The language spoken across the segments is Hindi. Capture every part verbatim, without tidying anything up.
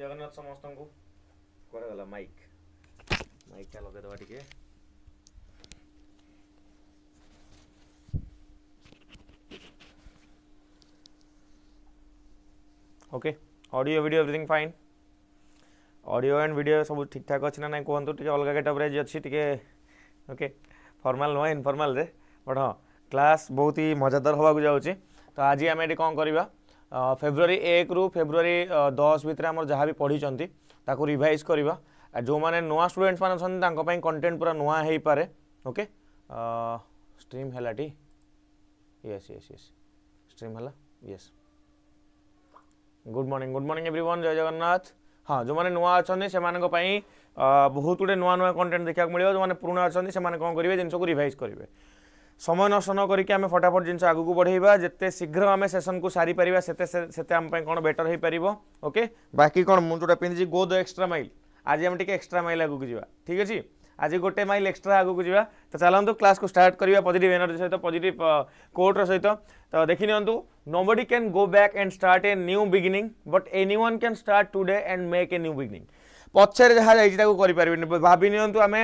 जगन्नाथ समस्त को कौन माइक माइक टा लगे टे okay audio video everything fine audio and video सब ठीक ठाक अच्छी ना ना कहतु टे अलग गेटअप अच्छी टे ओके फॉर्मल नुह इनफॉर्मल रे बट हाँ क्लास बहुत ही मजादार होगा जाऊँगी। तो आज आम ये कौन करवा फेब्रुआरी एक रु फेब्रुआरी दस भितर आम जहाँ भी पढ़ी ताकू रिवाइज करवा जो मैंने नुआ स्टूडेंट्स मैंने अच्छा कंटेंट पूरा नुआ हो पारे ओके स्ट्रीम है टी यस यस यस स्ट्रीम है yes good morning good morning everyone जय जगन्नाथ। हाँ जो मैंने नुआ अच्छा से बहुत गुटे नुआ नुआ कंटेंट देखा मिले जो मैंने पुराणा अच्छा से कौन करेंगे जिनस को रिवाइज करेंगे समय नष्ट न करके आम फटाफट जिन आग को बढ़ेगा जिते शीघ्र आम सेसन को सारी पारिबा सेते सेते आम पे कौन बेटर हो पारिबो ओके बाकी कौन मुझे जोटा पिंधि गो द एक्स्ट्रा माइल आज आम टिके एक्स्ट्रा माइल आग को जावा ठीक अच्छे आज गोटे माइल एक्स्ट्रा आग को जावा। तो चलतु क्लास को स्टार्ट करिया पॉजिटिव एनर्जी सहित पॉजिटिव कोर्टर सहित। तो देखि नियंतु nobody can go back and start a new beginning but anyone can start today and make a new beginning पछर जहाँ जाइए भाव निंतु आम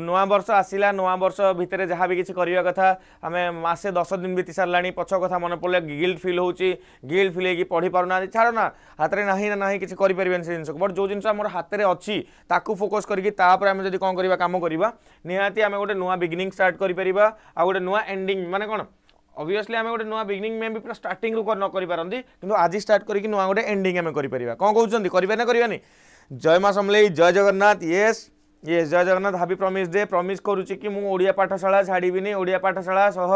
नुआ वर्ष आसला नुआ वर्ष भितर जहाँ भी किसी करवा कथा आम मसे दस दिन बीती सारे पछ कथा मन पड़े गिल्ट फिल हो गिल्ट फिल हो पढ़ी पारना छाड़ ना हाथ में ना ना किसी करें से जिनस बट जो जिन आम हाथ में अच्छी ताकू फोकस करके आम जब कौन करवा कम करवा निहाती आम गोटे नुआ बिगिनिंग स्टार्ट करें आ गोटे नुआ एंडिंग माने कौन ऑब्वियसली आम गोटे नुआ बिगिनिंग में भी पूरा स्टार्टिंग न करपारती कि आज स्टार्ट करके नुआ गोटे एंडिंग आम करें कौन कहते करें ना करानी। जय माँ समलेई जय जगन्नाथ येस येस जय जगन्नाथ हाबी प्रमिस दे प्रमिस करुच्ची कि मुझे ओडिया पाठशाला छाड़बी ओडिया पाठशाला सह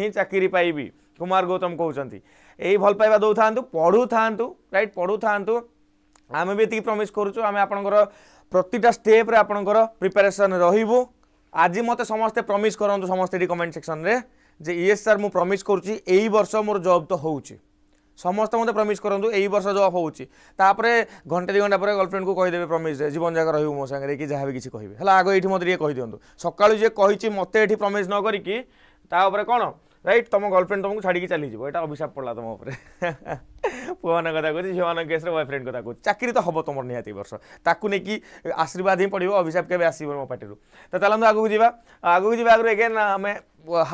ही चाकरी पाइबी कुमार गौतम कहते यही भल पाइबा दो था पढ़ु था राइट पढ़ु था आम भी ये प्रमिस करुचु आम आपंकर प्रतिटा स्टेप रे आपंकर प्रिपेरेसन रहबू। आज मते समस्ते प्रमिस करतु समस्त ये कमेंट सेक्शन रे जे येस सर मु प्रमिस करुच्ची एही वर्ष मोर जॉब तो होउची समस्त मत प्रमिस करूँ यही वर्ष जॉब होपर घंटे दि घंटा पर गर्लफ्रेंड को कहीदेवे प्रमिस जीवन जाक रो मो सागर कि जहाँ भी किसी कहे है आगे ये मतलब ये कहीदिंतु सकालू जी कही मत ये प्रमिस न करी कौन राइट तुम गर्लफ्रेंड तुमको छाड़ी चली जाए यहाँ अभिशाप पड़ा तुम उपर पुआ मान क्या कहते झील केस बॉयफ्रेंड क्या कहते चाकरी तो हम तुम निहाती वर्ष ताकू नहीं आशीर्वाद ही पड़ो अभिशाप के आसो मो पार्टी। तो चलते आगू जावा आगू जावा आगे एगेन आम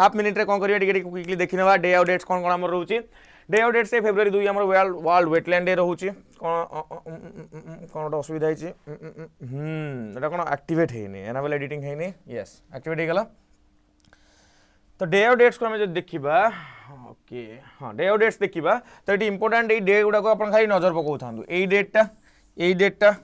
हाफ मिनिट्रे कौन करिकली देखने डे आउ डेट्स कौन कौन रोचे डे आउ डेट से फेब्रुआरी दुई हमर वर्ल्ड वर्ल्ड वेटलैंड डे रोचे कौन कौन असुविधा होता कौन एक्टिवेट होना एडिटिंग होनी यस एक्टिवेट होगा। तो डे आउ डेट्स को आम देखा ओके हाँ डे आउ डेट्स देखा तो ये इंपोर्टाट ये डे गुड़ाक आप खाली नजर पकाता यही डेटा यही डेटा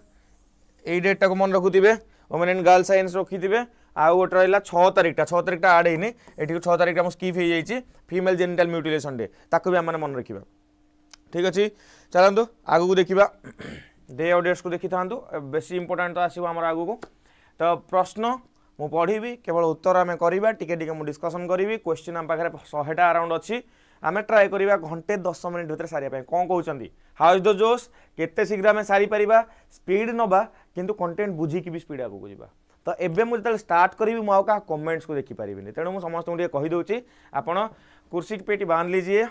यही डेटा को मन रखुवे वुमेन एंड गर्ल साइंस रखी थे आ गोटे रहा छः तारिखटा छः तारिखटा आड होने ये छः तारिखटा हम स्कीप हो जाइए फीमेल जेनिटाल म्यूटिलेशन डे ताकू भी आम मन रखा ठीक अच्छे। चलतु आगू देखा डे आउ डेट्स को देखी था बेस इंपोर्टाट तो आसो आम आगू को। तो प्रश्न मु पढ़ी केवल उत्तर आम करवा टे डिस्कसन करी क्वेश्चन आम पाखे शहेटा अराउंड अच्छी आम ट्राए करा घंटे दस मिनट भितर सारे कौन कहते हाउ इज द जोश केते शीघ्र आम सारी पारिबा स्पीड नवा किंतु कंटेंट बुझिकी भी स्पीड आगू जावा। तो एबे मुझे जो स्टार्ट करी मु आउ का कमेंट्स को देखी पारिबिनी तेणु मुझे समस्त को कहीदे आपड़ कुर्सी की पेटी बांध लीजिए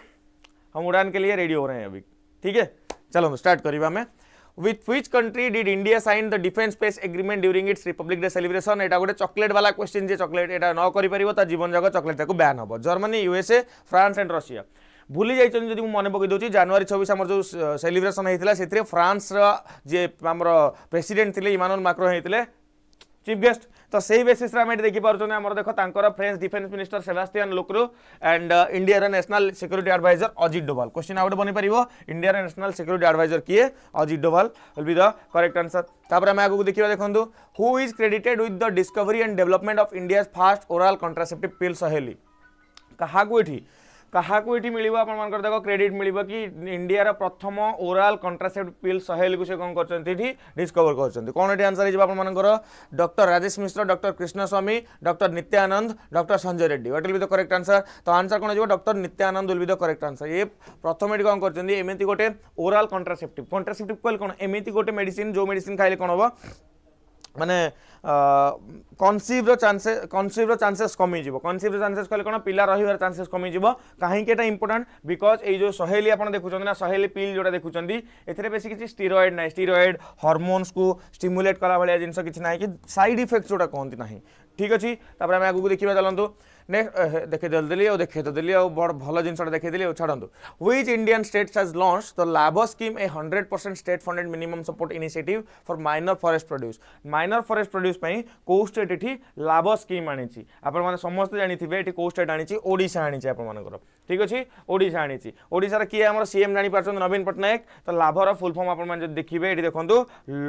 हम उड़ान के लिए रेडी हो रहे हैं अभी ठीक है। चलो स्टार्ट करा आम with which country did India sign the defence space agreement during its Republic Day celebration एटा गोटे चॉकलेट वाला क्वेश्चन जे चॉकलेट एटा न करि परिबो त जीवन जग चॉकलेट ताको बैन हबो Germany USA France and Russia भूली जाइछन जदि मन पकई दोची जनवरी छब्बीस हमर जो सेलिब्रेशन हेतिला सेथरे फ्रांस रा जे हमर प्रेसिडेंट थिले इमानुएल मैक्रोन हेतिले चीफ गेस्ट। तो सही बेसीस आम देखी पार्टी आम देख तर French defence minister Sebastien Lecornu and India national security adviser Ajit Doval question out बनी पार इंडिया नेशनल सिक्योरिटी एडवाइजर किए Ajit Doval will be the correct answer. तापर आम आगे देखा देखो who is credited with the discovery and development of India first oral contraceptive pill Saheli क्या क्या ये मिल आपर देख क्रेडिट मिल कि इंडिया प्रथम ओराल कंट्रासेप्ट पिल सहेली को कौन कर डिस्कवर कर आंसर होगा doctor Rajesh Mishra doctor Krishna Swamy doctor Nityanand doctor Sanjay Reddy what will be the correct answer. तो आंसर कौन हो doctor Nityanand will be the correct answer ये प्रथम ये कौन करमती गोटे ओराल कंट्रासेप्टिव कंट्रासेप्टिव कौन एमती गोटे मेडिसिन जो मेडिसिन खाइले कौन हम माने कनसीव रो चांसेस कनसीव रो चांसेस कमी जीवो कनसीव रो चांसेस कले कोन पिला रहिवार चांसेस कमी जीवो काहे केटा इम्पोर्टेंट बिकॉज ए जो सहेली आपण देखु चंदी ना सहेली पिल जोटा देखु चंदी एथरे बेसी किछि स्टेरॉइड ना स्टेरॉइड हार्मोन्स को स्टिमुलेट कला भलिया जिंस किछि नाही कि साइड इफेक्ट्स जोटा कोनती नाही ठीक अछि तापर हम आगु देखिबा चलंतु नेक्स्ट देखे जल्दी और देखे जल्दी और बड़ भल जिन देखेदेली छाड़ू which Indian states has launch the लाबो scheme a hundred percent state funded minimum support initiative for minor forest produce minor forest produce को स्टेट ये लाबो स्कीम आनी समस्त जानिथे ये को स्टेट आनी ओडिशा आनी आपर ठीक अच्छे ओडिशा आनी ओडिशार किए आम सीएम जापर नवीन पट्टनायक तो लाभर फुल फॉर्म आप देखिए ये देखो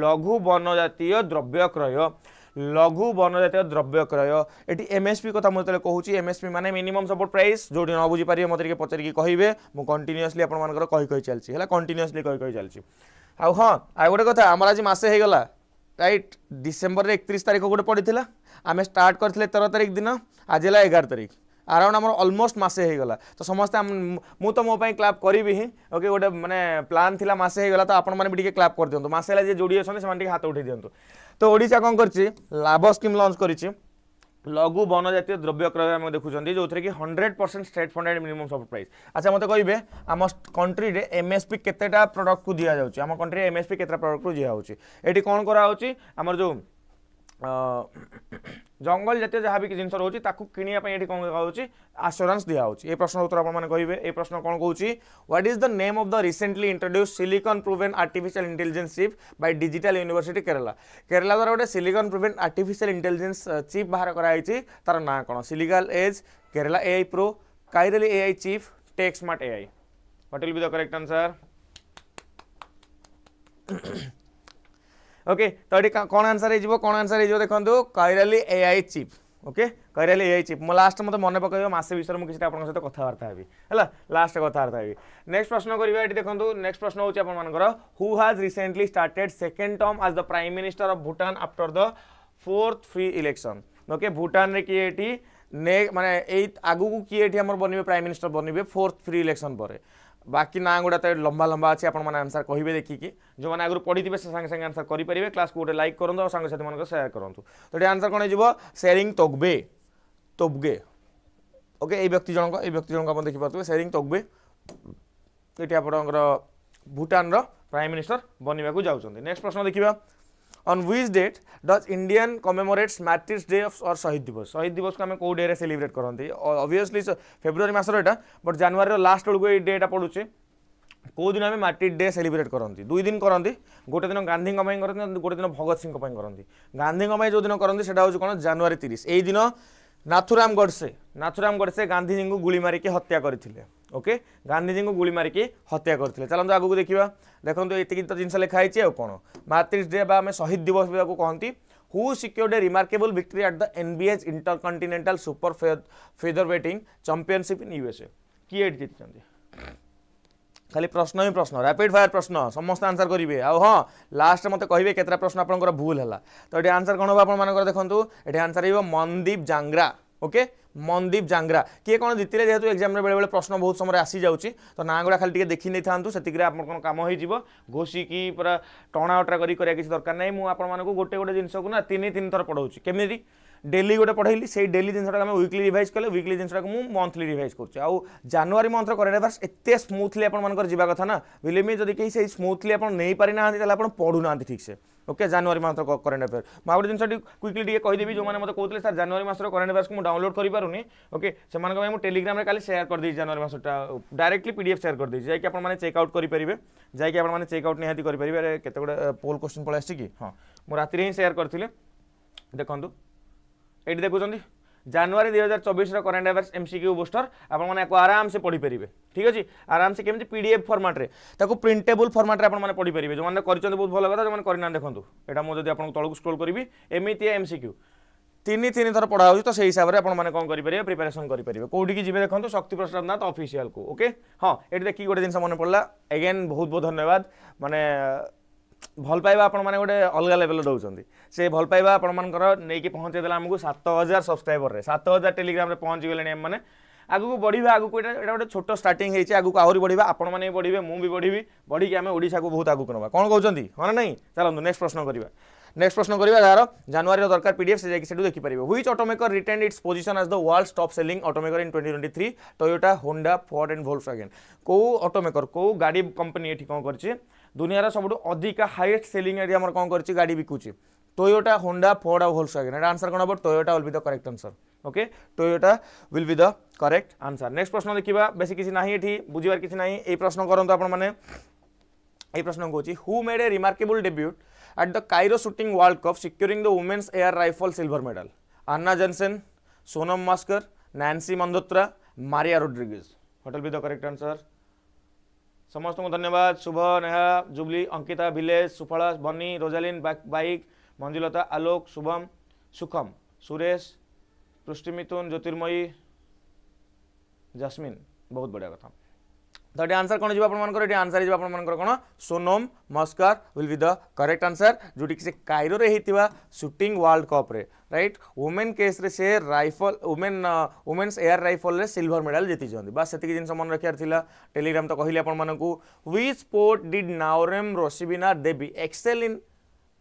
लघु वनजातीय द्रव्य क्रय लघु वनजात द्रव्य क्रय ये एमएसपी कथा मुझे कहूँ एमएसपी माने मिनिमम सपोर्ट प्राइस जो न बुझी पारे मतलब पचारिकी कहे मुझे कंटिन्यूअसली आपंकर चलती है कंटिन्यूअसली कही चलती आउ हाँ आउ गोटे कथा आम आज मसे हो गला राइट डिसेम्बर एकतीस तारीख गोटे पड़ता आम स्टार्ट करते तेरह तारीख दिन आज है एगार तारीख अराउंड आम अलमोस्ट मसे हो गला तो समस्ते मु तो मोप क्लाप करी ही ओके गोटे मैंने प्लान थी मसे हो गला तो आपण मैंने भी क्लाप कर दिखाँ मसे है जोड़ी अच्छे हाथ उठे दिखाँ तो ओडिशा कौन कर लाभ स्कीम लॉन्च कर लघु वनजातीय द्रव्य क्रय आम देखुं जो कि hundred percent state funded minimum support price अच्छा मत कहे आम कंट्री में एमएसपी केतेटा प्रोडक्ट को दिया जाउची आम कंट्री एमएसपी केतेटा प्रोडक्ट को दिया जाउची एटी कौन करा होची आमर जो जंगल जातीय जहाँ भी जिन रोचे किणी कौन कहे आश्योरेंस दिया होची ए प्रश्न उत्तर आपने कहे ए प्रश्न कौन कौन what is the name of the recently introduce silicon proven artificial intelligence chip by digital university Kerala Kerala द्वारा गोटे silicon proven artificial intelligence chip बाहर कराई तार ना कौन silicon edge Kerala AI pro Kairali AI chip tech smart AI what will be the correct answer okay तो ये कौन आंसर हो कौन आंसर हो देखो Kairali AI chip okay Kairali AI chip मो लास्ट मत मन पकड़े मसे विषय मुझे आप सहित कथबार्ता है है लास्ट कथबार्ता है नेक्स्ट प्रश्न करेंगे ये देखो नेक्स्ट प्रश्न होकर who has recently started second term as the prime minister of Bhutan after the fourth free election okay Bhutan रे किए ये ने माने ए आगू किए ये बनबे प्राइम मिनिस्टर बनबे फोर्थ फ्री इलेक्शन पर बाकी ना गुड़ा तो लंबा लंबा अच्छे आप आंसर कहे देखिए जो मैंने आगे पढ़ी थे सांगे सांगे आंसर करेंगे क्लास को गोटे लाइक करूँ और सांगसाथी मान सेयार करूँ तो ये आंसर कौन हो शेरिंग तोगबे तोबगे ओके ये व्यक्ति जनक ये व्यक्ति जनक आप देखिए शेरिंग तोगबे ये आप भूटान प्राइम मिनिस्टर बनवाक जाऊँच नेक्स्ट प्रश्न देखा on which date does Indian commemorates मार्टिर्स day और शहीद दिवस शहीद दिवस को आम कौ डे सेलिब्रेट करते ऑब्वियसली फेब्रुआरी मसर यहाँ बट जनवरी लास्ट बेलू ये डेटा पड़ूचे कौ दिन आम मार्टिर डे सेलिब्रेट करती दुई दिन करती गोटे दिन गांधी करती गोटे दिन भगत सिंह करती गांधी जो दिन करती से कौन जनवरी तीस यही दिन नाथुराम गोडसे नाथुराम गोडसे गांधीजी को गोली मारिकी हत्या करते ओके गांधीजी को गोली मारिकी हत्या करते चलो आगू देखा देखो ये तो जिनस लिखाई है कौन मार्टिर्स डे आम शहीद दिवस भी कहती who secured a remarkable victory at the NBH intercontinental super featherweight championship in USA किए जीति खाली प्रश्न ही प्रश्न रैपिड फायर प्रश्न समस्त आंसर करेंगे आउ हाँ लास्ट मत कहे केतरा प्रश्न आपंकर भूल है तो ये आंसर कौन होकर देखो ये आंसर हो मनदीप जांगरा ओके मनदीप जांगरा किए कौन जीतने जेहतु एक्जाम बेले बेले प्रश्न बहुत समय आसी जाऊँगी तो ना गुड़ा खाली देखी नहीं था से कौन कम हो घोषिकी पूरा टणा अटरा करा किसी दरकार नहीं मुझे गोटे गोटे जिनस को ना तीन तीन थर पढ़ाऊँगी केमी डेली गोटे पढ़ेली से डेली जिनसा वीकली रिवाइज कले वीकली जिनसा को मुझे मंथली रिवाइज करनुरी मंथर करेंस एत स्मूथली आपर जावा कथा ना बिलिव मी जब कहीं से स्मूथली आप नहीं पारि ना आप पढ़ू ना ठीक से ओके जानुरी मंथर करेन्ट अफेयर मुझे जिनस क्विकली कहीदेवी जो मैंने मतलब कहते सर जानुरी मसर करेन्ट अफेयर्स को डाउनलोड कर पारे ओके से मुझे टेलीग्राम का सेयार करदे जानुरी मसटा डायरेक्टली पीडीएफ सेयार करदे जैकि आप चेकआउट करेंगे जैकि आप चेकआउट निहाती करेंगे केत गुड़ा पोल क्वेश्चन पलि आसी कि हाँ मुझे राति हिं सेयार करें देखूँ ये देखुं जनवरी दुई हजार चौबीस करेन्ट अफेयर्स एमसीक्यू बूस्टर आप आराम से पढ़ी पारे ठीक अच्छे आराम से केमती पीडीएफ फॉर्मेट प्रिंटेबल फॉर्मेट में पढ़ी पारे जो मैंने कर बहुत भल कथा जो मैंने करना देखो यहाँ मुझे आपको तौक स्क्रोल करी एमती एमसीक्यू तीन तीन थर पढ़ा हो तो से हिसाब से आपने कौन करेंगे प्रिपेरेसन करेंगे कौटी जी देखो शक्ति प्रसाद नाथ ऑफिशियल को ओके हाँ ये देखिए गोटे जिन मन पड़ा एगेन बहुत बहुत धन्यवाद माने भल पाइबा आपण माने गोटे अलग लेवल दौरान से भल पाइबा आपण मानकर नहीं पहुँचेदेला आमको सात हजार सब्सक्राइबर रे सात हजार टेलीग्राम रे पहुँच गले मैंने आगू बढ़ा आगू गोटे छोट स्टार्टिंग होती है आगू आहरी बढ़ा आपण मैंने बढ़े मुझे बढ़ी बढ़ी आम ओडिशा को बहुत आगू ना कौन कहते हाँ ना नहीं चलो नेक्स्ट प्रश्न करवा नेक्स्ट प्रश्न करिबा यार जनवरी दरकार पीडीएफ से जाके सेटू देखि परिबो which automaker retained its position as the world's top selling automaker in twenty twenty three Toyota Honda Ford and Volkswagen को ऑटोमेकर को गाडी कंपनी एठी कोन करछि दुनियार सबटु अधिक हाईएस्ट सेलिंग एरिया हमर कोन करछि गाडी बिकुछि टोयोटा होंडा फोर्ड और वोल्फसवैगन एटा आंसर कोन about Toyota will be the correct answer okay Toyota will be the correct answer next प्रश्न देखिबा बेसी किसी नाही एठी बुझिबार किसी नाही ए प्रश्न करन तो आपण माने ए प्रश्न कोची who made a remarkable debut at the Cairo shooting world cup securing the women's air rifle silver medal Anna Jensen Sonam Maskar Nancy मंदोत्रा Maria Rodriguez होटल भी द करेक्ट आंसर समस्त को धन्यवाद शुभ नेहा जुबली अंकिता भिलेज सुफला बनी रोजालीन बाइक मंजुलता आलोक शुभम सुखम सुरेश पृष्टिमिथुन ज्योतिर्मयी जस्मिन बहुत बढ़िया कथा तो ये आंसर कौन जी आंसर जी कौन Sonam Maskar will be the correct answer जोटी से कायरो रे होता शूटिंग वर्ल्ड कप रे राइट वुमेन केस रे से rifle women women's air rifle रे सिल्वर मेडल जीति बस से जिन मन रखार टेलीग्राम तो कहली आपको which sport did Naorem Roshibina Devi excel in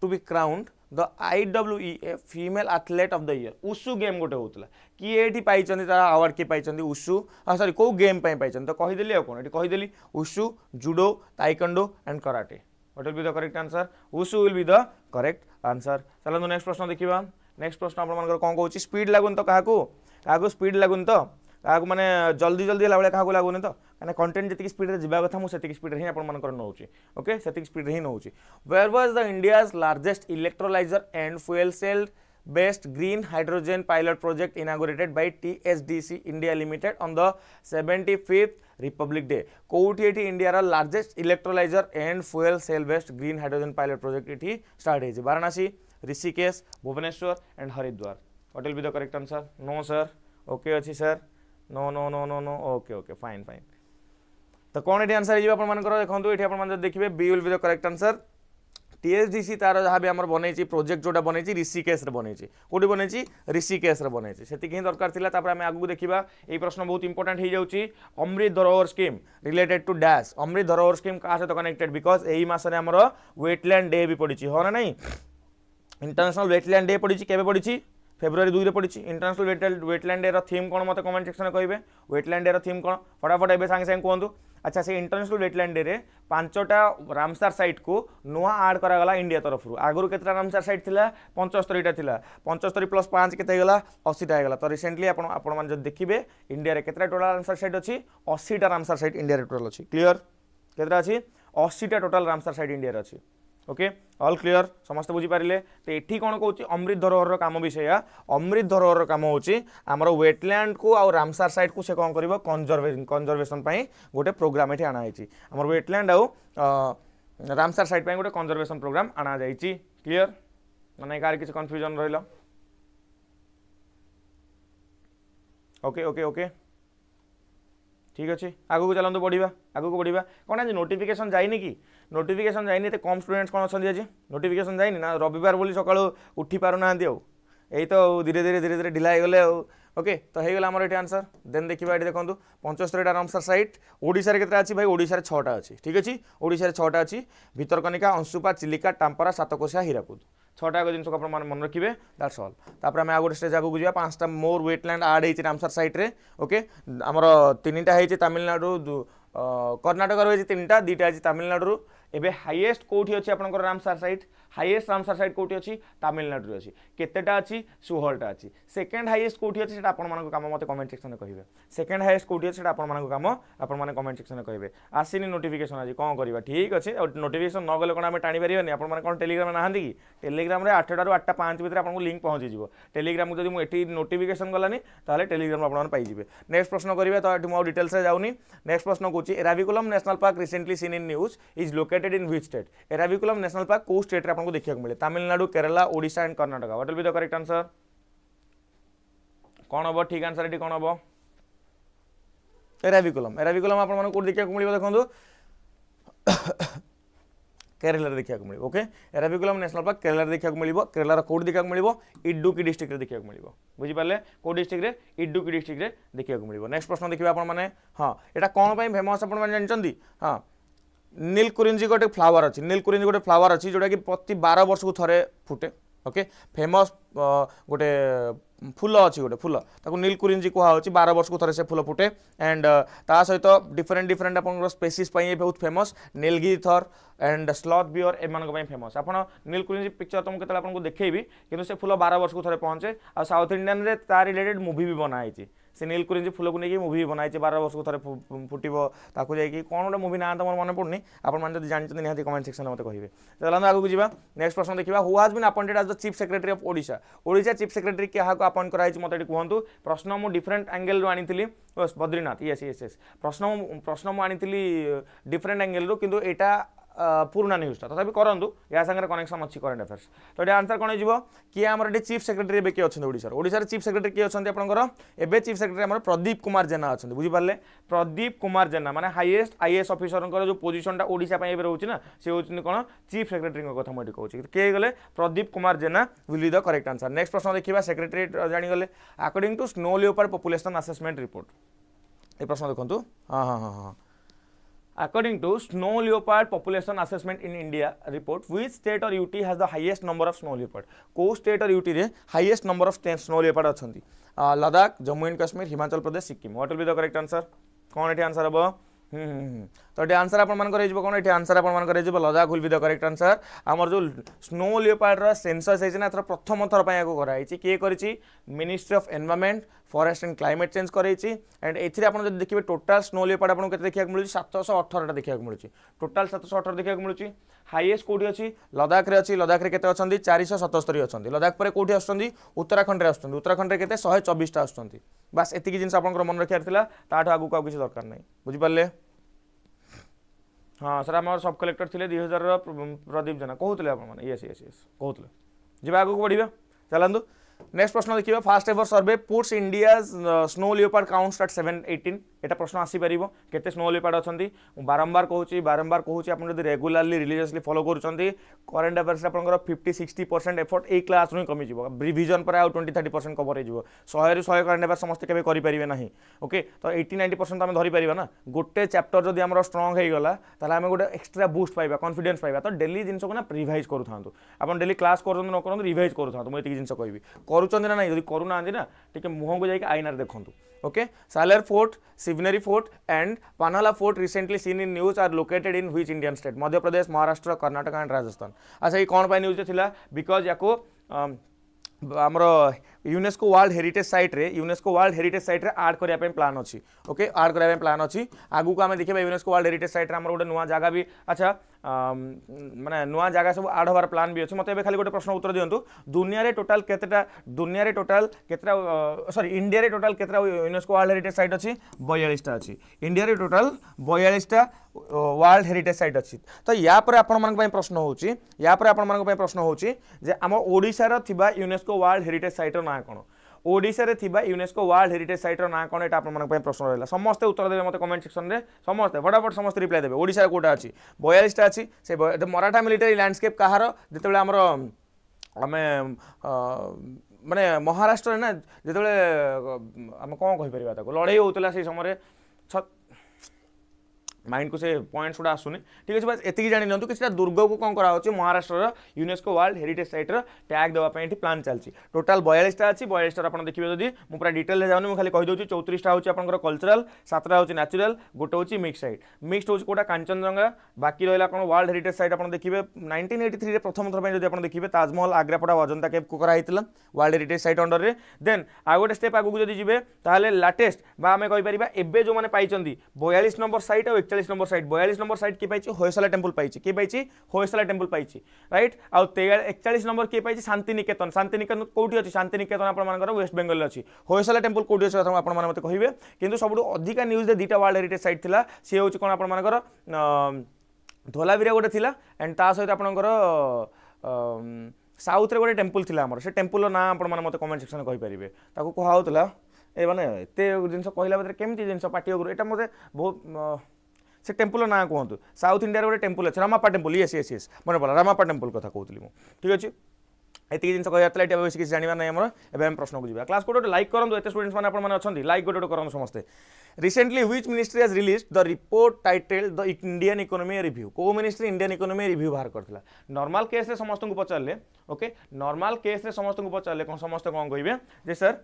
to be crowned the IWEA female athlete of the year wushu game गोटे होता किए ये पाई तार आवार्ड किए पाई उषु हाँ सॉरी कौ गेम पाई तो कहीदेली आ कौन ये कहीदेली wushu judo taekwondo and karate what will be the correct answer wushu will be the correct answer चलो नेक्स्ट प्रश्न देखा नेक्स्ट प्रश्न आप कौन कौन स्पीड लगुन तो क्या क्या स्पीड लगुन तो क्या मैंने जल्दी जल्दी है क्या लगुन तो कहना कंटेंट जितनी स्पीड जी कथा मुझे स्पीड हिं आपर नौचे ओके से स्पीड हिं नौचे where was the India's largest electrolyser and fuel cell based green hydrogen pilot project inaugurated by TSDC India limited on the seventy fifth Republic day कौटी India largest electrolyser and fuel cell based green hydrogen pilot project ये start Varanasi Rishikesh Bhubaneswar and Haridwar what will be the correct answer no sir okay अच्छी sir no no no no no okay okay fine fine तो कौन ये आंसर जी आपर देखो ये आप देखिए B will be the correct answer TSDC तार जहाँ भी आमर बनई प्रोजेक्ट जोटा बनई ऋषिकेश बनई कौटी बनई ऋषिकेश बनई से दरकार थी आम आगे देखा ये प्रश्न बहुत इंपोर्टेंट हो जाऊँगी Amrit Dharohar scheme related to dash Amrit Dharohar scheme क्या सहित कनेक्टेड बिकज यही मसने आमर वेटलैंड डे भी पड़ी हाँ ना नहीं इंटरनेशनल वेटलैंड डे पड़ी केवे पड़ी फेब्रुआरी दुई पड़ी इंटरनेशनल वेटलैंड डे थीम कौन मत कमेंट सेक्शन में कहे वेटलैंड डे थीम कौन फटाफट एवं सांगे सांगे कहूँ अच्छा से इंटरनेशनल वेटलैंड डे रे पांचटा रामसार साइट को नुआ आड कराला इंडिया तरफ आगुरी केतरा रामसार साइट थी पंचस्तरीटा थी पंचस्तरी प्लस पाँच केतेगला अशीटा होगा तो रिसेंटली आपने देखिए इंडिया केतरा टोटाल रामसार साइट अच्छी अशीटा रामसार साइट इंडिया टोटाल अच्छी क्लीयर केतरा अच्छी अशीटा टोटाल रामसार साइट इंडिया अच्छी ओके ऑल क्लीयर समस्त बुझीपारे तो ये कौन कौन अमृत धरोहर काम भी से अमृत धरोहर काम होमर वेटलैंड को आउ रामसार साइट को से कौन कर कंजर्वे कंजर्वेशन गोटे प्रोग्राम ये आनाई आमर वेटलैंड आउ रामसार साइट गोटे कंजर्वेशन प्रोग्राम आना जा क्लीयर माने कार किसी कन्फ्यूजन रहा ओके ओके ओके ठीक अच्छे आगू चलते बढ़िया आगू को बढ़िया कौन आज नोटिफिकेशन जाइनी कि नोटिफिकेशन जाइनी तो कम स्टूडेंट्स कौन अच्छा आज नोटिफिकेशन जाइनी ना रविवार बोली सकाळू उठी पार ना यही तो धीरे धीरे धीरे धीरे ढिला होगले ओके तो होगा आमर ये आंसर देन देखा ये देखो पंचस्तरीटा रामसार साइट ओडिशार केतरा अच्छी भाई ओडिशार छटा अच्छी ठीक अच्छे ओडिशार छटा अच्छी भितरकनिका अंशुपा चिलिका टांपरा सातकोशिया हीराकुद छटा जिन मन रखिए दैट्स ऑल तापर आम गोटे स्टेज आगे जावा पांचटा मोर वेटलैंड आड होती रामसार साइट रे ओके आमर तीनटा होती तमिलनाडु कर्नाटक रही तीन दुईटा अच्छी तमिलनाडु एबे हाईएस्ट कोठी अच्छी आपंकर Ramsar site highest Ramsar site कोठी अच्छी तमिलनाडु अच्छी केतेटा अच्छी सोहलटा अच्छी सेकेंड हाईएस्ट कोठी अच्छी सेटा आपन मानको काम मत कमेंट सेक्शन में कहिबे सेकेंड हाईएस्ट कोठी अच्छी सेटा आपन मानको काम आपन माने कमेंट सेक्शन में कहिबे आसीनी नोटिफिकेशन आज कौन करवा ठीक अच्छे नोटिफिकेशन न गले कौन आम टाणी पारे आप कौन टेलीग्राम ना कि टेलीग्राम में आठटा रू आठटा पाँच भितर आपको लिंक पहुँची जाव टेलीग्राम को जब मुझे नोटिफिकेशन गलानी तो टेलीग्राम आप पाइबे नेक्स्ट प्रश्न करेंगे तो ये मुझे डिटेल्स जाऊनी नेक्स्ट प्रश्न कौन Eravikulam national park recently seen in news is located in which state Eravikulam national park को स्टेट रे आपन को देखिया मिले Tamil Nadu Kerala Odisha and Karnataka what will be the correct answer कोन होबो ठीक आंसर एटी कोन होबो एराविकुलम एराविकुलम आपन मन को देखिया मिले देखंदो केरला रे देखिया मिले okay Eravikulam national park Kerala रे देखिया मिलबो केरला रा कोड देखिया मिलबो इडुक्की डिस्ट्रिक्ट रे देखिया मिलबो बुझी पाले को डिस्ट्रिक्ट रे इडुक्की डिस्ट्रिक्ट रे देखिया मिलबो नेक्स्ट प्रश्न देखिबा आपन माने हां एटा कोन पई फेमस आपन माने जानचंदी हां नीलकुरिंजी गोटे फ्लावर अच्छी नीलकुरिंजी गोटे फ्लावर अच्छी जोटा कि प्रति बारह वर्ष को थरे फुटे ओके फेमस गोटे फूल अच्छी गोटे फूल ताकू नीलकुरिंजी कहु बारह वर्ष को थरे से फूल फुटे एंड ता सहित डिफरेन्ट डिफरेन्ट आप स्पेसीज बहुत famous Nilgiri tahr and sloth bear एम फेमस आपड़ नीलकुरिंजी पिक्चर तुमको तो आपको देखी कि से फूल बारह वर्ष को थरे पहुंचे आ साउथ इंडियन रे ता रिलेटेड मूवी भी बनाई से नीलकुरिंजी फूल को लेकिन मूवी भी बनाई बारह वर्ष को थरे फुटो ताकू जाकि कौन गोटे मूवी ना तो मोर मन पड़नी आपड़ी जानते निहाती कमेंट सेक्शन में मत कहे। चलो आगे जावा नेक्स्ट प्रश्न देखा who has been appointed as the chief secretary of Odisha Odisha chief secretary क्या अपॉइंट कराई मत कहूँ प्रश्न मुझे डिफरेन्ट एंगेल रू आनी बद्रीनाथ यस यस यस प्रश्न प्रश्न मुझे डिफरेन्ट एंगेल रू किंतु एटा पुराना न्यूज़टा तथापि करूँ या सागर कनेक्शन अच्छी करेन्ट अफेयर्स तो ये आंसर कौन हो किए आम चीफ सेक्रेटरी ए किए ओडिशा ओडिशा चीफ सेक्रेटरी किए अच्छे आपंकर चीफ सेक्रेटरी आम प्रदीप कुमार जेना अच्छा बुझीपारे प्रदीप कुमार जेना माने हाईएस्ट आईएएस ऑफिसर जो पोजिशन ओडिशा पे रोचे ना सी हूँ कौन चीफ सेक्रेटरी कथ मुझे कहूँ किए गले Pradeep Kumar Jena will be the correct answer. Next प्रश्न देखा सेक्रेटरी जानीगले according to snow leopard population assessment report ये प्रश्न देखूँ हाँ हाँ हाँ हाँ According to snow leopard population assessment in India report, which state or U T has the highest number of snow leopard? को state or U T रे highest number of snow leopard अच्छी Ladakh Jammu and Kashmir Himachal Pradesh Sikkim what will be the correct answer कौन ये आंसर हे हम्म तो ये आंसर आप कौन ये आंसर आप Ladakh will be the correct answer. आमर जो स्नो लेओपार्ड रा सेंसस है ना प्रथम थर पर कराई किए कर ministry of environment forest and climate change करेंगे एंड एपे देखिए टोटाल स्नो लेओपार्ड आपको कैसे देखा मिली सातश अठर देखा मिली टोटाल सातश अठर देखा मिली हाईएस्ट कौटी अच्छी लद्दाख में अच्छी लद्दाख में कैसे चारिश सतस्तरी अच्छा लद्दाख पर कौटी आसुँच उत्तराखंड में आसुँच उत्तराखंड में कैसे शहे चौबीसटा आसुँच बास एति जिन आप मन रखार ताठ आगे आगे किसी दरकार नहीं बुझीपारे हाँ सर आम सब कलेक्टर थे दुई हजार प्रदीप जेना कहते हैं ये ये कहते जी आगे बढ़िया चलां। नेक्स्ट प्रश्न देखिए first ever survey puts India snow leopard counts at seven eighteen एटा प्रश्न आसी परिबो केते स्नो लियोपार्ड अछंती बारंबार कहूची बारंबार कहूची आपण जदी रेगुलरली रिलीजियसली फॉलो करूचंती करंट अफेयर्स आपनकर फिफ्टी सिक्सटी परसेंट एफर्ट ए क्लास नु कमी जिवो रिवीजन पर आउ ट्वेंटी थर्टी परसेंट कवर हे जिवो हंड्रेड रु हंड्रेड करंट अफेयर्स समस्त केबे करि परिबे नाही ओके तो एटी नाइंटी परसेंट हम धरि परिबा ना गोटे चैप्टर जदी हमरो स्ट्रांग हे गला ताले हम गोटे एक्स्ट्रा बूस्ट पाइबा कॉन्फिडेंस पाइबा तो डेली जिनसो ना रिवाइज करू थांतो आपण डेली क्लास करन न करन रिवाइज करू थांतो म एति जिनसो कहबी करूचंती ना नाही जदी करू नांदी ना टिके मुह को जाई के आईनार देखंतु okay. Salher fort Shivneri fort and Panhala fort recently seen in news are located in which Indian state Madhya Pradesh Maharashtra Karnataka and Rajasthan अच्छा ये कौन पाई न्यूज थिला बिकॉज याको आमर यूनेस्को वर्ल्ड हेरिटेज साइट रे यूनेस्को वर्ल्ड हेरिटेज साइट रे आड करिया पे प्लान अच्छी ओके आड करिया पे प्लान अच्छी आगु को आमे देखिबा यूनेस्को वर्ल्ड हेरिटेज साइट रे हमर गोटे नुवा जागा भी अच्छा माने नुवा जागा सब आड होबार प्लान भी अच्छे मते एबे खाली गोटे प्रश्न उत्तर दियंतु दुनिया रे टोटल केतेटा दुनिया रे टोटल केतेटा सॉरी इंडिया रे टोटल केतेटा यूनेस्को वर्ल्ड हेरिटेज साइट अच्छी बयालीस टा अच्छी इंडिया रे टोटल बयालीस टा वर्ल्ड हेरिटेज साइट अच्छी तो या पर आपण मन पई प्रश्न होउची या पर आपण मन पई प्रश्न होउची जे हमर ओडिसा रो थिबा यूनेस्को वर्ल्ड हेरिटेज साइट ना कौन ओडिशा रे थिबा यूनेस्को वर्ल्ड हेरिटेज साइट रो ना कौन एटा आपन मन पई प्रश्न रहला समस्ते उत्तर देबे मते कमेंट सेक्शन रे समस्ते फटाफट समस्त रिप्लाई देबे ओडिशा कोटा अछि बयालीस टा अछि से मराठा मिलिटरी लैंडस्केप कहारो जते बेले हमरो हमें माने महाराष्ट्र रे ना जते बेले हम कोन कहि परिबा ताको लड़ाई होतला से समय माइंड को से पॉइंट्स गुड़ा आसुनी ठीक है बस एति जानी नियंतु किछटा दुर्ग को कौन करा होची Maharashtra UNESCO world heritage site रो टैग देवा पे प्लान चलची टोटल बयालीस टा अछि बयालीस टा आपण देखिबे जदी मु पूरा डिटेल ले जाउनी मु खाली कहि दोची चौंतीस टा होची आपनकर कल्चरल सात टा होची नेचुरल गोटे होची मिक्स साइट मिक्स होची कोटा कांचनजंगा बाकी रहला आपण वर्ल्ड हेरिटेज साइट आपण देखिबे नाइंटीन एटी थ्री रे प्रथम थर पे जदी आपण देखिबे ताजमहल आग्रापड़ा अजंता केव को करा हितला वर्ल्ड हेरिटेज साइट अंडर रे देन आ गोटे स्टेप आगु जदी जिबे ताले लेटेस्ट बा हमें कहि परिबा एबे जो माने पाइचंदी बयालीस नंबर साइट आ चालीस नंबर साइट बयालीस नंबर साइट के पाई होयसला टेम्पल पाई के पाई होयसला टेम्पल पाई राइट आउ इकतालीस नंबर के पाई शांति निकेतन शांति निकेतन कोठी अछि शांति निकेतन आपन मानकर वेस्ट बंगाल अछि होयसला टेम्पल कोठी अछि आपन मान मते कहिबे किंतु सबुठ अधिक न्यूज दे दीटा वर्ल्ड हेरिटेज साइट थिला से होछि कोन आपन मानकर धोलावीरा गोटे थिला एंड ता सहित आपनकर साउथ रे गोटे टेम्पल थिला हमर से टेम्पल रो नाम आपन मान मते कमेंट सेक्शन कहि परिबे ताको कहाउतला ए माने एत जिनस कहला भर केमती जिनस पाटियोगुरु एटा मते बहुत से टेम्पल ना कहतु साउथ इंडिया रे गोटे टेम्पल अच्छे रामापा टेम्पल ये ये ये मन पड़ा रामापा टेम्पल कथा कहूँ मुझे ठीक अच्छे ये जिन कहला बेस किसी जानवर ना आम प्रश्न को जी क्लास को गोटे लाइक करूँ एत स्टूडेंट्स मैंने अच्छे लाइक गोटे गोटे करूँ समस्ते। Recently which ministry has release the report title the Indian economy review. को मिनिस्ट्री इंडियन इकोनोमी रिव्यू बाहर करता नॉर्मल केस रे समस्त को पचारे ओके नॉर्मल केस रे समस्त को पचारे समस्त कौन कहे जे सर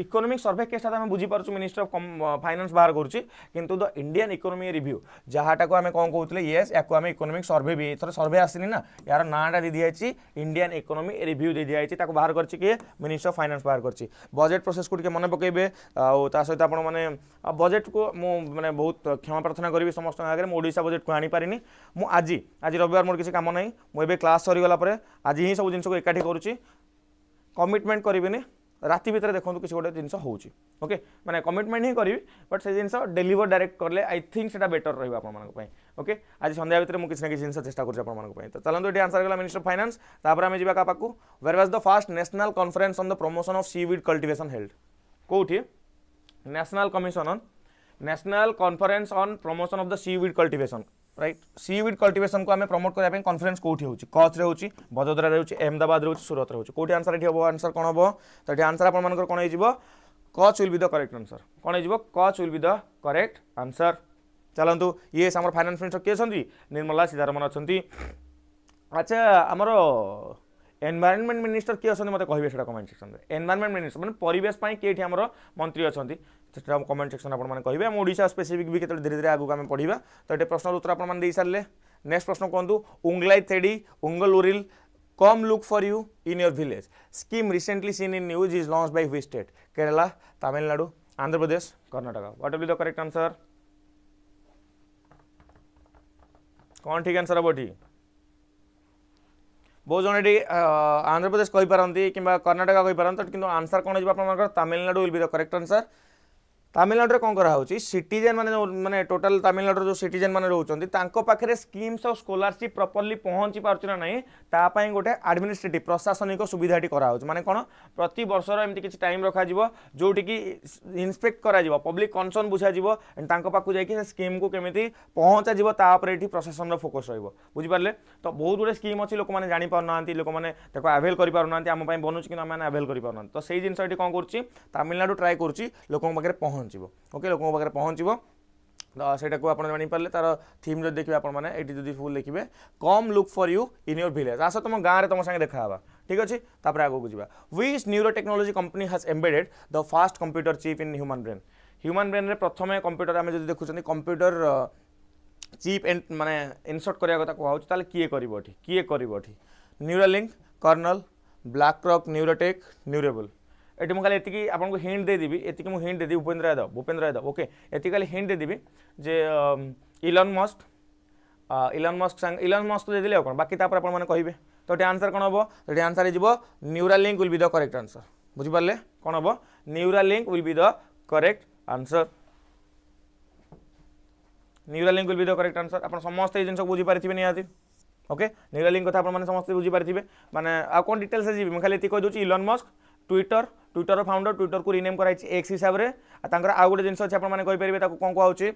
इकोनोमिक सर्वे केस आम बुझीपुर मिनिस्टर ऑफ फाइनेंस बाहर करुँच किंतु द इंडियन इकोनोमी रिव्यू जहाँटा को आम कौन कहते हैं येस या इकोनोमिक सर्वे भी थोड़ा सर्वे आसनी ना यार नाटा दे दिखाई इंडियन इकोनोमी रिव्यू दे दिखाई ताको बाहर कर मिनिस्टर ऑफ फाइनेंस बाहर कर बजेट प्रोसेस को मन पकड़े आसत आप बजेट को मुझे बहुत क्षमा प्रार्थना करी समस्त आगे मुझा बजेट को आनी पारिनी मु आज आज रविवार मोर किसी काम ना मुझे क्लास सरीगला आज ही सब जिनस एकाठी करुच्ची कमिटमेंट करें राति भितर देखो किसी गोटे जिनस होके मैंने कमिटमेंट ही करी बट से जिनस डेलीवर डायरेक्ट करें आई थिंक से बेटर रही है ओके आज संध्या भितर मुझे किसी ना किसी जिनस चेष्टा करें। तो चलो ये आंसर होगा मिनिस्टर ऑफ फाइनेंस। तापर आम जावा पाकू where was the first national conference on the promotion of seaweed cultivation held कौटी national commission on national conference on promotion of the seaweed cultivation right seaweed cultivation को आम प्रमोट करने कॉन्फ्रेंस कौटी होची कच्छ रे होची बड़ोदरा रे होची अहमदाबाद रे होची सूरत रे होची कौटी आंसर ये हम आंसर कौन हम तो ये आंसर आपर कौन हो Kutch will be the correct answer कौन हो Kutch will be the correct answer. चलतु ये आम फाइनेंस मिनिस्टर किए अच्छी निर्मला सीतारमण अच्छा अच्छा आमर एनवायरनमेंट मिनिस्टर किए अच्छे मतलब कहे कमेंट सेक्शन में एनवायरनमेंट मिनिस्टर मैंने परिवेश पाई किए आमर मंत्री अच्छा से कमेंट सेक्शन आपने आम ओडिशा स्पेसिफिक भी केते धीरे धीरे आगे आम पढ़ा तो ये प्रश्न उत्तर आपने सारे। नेक्स्ट प्रश्न कहूँ उंगलाई थेडी उंगल उरिल come look for you in your village scheme recently seen in news is launch by which state Kerala Tamil Nadu Andhra Pradesh Karnataka what will be the correct answer कौन ठीक आंसर हम ठीक बहुत जन ये आंध्र प्रदेश कही पारती कि कर्नाटक कही पारती कि आंसर कौन हो Tamil Nadu will be the correct answer. Tamil Nadu कौन कराऊँ सिटीजेन माने माने टोटल तमिलनाडु जो सिटीजेन माने रोचंती तांको पाखरे स्कीम्स और स्कॉलरशिप प्रॉपर्ली पहुंची पारछ ना नहीं तापाई गोटे एडमिनिस्ट्रेटिव प्रशासनिक सुविधाटी कराऊँ माने कौन प्रति वर्षर एमती किसी टाइम रखा जोटी की इन्स्पेक्ट करा जिवो पब्लिक कंसर्न बुझा जिवो तांको पाखु जाई स्कीम को केमिति पहुंचा जिवो तापरे एठी प्रशासन फोकस रहिबो बुझि पारले। तो बहुत गुडे स्कीम अच्छी लोक माने जानि पार नांती लोक माने ताको अवेल करि पार नांती आम पई बनुछ कि माने अवेल करि पार नांती तो सेही जिंस एठी कोन करछि तमिलनाडु ट्राई करछि लोकन पाखरे पहुंच ओके लोकों पाखे पहुँचो तो सैटा को आपड़ जानीपारे तार थीम जो देखिए आपड़ी जब फुल देखिए come look for you in your village आस तुम गाँव में तुम सागे देखा ठीक अच्छे तापर आगे जावा। Which neuro technology company has embedded the fast computer chip in human brain human brain में प्रथम कंप्यूटर आम जो देखुं कंप्यूटर चिप एंड माने इनसर्ट करने कथा कहूँ किए करी किए करी Neuralink Kernel Blackrock Neurotech Neurable ये मुझे खाली आपको हिंट देदेवी एति मुझे हिंट देदेवी भूपेन्द्र यादव भूपेन्द्र यादव ओके एति खाली हिंट देदेवी जे इलन मस्क इलन मस्क सांग इलन मस्क दे देले कौन बाकी आपने कहे तो ये आंसर कौन हम तो ये आंसर हो Neuralink will be the correct answer बुझीपारे कौन हम Neuralink will be the correct answer Neuralink will be the correct answer आप समस्ते जिन बुझीपारे निहाती ओके न्यूरालिंक कथा आप समस्ते बुझीपारे मैंने आउ कौन डिटेल्स जी मुझे खाली ये कहीदे Elon Musk Twitter Twitter founder Twitter को रिनेम कराई एक्स हिसाब से आउ गोटे जिनस अच्छे आपपारे कौन कहे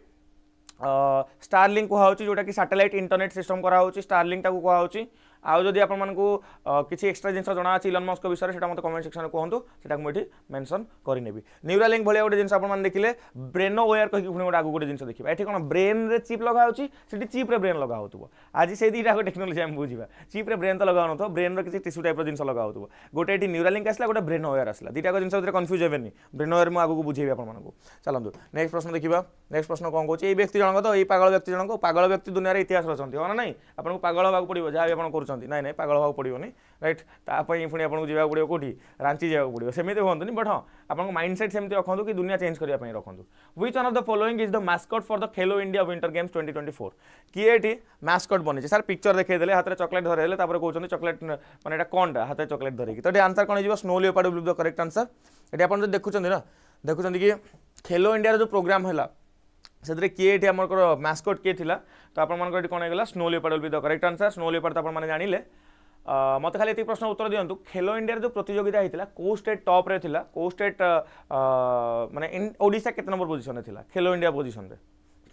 स्टारलिंक कहुच्च जोटा कि सैटेलाइट इंटरनेट सिस्टम कराऊँ स्टारलिंक कहुच्च आउ जब आप किसी एक्सट्रा जिनस जना इलन मस्क विषय से मतलब कमेंट सेक्शन में कहूँ से मुझे मेंशन करेबी। न्यूरालिंक भाई गोटे जिनस देखिए ब्रेन वेयर कहीं पुणी गोटे आगे गोटे जिनस देखा ये कौन ब्रेन रे चिप लगाऊँगी से चिप्रे ब्रेन लगाऊ आज से दुटा को टेक्नोलोजी आम बुझा चिप्रे ब्रेन तो लगाऊ न ब्रेन किसी टिश्यू टाइप जिनस लगाऊ गोटे न्यूरालिंक आसा गोटे ब्रेन वेयर आसा दुटा को जिनस भर कन्फ्यूज होनी ब्रेन वेयर मुझे आगे बुझे आपको। चलो नेक्स्ट प्रश्न देखा नेक्स्ट प्रश्न कौन कौन व्यक्ति जनक तो ये पागल व्यक्ति जनक पागल व्यक्ति दुनिया में इतिहास रचती हाँ ना नहीं आपको पागल हाँ पड़ो जहाँ भी आप करते ना नहीं पागल हाँ पड़ोनी राइट तापाई पुणी आपको जावाक पड़ो कौटी रांची जावाक पड़ो सेमती हूँ बट हाँ आपको माइंड सेट सेमती रखु कि दुनिया चेंज करने रखु। Which one of the following is the mascot for the Khelo India winter games twenty twenty four किए ये मास्कट बनी सर पिक्चर देखेदे हाथ में चॉकलेट धरले कहते चॉकलेट मैंने कौन हाथ में चॉकलेट धरिकी तो ये आंसर कौन हो snow leopard will be the correct answer. ये आप देखुं ना देखुं कि खेलो इंडिया जो प्रोग्राम है से किए ये आम मास्कट किए था तो आपंकर कौन होगा snow leopard will be the correct answer snow leopard तो आप जाने मत खाली ये प्रश्न उत्तर दिंतु खेलो इंडिया जो प्रतियोगिता होता को स्टेट टॉप रे थिला को स्टेट माने ओडिशा केते नंबर पोजीशन रे थिला खेलो इंडिया पोजीशन रे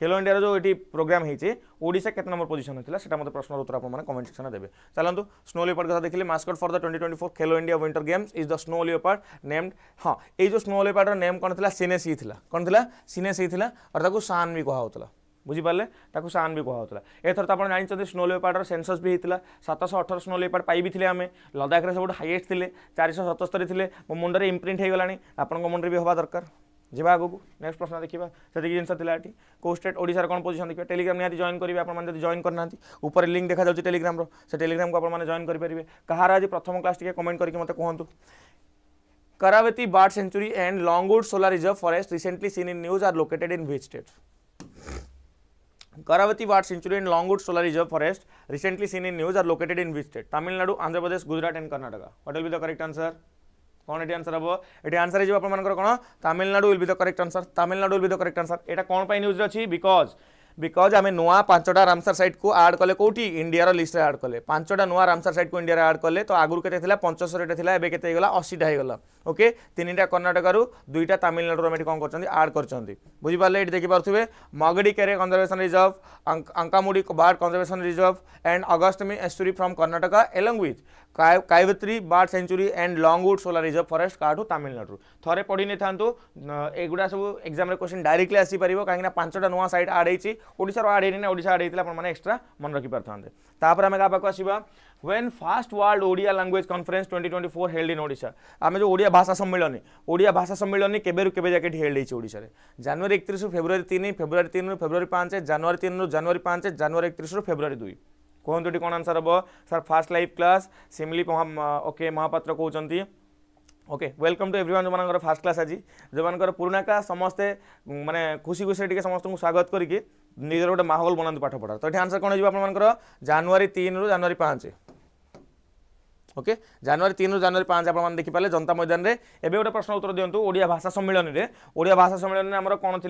खेलो इंडिया जो ये प्रोग्राम होती ओडिशा केत नंबर पोजिशन होता है मतलब प्रश्न उत्तर आपने कमेंट सेक्शन में देते। चलो स्नो लियोपार्ड कथा देखिए mascot for the twenty twenty four Khelo India winter games is the snow leopard named. हाँ ये जो स्नो लियोपार्ड नेम कौन था सिनेसी था कौन था सिनेसी था और ताकू सान भी कहुला बुझीपारे ताकू सान भी कहुला। एथर तो आप जानते स्नो लियोपार्ड सेंसस भी होता सातश अठर स्नो लियोपार्ड पाई भी थे आम लद्दाख में सब हाइएस्ट थे चारिश सतस्तरी थे मो मुंडे इम्प्रिंट हो गलानी आपंक मुंडे भी हवा दरकार। जी आगे नेक्स्ट प्रश्न देखा से जिन थी को स्टेट ओडिशार कौन पोजिशन देखिए टेलीग्राम निहाती जॉइन करेंगे आपड़ी जॉइन करना ऊपर लिंक देखा जाऊँगी टेलीग्राम रो से टेलीग्राम को आपने जॉइन करेंगे। कहार आज प्रथम क्लास टे कमेंट करके मत कहूँ। Karaivetti bird sanctuary and Longwood solar reserve forest recently seen in news are located in which state. Karaivetti bird sanctuary and Longwood solar reserve forest recently seen in news are located in which state Tamil Nadu Andhra Pradesh Gujarat and Karnataka. What will be the correct answer कौन ये आंसर हम ये आंसर है आपर कौन Tamil Nadu will be the correct answer Tamil Nadu will be the correct answer. यहाँ कौन पर न्यूज अच्छी बिकज बिकज आम नुआ पांचटा रामसर साइट को आड कले कौटी इंडिया लिस्ट आड कले पांचटा नुआ रामसर साइट को इंडिया आड कले तो आगुरी के पंचसठीटा था एवं के अशीटा होगा ओके तीन टा कर्णाटक दुईटा तमिलनाडु आम कौन कर आड कर बुझीपारे ये देखिपे Magadi Kere conservation reserve Ankasamudra bird conservation reserve and अगस्तमी estuary from Karnataka along with कावेत्री bird sanctuary and Longwood solar reserve forest काठू तमिलनाडु। थरे पढ़ी नहीं था एगुड़ा सब एग्जाम क्वेश्चन डायरेक्टली आसीपर कहीं पांचटा नुआ साइट आड होती ओडिशा आड होनी ना ओडिशा आड होता एक्स्ट्रा मन रखी पारे। आम क्या पाक आसा when first world Odia language conference twenty twenty four held in Odisha आम जो ओडिया भाषा सम्मेलन ओडिया भाषा सम्मेलन केबेरु केबे जाके हेल्ड होइछ ओडिशा रे जनवरी इकतीस फेब्रुआरी तीन फेब्रुआरी तीन रु फेब्रुआरी पाँच जनवरी तीन रु जनवरी पाँच जनवरी इकतीस रु फेब्रुआरी दुई कहूँ तो कौन आंसर हम सर फास्ट लाइव क्लास सिमली ओके महापात्र कहते ओके वेलकम टू एवरीवन जो मानकर फास्ट क्लास आज जो मानकर पुराना क्लास समस्ते माने खुशी खुशी समस्त स्वागत करके निजर गोटे माहौल बनाते पाठ पढ़ा। तो ये आंसर कौन हो जनवरी तीन रु जनवरी पाँच ओके जनवरी तीन रु जनवरी पाँच आप देखिपारे जनता मैदान में एवं गोटे प्रश्न उत्तर दिंतु ओडिया भाषा सम्मेलन में ओडिया भाषा सम्मेलन में आमर कौन थी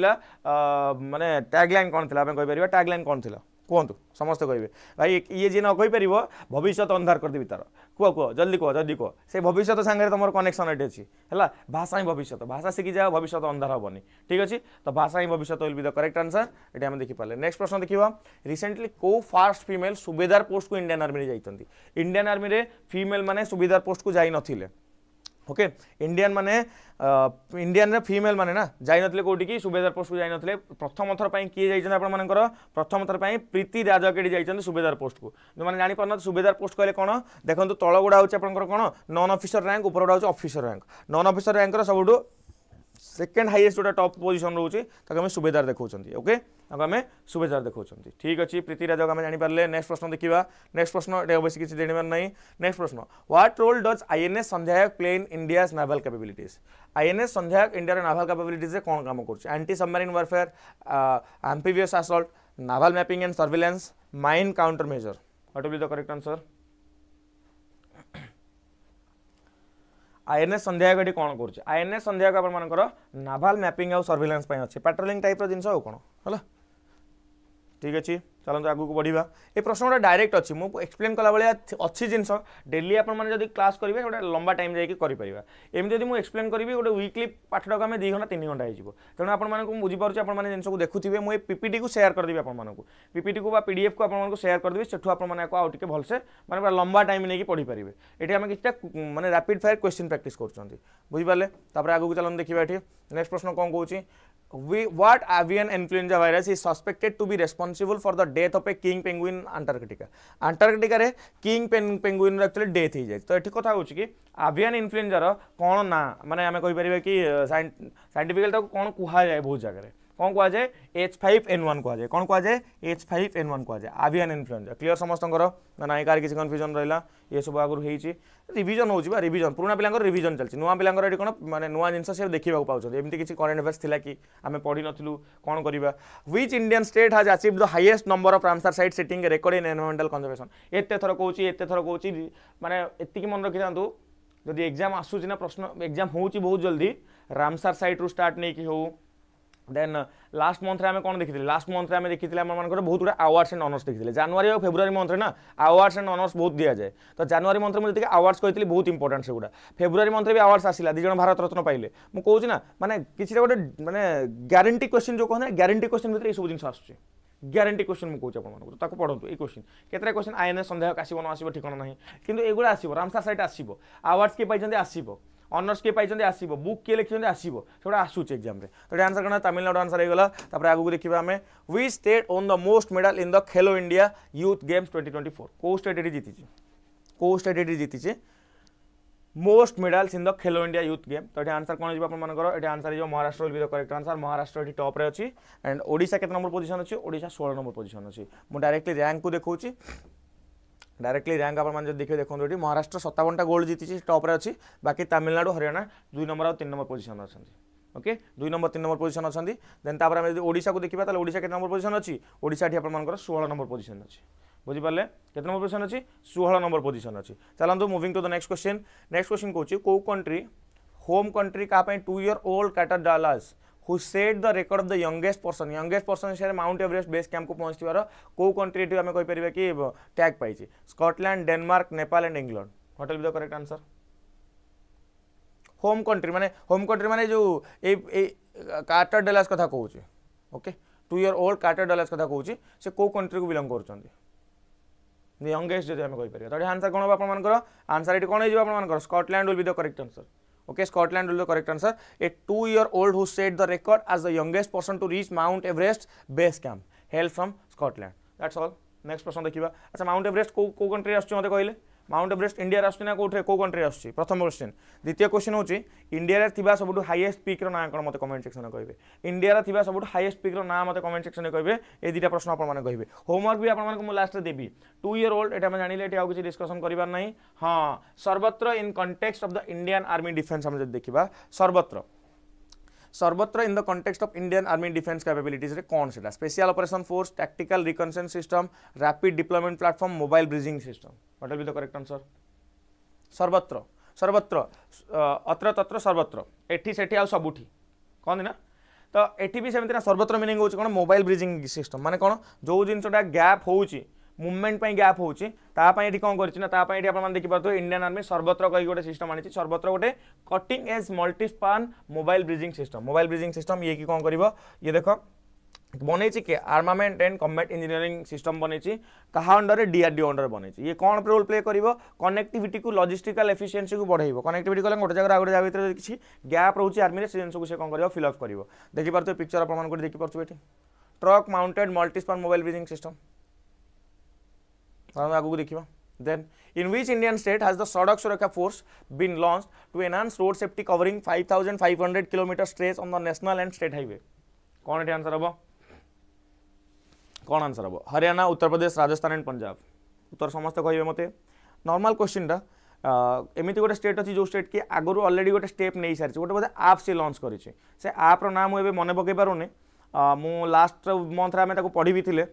माने टैगलाइन कौन थी आम कहीपर टैगलाइन कौन थी कहतु समस्त कहे भाई ये जी न कहीपर भविष्य अंधार करदेवी तार कह कह जल्दी कह जल्दी कह से भविष्य सांगे तुम कनेक्शन ये अच्छी है भाषा ही भविष्य भाषा शिखी जाओ भविष्य अंधार हेनी ठीक अच्छे तो भाषा ही भविष्य will be the correct answer ये आम देखिपारे। नेक्स्ट प्रश्न देखा रिसेंटली को फास्ट फीमेल सुबेदार पोस्ट को इंडियन आर्मी जाती इंडियन आर्मी रे फीमेल माने सुबेदार पोस्ट को जाई नथिले ओके इंडियन माने इंडियन फीमेल माने ना जाइनथिले कोठी की सुबेदार पोस्ट को जाइनथिले प्रथम थर पर किए जाइछन आपण मानकर प्रथम थर पर प्रीति राजकेडी जाइछन सुबेदार पोस्ट को जो माने जानि परन सुबेदार पोस्ट कहले कोन देखंतु तळ गुडा होछ आपणकर कोन नॉन ऑफिसर रैंक ऊपर गुडा होछ officer rank non officer rank रो सबडू सेकेंड हाइएस्ट जो टॉप पोजिशन रोचे ताकि आम सुबेदार देखते ओके आम सुबेदार देखते ठीक अच्छे प्रीतिराज आम जानीपारे। नेक्स्ट प्रश्न देखा नेक्स्ट प्रश्न ये बेस किसी जानवर ना। नेक्स्ट प्रश्न what role does INS Sandhayak play in India naval capabilities INS Sandhayak India naval capabilities कौन काम कर anti submarine warfare amphibious assault naval mapping and surveillance mine counter measure. What will be the correct answer INS Sandhayak ये कौन कर आईएनएस संध्यायक आपर नाभाल मैपिंग और सर्विलांस अच्छे पैट्रोलिंग टाइप जिनस कौन है ठीक अच्छे। चलो आगू बढ़िया ये प्रश्न गोटे डायरेक्ट अच्छी मुझे एक्सप्लेन कला भाया अच्छी जिनस डेली आपड़ी क्लास करेंगे गोटे लंबा टाइम जापर एमती जब मुझे एक्सप्लेन करी गोटे वीकली पाठक आम दुई घंटा तीन घंटा हो तेणु आपको बुझीपुर आपने जिनको देखुए मुझे पीपीटी को सेयार करदेवी आपको पीपीटी को पीडीएफ को आपको सेयार करदेवी से आपके भलसे मैं लंबा टाइम नहीं पढ़ी पारे ये आम किसी मैंने रैपिड फायर क्वेश्चन प्रैक्टिस कर बुझीपारे आगे चलो देखा ये। नेक्स्ट प्रश्न कौन कौन We, what avian influenza virus is suspected to be responsible for the death of a king penguin in Antarctica? Antarctica रे king penguin actually death हो जाए तो ये कथा हो कि avian influenza रो कौन ना माने आम कहीपर कि साइंटिफिकली कौन कहुए बहुत जगह कौन कहुए एच फाइव एन वन कहुए कौन कहुए एच फाइव एन वन कहुए avian influenza क्लीयर समस्त ना कार किसी कन्फ्यूजन रहा ये सब आगुरी होती रिविजन हो रिविजन पुराना पिला रिविजन चलती नुआ पिला कौन मैंने नुआ जिनस देखा पाँच एमती किसी करेन्ट अफेयर्स था कि आम पढ़ी नू कौन करवा which Indian state has achieve the highest number of Ramsar site setting record in environmental conservation एत थर कहूँ एत थर कहूँ मैंने एति मन रखी था जदि एग्जाम आसूना प्रश्न एग्जाम हो बहुत जल्दी रामसर साइट रु स्टार्ट नहीं कि हो देन लास्ट मंथ में कौन देखी लास्ट मंथ में देखी आमर बहुत गुड़ा आवार्स एंड अनर्स देखते जनवरी और फेब्रुआरी मंथ में ना आवार्स एंड अनर्स बहुत दिया जाए। तो जनवरी मंथ में मुझे आवार्स कही बहुत इंपोर्टेंट से गुड़ा फेब्रुआरी मंथ में भी आवार्स आसा दी जन भारत रत्न पाइले मुझे कहूँ ना मैंने किसी गोटे मैंने ग्यारंटी क्वेश्चन जो कहना ग्यारंटी क्वेश्चन भर सब जिन आस ग्यारंटी क्वेश्चन मुझे कौन आपको तो पढ़ू ये क्वेश्चन केतरा क्वेश्चन आईएनएस संदेह आसो न आसो ठिकाना ना कि एगुड़ा आसो रामसार साइट आसो आवार्स किए पाई आसो ऑनर्स किए पाई आसो बुक किए लिखिं आसो से आसूँ एग्जाम तो आंसर कहना तमिलनाडु आंसर होगा। तापर आगे देखा आम which state won the most medal in the Khelo India youth games twenty twenty four को स्टेट ये जीति को स्टेट ये जीति most medals in the Khelo India youth game तो ये आंसर कौन होगा आंसर हो Maharashtra will be the correct answer Maharashtra ये टॉप रे अच्छी एंड ओडिशा केत नंबर पोजिशन अच्छी ओडिशा सोलह नंबर पोजिशन अच्छी मुझे डायरेक्टली रैंक को देखो डायरेक्टली रैंक आप देखिए देखो ये महाराष्ट्र सत्तावनटा गोल्ड जीति टॉप रे अच्छी बाकी तमिलनाडु हरियाणा दुई नंबर और तीन नंबर पोजिशन अच्छा ओके दुई नंबर तीन नंबर पोजिशन अच्छा देन आम ओडिशा को देखा तो ओडिशा केत नंबर पोजिशन अच्छी ओडिशा ये आप सोलह नंबर पोजिशन अच्छी बुझीपारे कितने नंबर पोजिशन अच्छी सोलह नंबर पोजिशन अच्छी। चलो moving to the next question next question कौन को कंट्री होम कंट्री का two year old Carter Dallas who set the record of the youngest person youngest person हिसाब से माउंट एवरेस्ट बेस कैंप को पहुंचार को कंट्री ये आम कहीपर कि टैग पाई Scotland Denmark Nepal and England what will be the correct answer home country माने होम कंट्री माने जो कार्टर डालास कथा कहूँ okay two year old Carter Dallas कथा कहूँ से को कंट्री को बिलंग कर यंगेस्ट जो आम कहीपर तो आंसर कौन होगा आंसर ये कौन हो Scotland will be the correct answer okay Scotland will be the correct answer a two year old who set the record as the youngest person to reach mount Everest base camp hail from Scotland that's all. Next प्रश्न देखा अच्छा माउंट एवरेस्ट को को कंट्री आस कहले माउंट एवरेस्ट इंडिया आसना कौटे को कंट्री आस प्रथम क्वेश्चन द्वितीय क्वेश्चन होची इंडिया थिबा सबुठु हाईएस्ट पीक रो नाम कौन मत कमेंट सेक्शन में कहे इंडिया थिबा सबुठु हाईएस्ट पीक रो नाम मत कमेंट सेक्शन में कहे ये दुटा प्रश्न आपने कहे होमवर्क भी आपको लास्ट में देवी टू ईयर ओल्ड एटा जानिले एटा किसी डिस्कशन करिबार नाही। हाँ Sarvatra in context of the Indian Army defence हम देखा Sarvatra Sarvatra in the context of Indian Army defence capabilities रे कौन से special operation force tactical reconnaissance system rapid deployment platform mobile bridging system what will be the correct answer Sarvatra Sarvatra अत्र तत्र सर्वत्र एठी सेठी आ सबुठी कौन ना तो एठी भी सेमती ना सर्वत्र मीनिंग होची कौन मोबाइल ब्रिजिंग सिस्टम माने कौन जो जिनसटा गैप होची मूवमेंट पर गैप होची तापाई कौन करना देखिए इंडियन आर्मी सर्वत्र कहीं गोटे सिस्टम आनी सर्वत्र गोटे cutting edge multispan mobile bridging system mobile bridging system ये कि कौन कर ये देख बन के armament and combat engineering system बन कहा अंडर डीआरडीओ अंडर बन ये कौन रोल प्ले कर कनेक्टिविटी को लॉजिस्टिकल एफिशिएंसी को बढ़ाई कनेक्टिविटी कल गोटे जगह आगे जगह भितर किसी गैप रोचे आर्मी से जिनको से कौन कर फिलअप कर देखिपे पिक्चर आप देखिपे truck mounted multispan mobile bridging system आगू देखा then in which Indian state has the Sadak Suraksha force been launch to enhance road safety covering five thousand five hundred kilometre stretch on the national and state highway कौन आंसर हम कौन आंसर हम हरियाणा उत्तर प्रदेश राजस्थान एंड पंजाब उत्तर समस्त कहे मत नॉर्मल क्वेश्चन एमती गोटे स्टेट अच्छी जो स्टेट कि आगुरी अलरेडी गोटे स्टेप नहीं सारी गोटे बोलते आप से लॉन्च कर आप्र ना मुझे मन पकई पारे मु लास्ट मंथ आम पढ़ी भी थे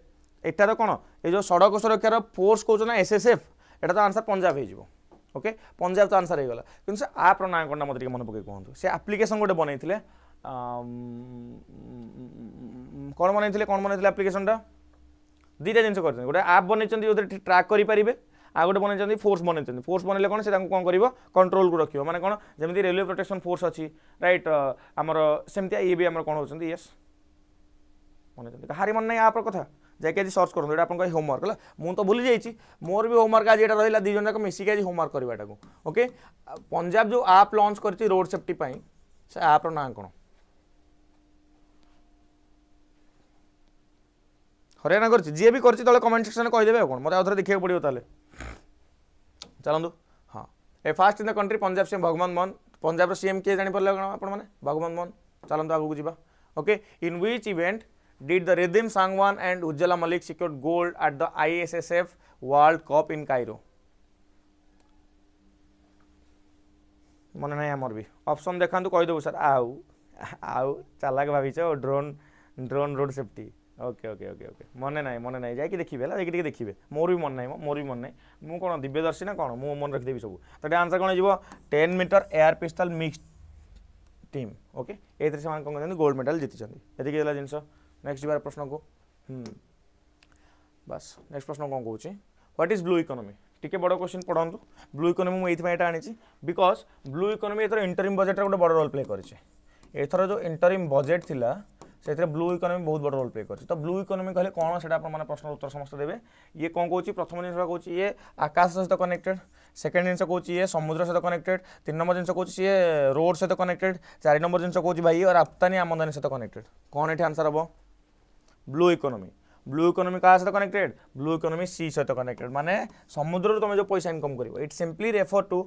एटा तो कौन ये जो सड़क सुरक्षार फोर्स कौन ना एसएसएफ एटा तो आंसर पंजाब हो ओके पंजाब तो आंसर होगा कि आप्र ना कौन मतलब मन पकई कहूँ से आप्लिकेसन गोटे बनई कौन बनई कौन बनई आप्लिकेसनटा दुईटा जिन कर गोटे आप बनई जो ट्राक करेंगे आ गोटे बनई फोर्स बनई फोर्स बनने कौन से कौन कर कंट्रोल को रख माने कौन जमी रेलवे प्रोटेक्शन फोर्स अच्छी रईट आमर सेमती ये भी आम कौन हो यस बनई कहारी मन ना आप कथा जैके आज सर्च कर आप होमवर्क है मुझे तो भूली जाइए मोर भी होमवर्क आज यहाँ रहा दीजन जाक मिसिक आज होमवर्क करवाटा को ओके पंजाब जो आप लॉन्च कर रोड सेफ्टी से आप्र ना कौन हरियाणा कर जी भी कर कमेंट सेक्शन में कहीदेव कौन मत आउे देखा पड़ो ताले चलो। हाँ a fast in the country Punjab CM Bhagwant Mann Punjab CM किए जापर कौन भगवंत मान चलो आगू जावा okay in which event Did the Ridhim Sangwan and Ujjala Malik secure gold at the I S S F World Cup in Cairo? मन ना आमर भी ऑप्शन देखा कहीदेव सर आउ आउ चलाक भाच drone drone road safety okay okay okay okay मन ना मन ना जाकि देखिए है देखिए मोर भी मन ना मोर भी मन ना मुझे कौन दिव्यदर्शी ना कौन मुझे मन रखिदेवी सब तो आंसर कौन ten metre air pistol mix team okay ये से गोल्ड मेडल जीति जिनस नेक्स्ट बार प्रश्न को बस नेक्स्ट प्रश्न कौन कौन व्हाट इज ब्लू इकोनॉमी टी बड़ क्वेश्चन पढ़ात ब्लू इकोनॉमी मुझे ये बिकज ब्लू इकोनॉमी एथर इंटरिम बजेट गोटे बड़ रोल प्ले कर जो इंटरिम बजेट थी से ब्लू इकोनॉमी बहुत बड़ रोल प्ले कर तो ब्लू इकोनॉमी कहले कौन से आप प्रश्न उत्तर समस्त देवे ये कौन कौन प्रथम जिनस कौन ये आकाश सहित कनेक्टेड सेकेंड जिनस कौन ये समुद्र सहित कनेक्टेड तीन नंबर जिनस कौन ये रोड सहित कनेक्टेड चार नंबर जिनस कौन भाई और रप्तानी आमदानी सहित कनेक्टेड कौन ये आंसर हम ब्लू इकोनॉमी ब्लू इकोनॉमी क्या सहित कनेक्टेड ब्लू इकोनॉमी सी सहित कनेक्टेड माने समुद्र तुम जो पैसा इनकम कर it simply refer to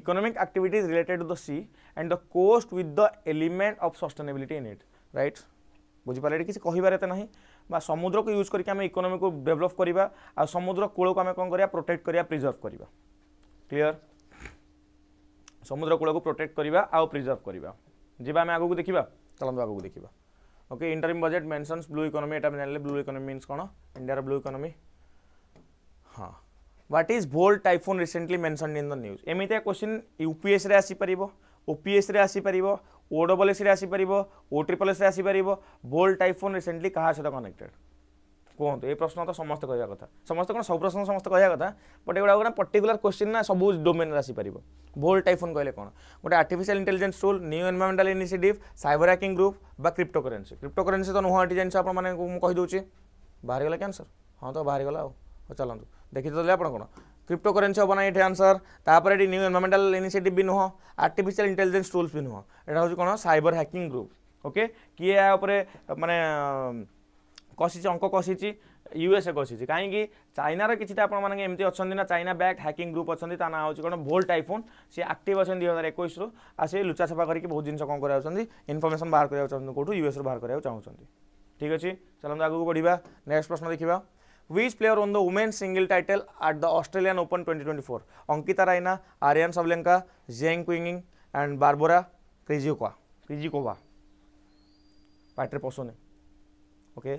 economic activities related to the sea and the coast with the element of sustainability in it right बुझीपारे किसी कहते ना बा समुद्र को यूज करके आम इकोनॉमी को डेवलप करवा आ समुद्र कूल को आम कौन कर प्रोटेक्ट करा प्रिजर्व करवा क्लीयर समुद्र कूल को प्रोटेक्ट करवा आ प्रिजर्व करवा जी आम आगे देखा चलो आगे देखा okay interim budget mentions blue economy एटा जान ब्लू इकोनॉमी मीन्स कौन इंडिया ब्लू इकोनॉमी हाँ what is Volt Typhoon recently mentioned in the news एमती क्वेश्चन यूपीएस रे आसीपर ओपीएस रे आसीपर ओ डबल एस आसीपर ओ ट्रिपल एस आसीपर भोल्ट टाइफून रिसेंटली क्या सहित कनेक्टेड कहतु ये प्रश्न तो समस्त कहवा कथा समस्त कौन सब प्रश्न समस्त कहवा कथा बट एगुड़ा पर्टिकुलर क्वेश्चन ना सब डोमेन आसीपर भोल्ट टाइफून कहले कौन गोटे artificial intelligence tool new environmental initiative cyber hacking group crypto currency crypto currency तो नुह ये जिनस आपदे बाहर गला आंसर हाँ तो बाहर गला चलत देखी तो आप कौन क्रिप्टो करेन्सी हम ना ये आंसर तापर ये न्यू एनवायरमेंटल इनिशिएटिव भी नुह आर्टिफिशियल इंटेलिजेंस टूल्स भी नुह एटा हूँ कौन साइबर हैकिंग ग्रुप ओके किए या माने कषि अंक कषि यूएसए कषि कहीं चाइनार किसी एमती अच्छा चाइना बैक हैकिंग ग्रुप अच्छा ता ना हूँ कौन भोल्ट टाइफून सी आक्टिव अच्छा दुई हजार एक रु आसी लुचा छपा करके बहुत जिन कौन कर इनफर्मेशन बाहर कराया चाहते कौटू यूएस बाहर कराया चाहते ठीक अच्छे चलो आगे बढ़िया नेक्स्ट प्रश्न देखा Which player won the women's single title at the Australian Open twenty twenty-four? Ankita Raina, Aryna Sabalenka, Zheng Qingying and Barbora Krejcikova. Krejcikova. Patrick Posone. Okay.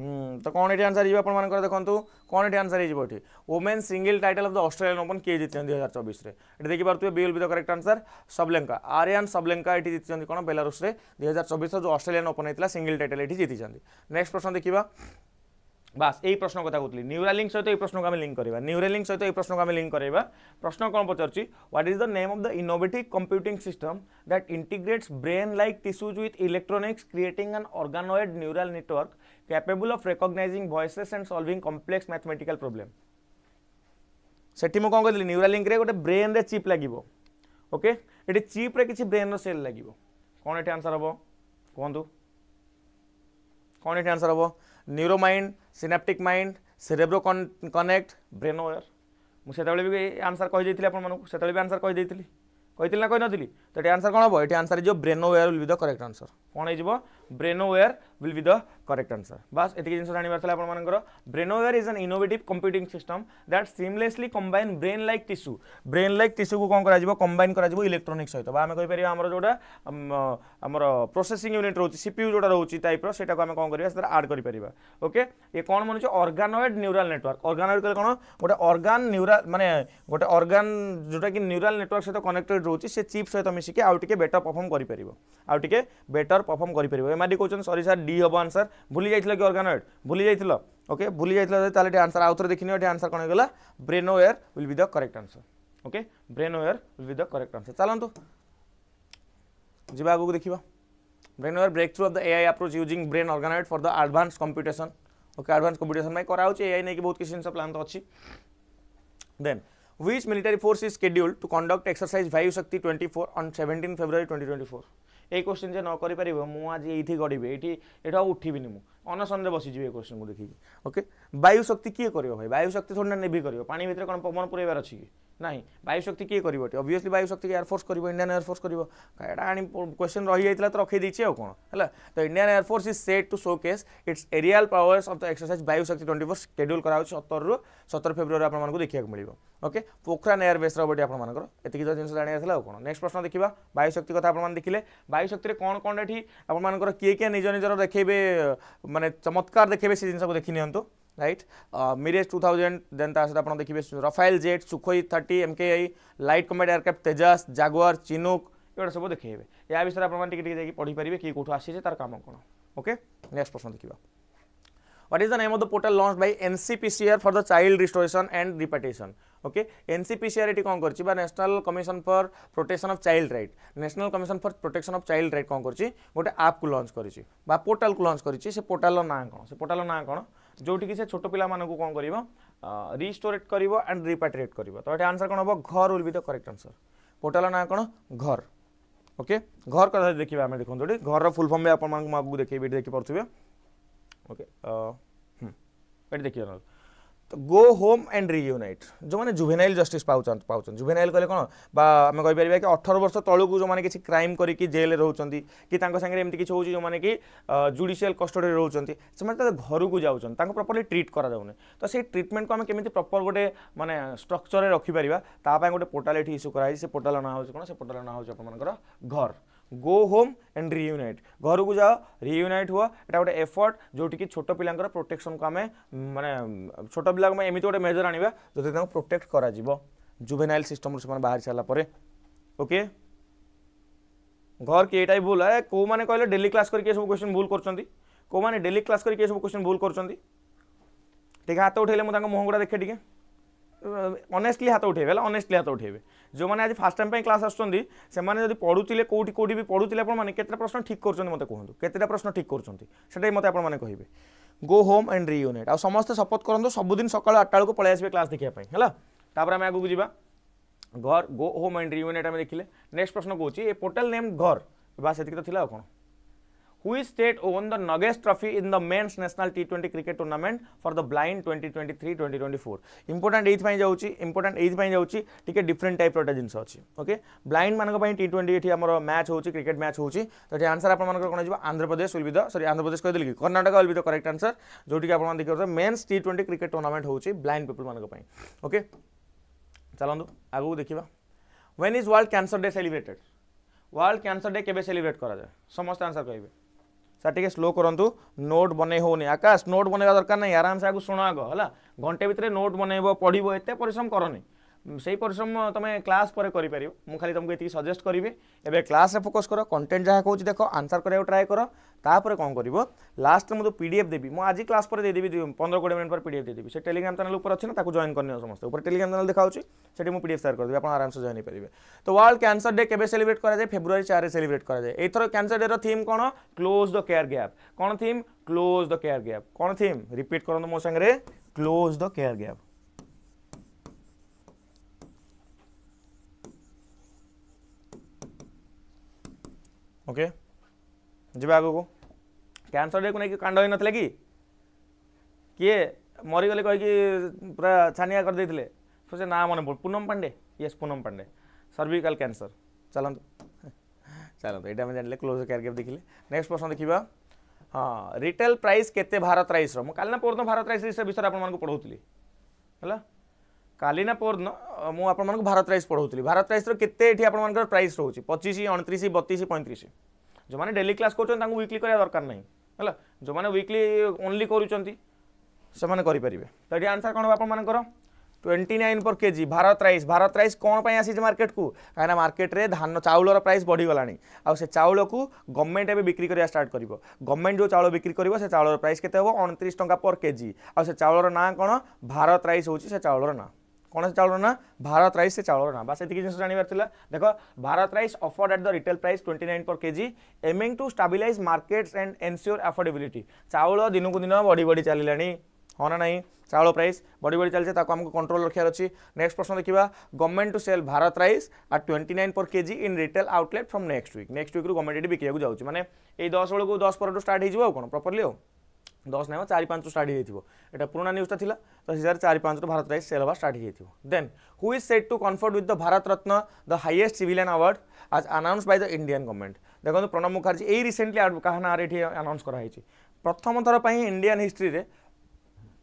Hmm. तो कौन ये आंसर जीव अपन मान कर देखंतु कौन ये आंसर जीव एठी women single title of the Australian Open के जितन दो हज़ार चौबीस रे एठी देखि परतु B will be the correct answer Sabalenka Aryna Sabalenka एठी जितन कोन बेलारूस रे दो हज़ार चौबीस जो ऑस्ट्रेलियन ओपन हेतला सिंगल टाइटल एठी जितन नेक्स्ट प्रश्न देखिबा बास यही प्रश्न कथा कहूँ न्यूरालिंक सहित यह प्रश्न को आम लिंक करवा न्यूरालिंक सहित यह प्रश्न को आम लिंक करवा प्रश्न कौन पचार what is the name of the innovative computing system that integrates brain like tissues with electronics creating an organoid neural network capable of recognising voices and solving complex mathematical problem से कौन कही न्यूरालिंक गोटे ब्रेन रे चिप लगे ओके ये चिप्रे किसी ब्रेन रो सेल लगे कौन ये आंसर हम कहतु कौन ये आंसर हम neuro mind synaptic mind cerebro connect brainware मुझे भी आंसर कही आपत भी आंसर कही कही ना कही नी तो ये आंसर कौन हम ये आंसर जो brainware will be the correct answer कौन हो brainware will be the correct answer बस एत जिन जानवर आपर brainware is an innovative computing system that seamlessly combine brain like tissue brain like tissue को कौन कर कंबाइन कर इलेक्ट्रोनिक्स सहित आम कहीपर आमर जोटा आम प्रोसेसिंग यूनिट रोचे सीपीयू जोटा रोचे टाइप से आम कौन कर आड कर ओके ये कौन बन ऑर्गेनॉइड न्यूरल नेटवर्क ऑर्गेनॉइड कह कौन गोटे ऑर्गन न्यूरल माने गोटे ऑर्गन जोटा कि न्यूरल नेटवर्क सहित कनेक्टेड रोचे से चिप सहित मिसिक आउ टिके बेटर परफॉर्म कर आउ टिके बेटर परफॉर्म कर एमआरडी कहते हैं सरी सर डी हम आंसर भूली जाइए कि ऑर्गेनॉइड भूली जाइए ओके भूली जाइए आंसर आउ थे देखनी आंसर कौन होगा brainware will be the correct answer okay brainware will be the correct answer चलतु जावा आगे देखा brainware breakthrough of the AI approach using brain organoid for the advance computation okay advance computation करा एआई नहीं कि बहुत किसी जिन प्लान तो अच्छी then which military force is scheduled to conduct exercise Vayu Shakti चौबीस ऑन सत्रह फरवरी ट्वेंटी ट्वेंटी फोर ये क्वेश्चन जे न कर आज ये गढ़ी ये उठीबी मुझे अनशन में बसीजी ये क्वेश्चन को देखिए ओके वायु शक्ति किए कर भाई वायु शक्ति थोड़ा ना नेवी कर पानी भितर कौन पवन पुरेबार अच्छी ना वायु शक्ति किए करती ऑब्वियसली वायु शक्ति एयरफोर्स कर इंडियन एयरफोर्स कर क्वेश्चन रही जाता तो रखी देती कौन है तो Indian air force is set to showcase its aerial powers of the exercise Vayu Shakti twenty four schedule कराऊ सतरु सतर फेब्रुआरी आपको देखा मिले ओके पोखरान एयरबेस रोटे आपकी तो जिन जाना कौन नेक्स्ट प्रश्न देखा वायु शक्ति कथ आप देखिए वायु शक्ति कौन कौन ये आपर किए किए निज निजर देखे माने चमत्कार देखे से जिन को देखी नि right Mirage two thousand then सहित आप देखिए Rafale jet Sukhoi thirty MKI light combat aircraft Tejas Jaguar Chinook ये सब देखेबे या विषय आपन टिके टिके पढ़ी पारे कि कोठो आसी तार काम कौन। ओके नेक्स्ट प्रश्न देखा। What is the name of the portal launch by NCPCR for the child restoration and repatriation. Okay NCPCR एटी कौन कर national commission for protection of child right national commission for protection of child right कौन कर गोटे आप को लॉन्च कर पोर्टाल को लॉन्च कर पोर्टाल ना कौन से पोर्टाल ना कौन जोटि से छोट पिला कौन कर रिस्टोरेट कर एंड रिपैट्रिएट कर तो ये आंसर कौन हम घर will be the correct answer portal ना कौन घर। ओके घर कथा देखिए आम देखो ये घर फुल फॉर्म भी आपको देखिए देखिपे। ओके ये देखिए तो गो होम एंड रियूनाइट जो मैंने जुवेनाइल जस्टिस पाँच जुवेनाइल कहले कौन आम कहीपर कि अठारह वर्ष तलू को जो मैंने किसी क्राइम करके जेल रोचान कि सांगे एमती किसी हूँ जो मैंने कि जुडिशियल कस्टडी रोचान से घर को जाऊँ प्रॉपर्ली ट्रीट कराने तो से ट्रिटमेंट को आम केमी प्रपर गोटे माने स्ट्रक्चर रखिपर तापाई गोटे पोर्टाल ये इश्यू कराई से पोर्टाल ना हो से पोर्टाल ना होकर घर गो होम एंड रियूनाइट घर को जाओ रियूनाइट हुआ एटा गोटे एफर्ट जोटि कि छोट पिला प्रोटेक्शन को आम मानने छोट पिला एमती गोटे मेजर आने जो प्रोटेक्ट करा जुवेनाइल सिस्टम से बाहर सारापर। ओके घर किएटा भूल है कौ मैंने कहले डेली क्लास करके सब क्वेश्चन भूल कर कौ मैंने डेली क्लास करके सब क्वेश्चन भूल कर हाथ उठेले मुझे मुहगुड़ा देखे टी ऑनेस्टली हाथ उठेबे ऑनेस्टली हाथ उठेबे जो मैंने आज फास्ट टाइम क्लास आसुच्चंदी से माने जदि पढुतिले कोठी कोठी भी पढुतिले आपण माने केतरा प्रश्न ठीक करचंदी मते कहंतु केतरा प्रश्न ठीक करचंदी सेटाई मते आपण माने कहिबे गो होम एंड रियूनाइट आ समस्त शपथ करंतु सबुदिन सकाळ आठ टा को पळै आसीबे क्लास देखिया पई हला तापर हम आगु जिबा घर गो होम एंड रियूनाइट हम देखिले। नेक्स्ट प्रश्न कहूची ए पोर्टल नेम घर बास एतिक तो थिला कोन हुई state won the Nagesh trophy in the men's national T twenty cricket tournament for the blind twenty twenty three twenty twenty four important ये जाऊँगी इंपोर्टाट ये जाऊँगी टी डिफरेंट टाइप रोटा जिनस अच्छी। ओके ब्लाइंड मानी टी ट्वेंटी ये आम मैच हो क्रिकेट मैच हो तो आंसर आपंकर कौन हो Andhra Pradesh will be the sorry Andhra Pradesh कहदेली Karnataka will be the correct answer जोटी आप देखते men's T twenty cricket tournament हो ब्लाइंड पीपल मानी। ओके चलू आगे देखा when is world cancer day celebrated world cancer day केबे सेलिब्रेट करा जाए समस्त आंसर कहिबे साटिके स्लो करंतु नोट बने होनी आकाश नोट बनवा दरकार नहीं आराम से आगु शुण आग है घंटे भितर नोट बनइब पढ़व एत परिश्रम करनी से परिश्रम तुम्हें क्लास पर करिपारियो मु खाली तुमको ये सजेस्ट करी एबे क्लास रे फोकस कर कंटेंट जहाँ कौच देख आंसर कराया ट्राए कर तापर कौन कर लास्ट में मुझे पीडीएफ देवी मुझे आज क्लास पर देदेवी पंद्रह कोड़े मिनट पर पीडीएफ देदेवी से टेलीग्राम चैनल पर अच्छे ना जॉइन करनी समस्त ऊपर टेलीग्राम चैनल देखा से मुझे पीडीएफ शेयर करदेवी आप आराम से जॉइन करेंगे। तो वर्ल्ड कैंसर डे केबे सेलिब्रेट करा जाए फेब्रुआरी चार सेलिब्रेट करा जाए एथर कैंसर डे रो थीम कौन क्लोज द केयर गैप कौन theme close the care gap कौन थीम रिपीट करंतु मो संगे close the care gap. Okay जी आग को कैंसर डे को नहीं कांड हो ना कि किए मरीगले कहीकि पूरा छानिया कर देथिले तो से ना मन पड़ Poonam Pandey yes Poonam Pandey cervical cancer चलत चलत ये जान क्लोज कैर गैप देखिले। नेक्स्ट प्रश्न देखा हाँ रिटेल प्राइस केते भारत राइस मुझे कालीना पोर्दन भारत राइस विषय आपको पढ़ाऊली है कालीना पोर्दन मुझे भारत राइस पढ़ाऊली भारत राइस केते आपर प्राइस रोचे पचिश अणतीस बतीस पैंतीस जो मैंने डेली क्लास करें वीकली करा दरकार नहीं है जो मैंने वीकली ओनली करेंगे तो ये आंसर कौन होकर twenty nine per KG Bharat rice Bharat rice कौन पर आसी मार्केट को कहीं मार्केट रे धान चाउल प्राइस बढ़ीगला आ से चाउल को गवर्नमेंट एवं बिक्री करवा स्टार्ट कर गवर्नमेंट जो चाउल बिक्री कर से चाउल प्राइस केते हो उनतीस टका पर केजी आ से चाउल ना कौन भारत राइस हो चाउल ना कौन से चाउल ना भारत राइस से चाउल ना बस एतिक जिनस जानिबार थिला। देखो Bharat rice offered at the retail price twenty nine per KG aiming to stabilise markets and ensure affordability चाउल दिन को दिन बढ़ी बढ़ी चलिलानी हाँ ना नहीं चाउल प्राइस बढ़ी बढ़ी चलती आमको कंट्रोल रखार अच्छी। नेक्स्ट प्रश्न देखा government to sell Bharat rice at twenty nine per KG in retail outlet from next week next week government ये बिकाक जाऊँगी मैंने ये दस बेलू दस पर स्टार्ट हो कौन प्रॉपर्ली हो दस ना चार पाँच स्टार्ट होता पुराना न्यूज़टा था तो हिसाब से चार पाँच भारत राइस सेल हवा स्टार्ट हो then who is set to conferred with the Bharat Ratna the highest civilian award आज announce by the Indian government देखो प्रणब मुखर्जी ये रिसेंटली क्या ना ये अनाउंस कराई प्रथम थर पर इंडियन हिस्ट्री में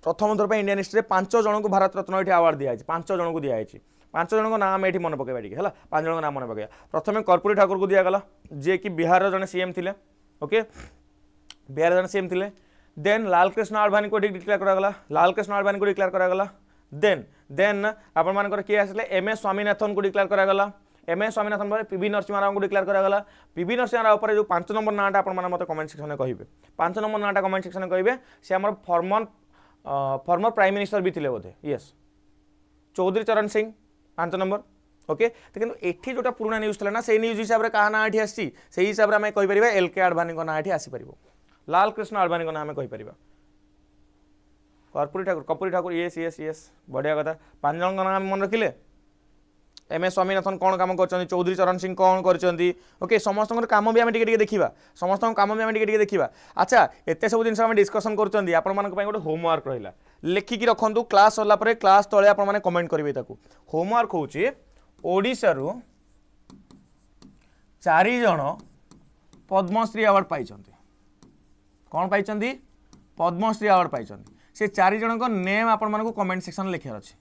प्रथम थर पर इंडियन हिस्ट्री में पांच जन को भारत रत्न ये अवार्ड दिया पांच जन को दिया पांच जन ना आम ये मन पकड़ा टी है पांच जन ना मन पकड़ा प्रथम कर्पूरी ठाकुर को दिगला जे कि बिहार जन सीएम थे। ओके बिहार जन सीएम थे देन लालकृष्ण आडवाणी को डिक्लेयर करागला लालकृष्ण आडवाणी को डिक्लेयर करागला देन देन आपन मानकर किए आसले एम एस स्वामीनाथन को डिक्लेयर करागला एम एस स्वामीनाथन पर पी नरसिंह राव को डिक्लेयर कराला। पी नरसिंह राव पर जो पांच नंबर नाटा आप कमेंट सेक्शन में कहे, पांच नंबर नाटा कमेंट सेक्शन में कहे। सी आम फॉर्मर फॉर्मर प्राइम मिनिस्टर भी थे बोधे, यस चौधरी चरण सिंह पांच नंबर। ओके तो कितु ये जोटा पुराना न्यूज था ना से न्यूज हिसाब से क्या ना ये आसी से हिसाब से आम कहीपर एल के आडवाणी ना ये आसीपर, लाल कृष्ण आडवाणी ना आम कहीपर, Karpoori Thakur Karpoori Thakur yes yes yes बढ़िया कथा। पांच जन ना मन रखिले एम एस स्वामीनाथन कौन काम कर, चौधरी चरण सिंह कौन करके okay, समस्त कम भी आम टे देखा, समस्त कम भी आम टे देखा। अच्छा एत सब जिन आम डिस्कसन करें आपंपाई गोटे होमवर्क रहा लिखिकी रखु, क्लास सरला क्लास तले आप कमेंट करेंगे। होमवर्क होड़ू चारिजण पद्मश्री अवार्ड पाई, कौन पाई पद्मश्री अवार्ड पाई, से चार जन को नेम आपण मानको कमेंट सेक्शन लिखार अच्छे,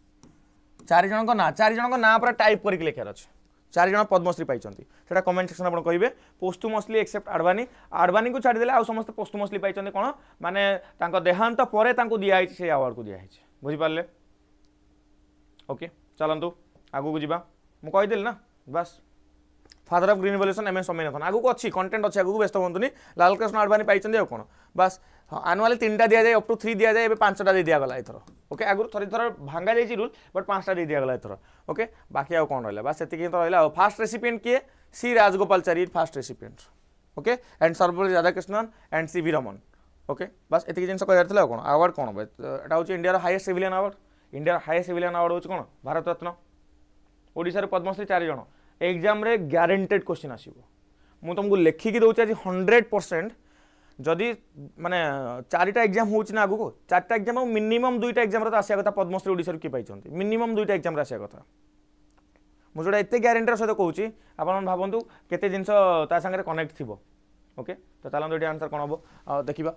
चार जन को ना चार जन को ना पूरा टाइप करके लिखार अच्छे। चार जन पद्मश्री पाई सेटा कमेंट सेक्शन आप कहे। पोस्टुमसली एक्सेप्ट आडवाणी, आडवाणी को छाड़ देले आ समस्त पोस्टुमसली पाई कौन माने तांको देहांत परे तांको दिया है से अवार्ड को दिया है, बुझी पाले। ओके चलंतु आगु जीवा, मु कहि देल ना बस। Father of green revolution M S Swaminathan आगु को अच्छी कंटेंट अच्छी आगु व्यस्त हूँ। लालकृष्ण आडवाणी पाई आ कौन बस आनुआल तीन टा दि जाए अप टू थ्री दि जाए, पांचटा दे दिगला एथर। ओके आगुरी थर थर भांगा जाइए रूल बट पांचटा दे दिगला एथर। ओके बाकी आउ कौन रहा बस ये तो रहा। फास्ट रेसिपिएंट किए C Rajagopalachari first recipient. Okay and Sarvepalli Radhakrishnan and C V Raman. Okay बस ये जिन कहना कौन अवार्ड कौन एटा हूँ India highest civilian award, India highest civilian award हूँ कौन भारत रत्न। ओडिशार पद्मश्री चार जन एग्जाम रे ग्यारंटेड क्वेश्चन आसीबो, मु तुमको लेखिकी दउचा जी हंड्रेड परसेंट। जदि माने चारिटा एग्जाम होउची ना आगु को चारटा एग्जाम में मिनिमम दुईटा एग्जाम तो आसिया कथा पद्मश्री ओडिसा के पाइछंती, मिनिमम दुईटा एग्जाम आसिया कथा। मु जोडा एते ग्यारंटर सहित कहउची आपन भाबंतु केते जिंस ता संगे कनेक्ट थिबो। ओके तो चलंतु एडी आंसर कोन होबो देखिबा।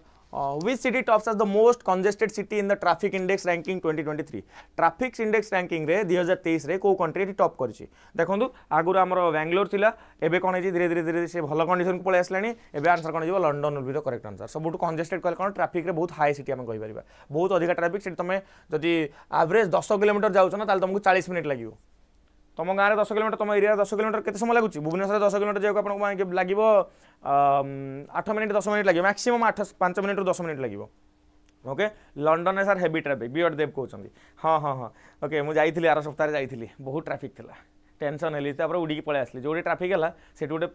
Which city tops as the most congested city in the traffic index ranking twenty twenty three. Traffic index ranking रे दो हज़ार तेईस रे को कंट्री टॉप करछि देखंतु। आगुर हमर बेंगलोर थिला, एबे कोन हे धीरे धीरे धीरे से भल कंडीशन को पळे आसलानी। एबे आंसर कोन जेबो London will be the correct answer. सबुट कंजेस्टेड कहले कोन ट्रैफिक रे बहुत हाई सिटी हम कहि परिबा, बहुत अधिक ट्रैफिक सिटी। तमे जदि एवरेज दस किलोमीटर जाउछ ना ताल तुमको चालीस मिनट लागियो। तुम गाँव में दस किलोमीटर तुम एरिया दस किलोमीटर केते समय लगुच? भुवनेश्वर दस किलोमीटर जाए आपको लगे आठ मिनट दस मिनट लगे, मैक्सिमम आठ पांच मिनट दस मिनट लगे। ओके लंडन में सर हेवी ट्रैफिक बी अट देव कहते हाँ हाँ हाँ। ओके मुझे आर सप्ताह जाइली, बहुत ट्रैफिक थी, टेंशन हेली तापर उड़ी पलि आसली। जो ट्रैफिक है से गोटे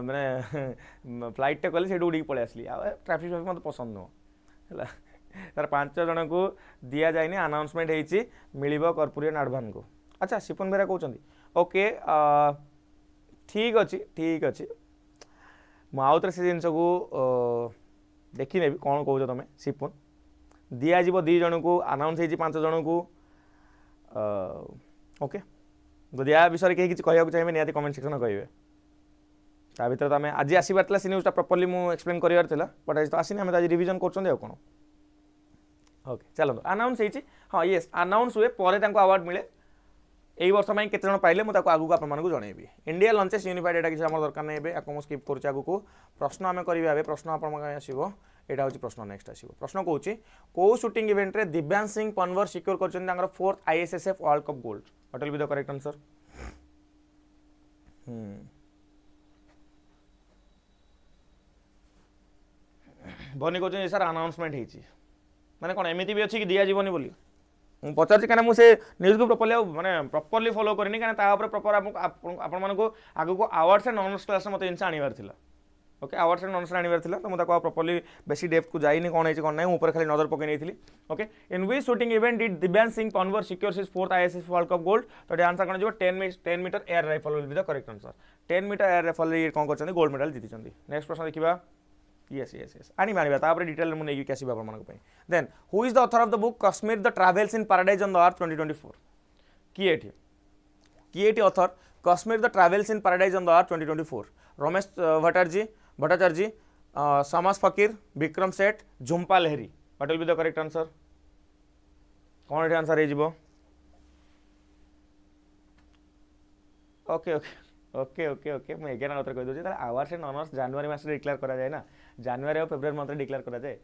मैंने फ्लाइट कली से उड़ी पलि आसली। ट्रैफिक फ्राफिक मत पसंद नुह है। पांच जन को दि जाए अनाउंसमेंट होती मिल कॉर्पोरेट आडवान को। अच्छा शिपन बेरा कहते ओके ठीक अच्छे ठीक अच्छे मुझे से जिनस को देखी ने कौन कौच तुम्हें शिपुन दि जाव दी जन को आनाउंस हो पांच जन को। ओके जब या विषय कहीं किसी कहना चाहिए निहाती कमेंट सेक्शन कहे। ता भर तो आम आज आसपार से न्यूज़टा प्रॉपर्ली मुझे एक्सप्लेन करार बट आज तो आसनी आम आज रिविजन कर कौन। ओके चलो आनाउंस होती हाँ येस आनाउंस हुए पर अवार्ड मिले। यही वर्ष में केतजन पाइले मुझे आगे आपको जनइबी। इंडिया लॉन्चेस यूनिफाइड एटा किसी आम दरकार नहीं। एबे आपको स्किप करूँ आगे प्रश्न आम करें। प्रश्न आपड़ा हूँ प्रश्न नेक्स्ट आसो। प्रश्न कौन कौ शूटिंग इवेंट रे दिव्यांश सिंह पनवर सिक्योर कर fourth ISSF world cup gold. What will be the correct answer? बनी कहते सर अनाउंसमेंट होती मैंने कौन एमती भी अच्छी कि दि जावनी बोली मुझे पचारे क्या मुझे न्यूज को प्रॉपर्ली मैंने प्रॉपर्ली फॉलो करनी क्या प्रॉपर आपको आगे अवार्ड्स एंड ऑनर्स क्लास में मत जिन आनबार। ओके अवार्ड्स एंड ऑनर्स आनबार तो मुझे प्रॉपर्ली बेसी डेप्थ को जाइनी कौन है कौन ना ऊपर खाली नजर पकई नहीं। Okay in which shooting event did Divyansh Singh Panwar secure his fourth ISS world cup gold. तो आंसर कौन ten ten metre air rifle will be the correct answer. Ten metre air rifle कौन कर गोल्ड मेडल जीति। नेक्स्ट प्रश्न देखा येस येस येस आनी आने डिटेल मुझे नहीं आसबा आप। Then who is the author of the book Kashmir the travels in paradise on the earth twenty twenty four. किए किए author Kashmir the travels in paradise on the earth twenty twenty four. Ramesh Bhattacharya Bhattacharya Shamas फकीर Vikram Seth Jhumpa Lahiri. What will be the correct answer? कौन ये आंसर हो? Okay okay okay okay okay मुझे एगेन आउतर कही दूसरी आवार्स एंड अनर्स जनवरी मस डिक्लेयर करा जाए ना, जनवरी और फेब्रुआरी मंथ डिक्लेयर करा जाए,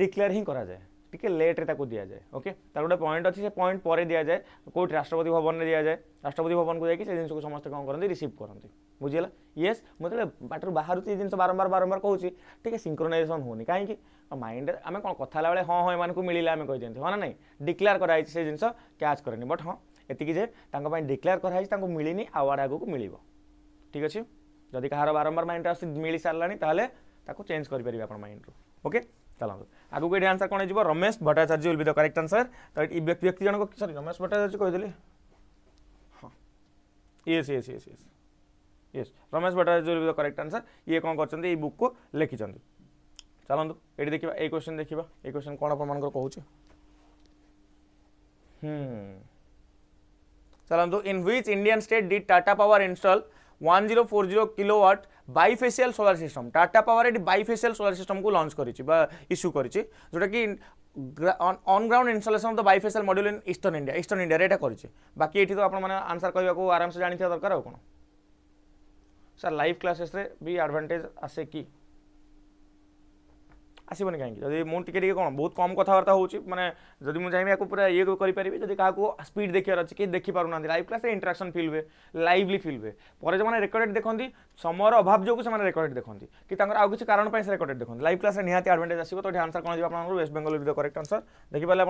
डिक्लेयर ही करा जाए। टिके लेट्रे ताकू दिया जाए ओके तार गोटे पॉइंट अच्छी से पॉइंट पर दि जाए कोई राष्ट्रपति भवन में दि जाए राष्ट्रपति भवन को जाकि से जिनको समस्त कौन करते रिसीव करते बुझीला येस मुझे बाटर बाहर ये जिन बारंबार बारंबार कहूँ टे सिंक्रोनाइजेशन होनी कहीं माइंड आम कौन कथा बेले हाँ हाँ एम को मिले आम कही दिखाते हाँ ना नहीं डिक्लेयर कराई से जिन कैच करेनि बट हाँ एति जे डिक्लेयर कराई मिलनी आवार्ड आगे मिल ठीक अच्छे जदि कहार बारंबार माइंड आस मिल सारा ताको चेंज करेंगे आप माइंड रू ओके चलो आगे ये आंसर कौन हो Ramesh Bhattacharya will be the correct answer तो व्यक्ति जन सॉरी रमेश भट्टाचार्य कहीदेली हाँ yes yes yes yes yes Ramesh Bhattacharya will be the correct answer ये कौन कर बुक को लिखी चलतु ये देखा ये क्वेश्चन देखा ये क्वेश्चन कौन आपर कहूँ चलतु in which Indian state did Tata power install one thousand forty kilowatt bifacial solar system Tata power eight bifacial solar system को लॉन्च करी इश्यू करी जोटा कि on ground installation of the bifacial module in eastern India eastern India एटा करी बाकी ये तो आप आंसर कहवाक आराम से जानते दरकार कौन सर लाइव क्लासेस रे भी एडवांटेज आसे कि आसबनी कहीं जब मुझे कौन बहुत कम कथबार्ता हो मैं जब मुझे चाहिए पूरा ये करेंगे जब क्या स्पीड देखार अच्छे किए देखी पारना लाइव क्लास इंटरेक्शन फील हुए लाइवली फील हुए पर जो मैंने रिकॉर्डेड देखती समय अभाव जो से रिकॉर्डेड देखती कि आउ किसी कारण से रिकॉर्डेड देखते लाइव क्लास निहाती एडवांटेज आसो तो आंसर कौन आप waste Bengal will be the correct answer देखिपारे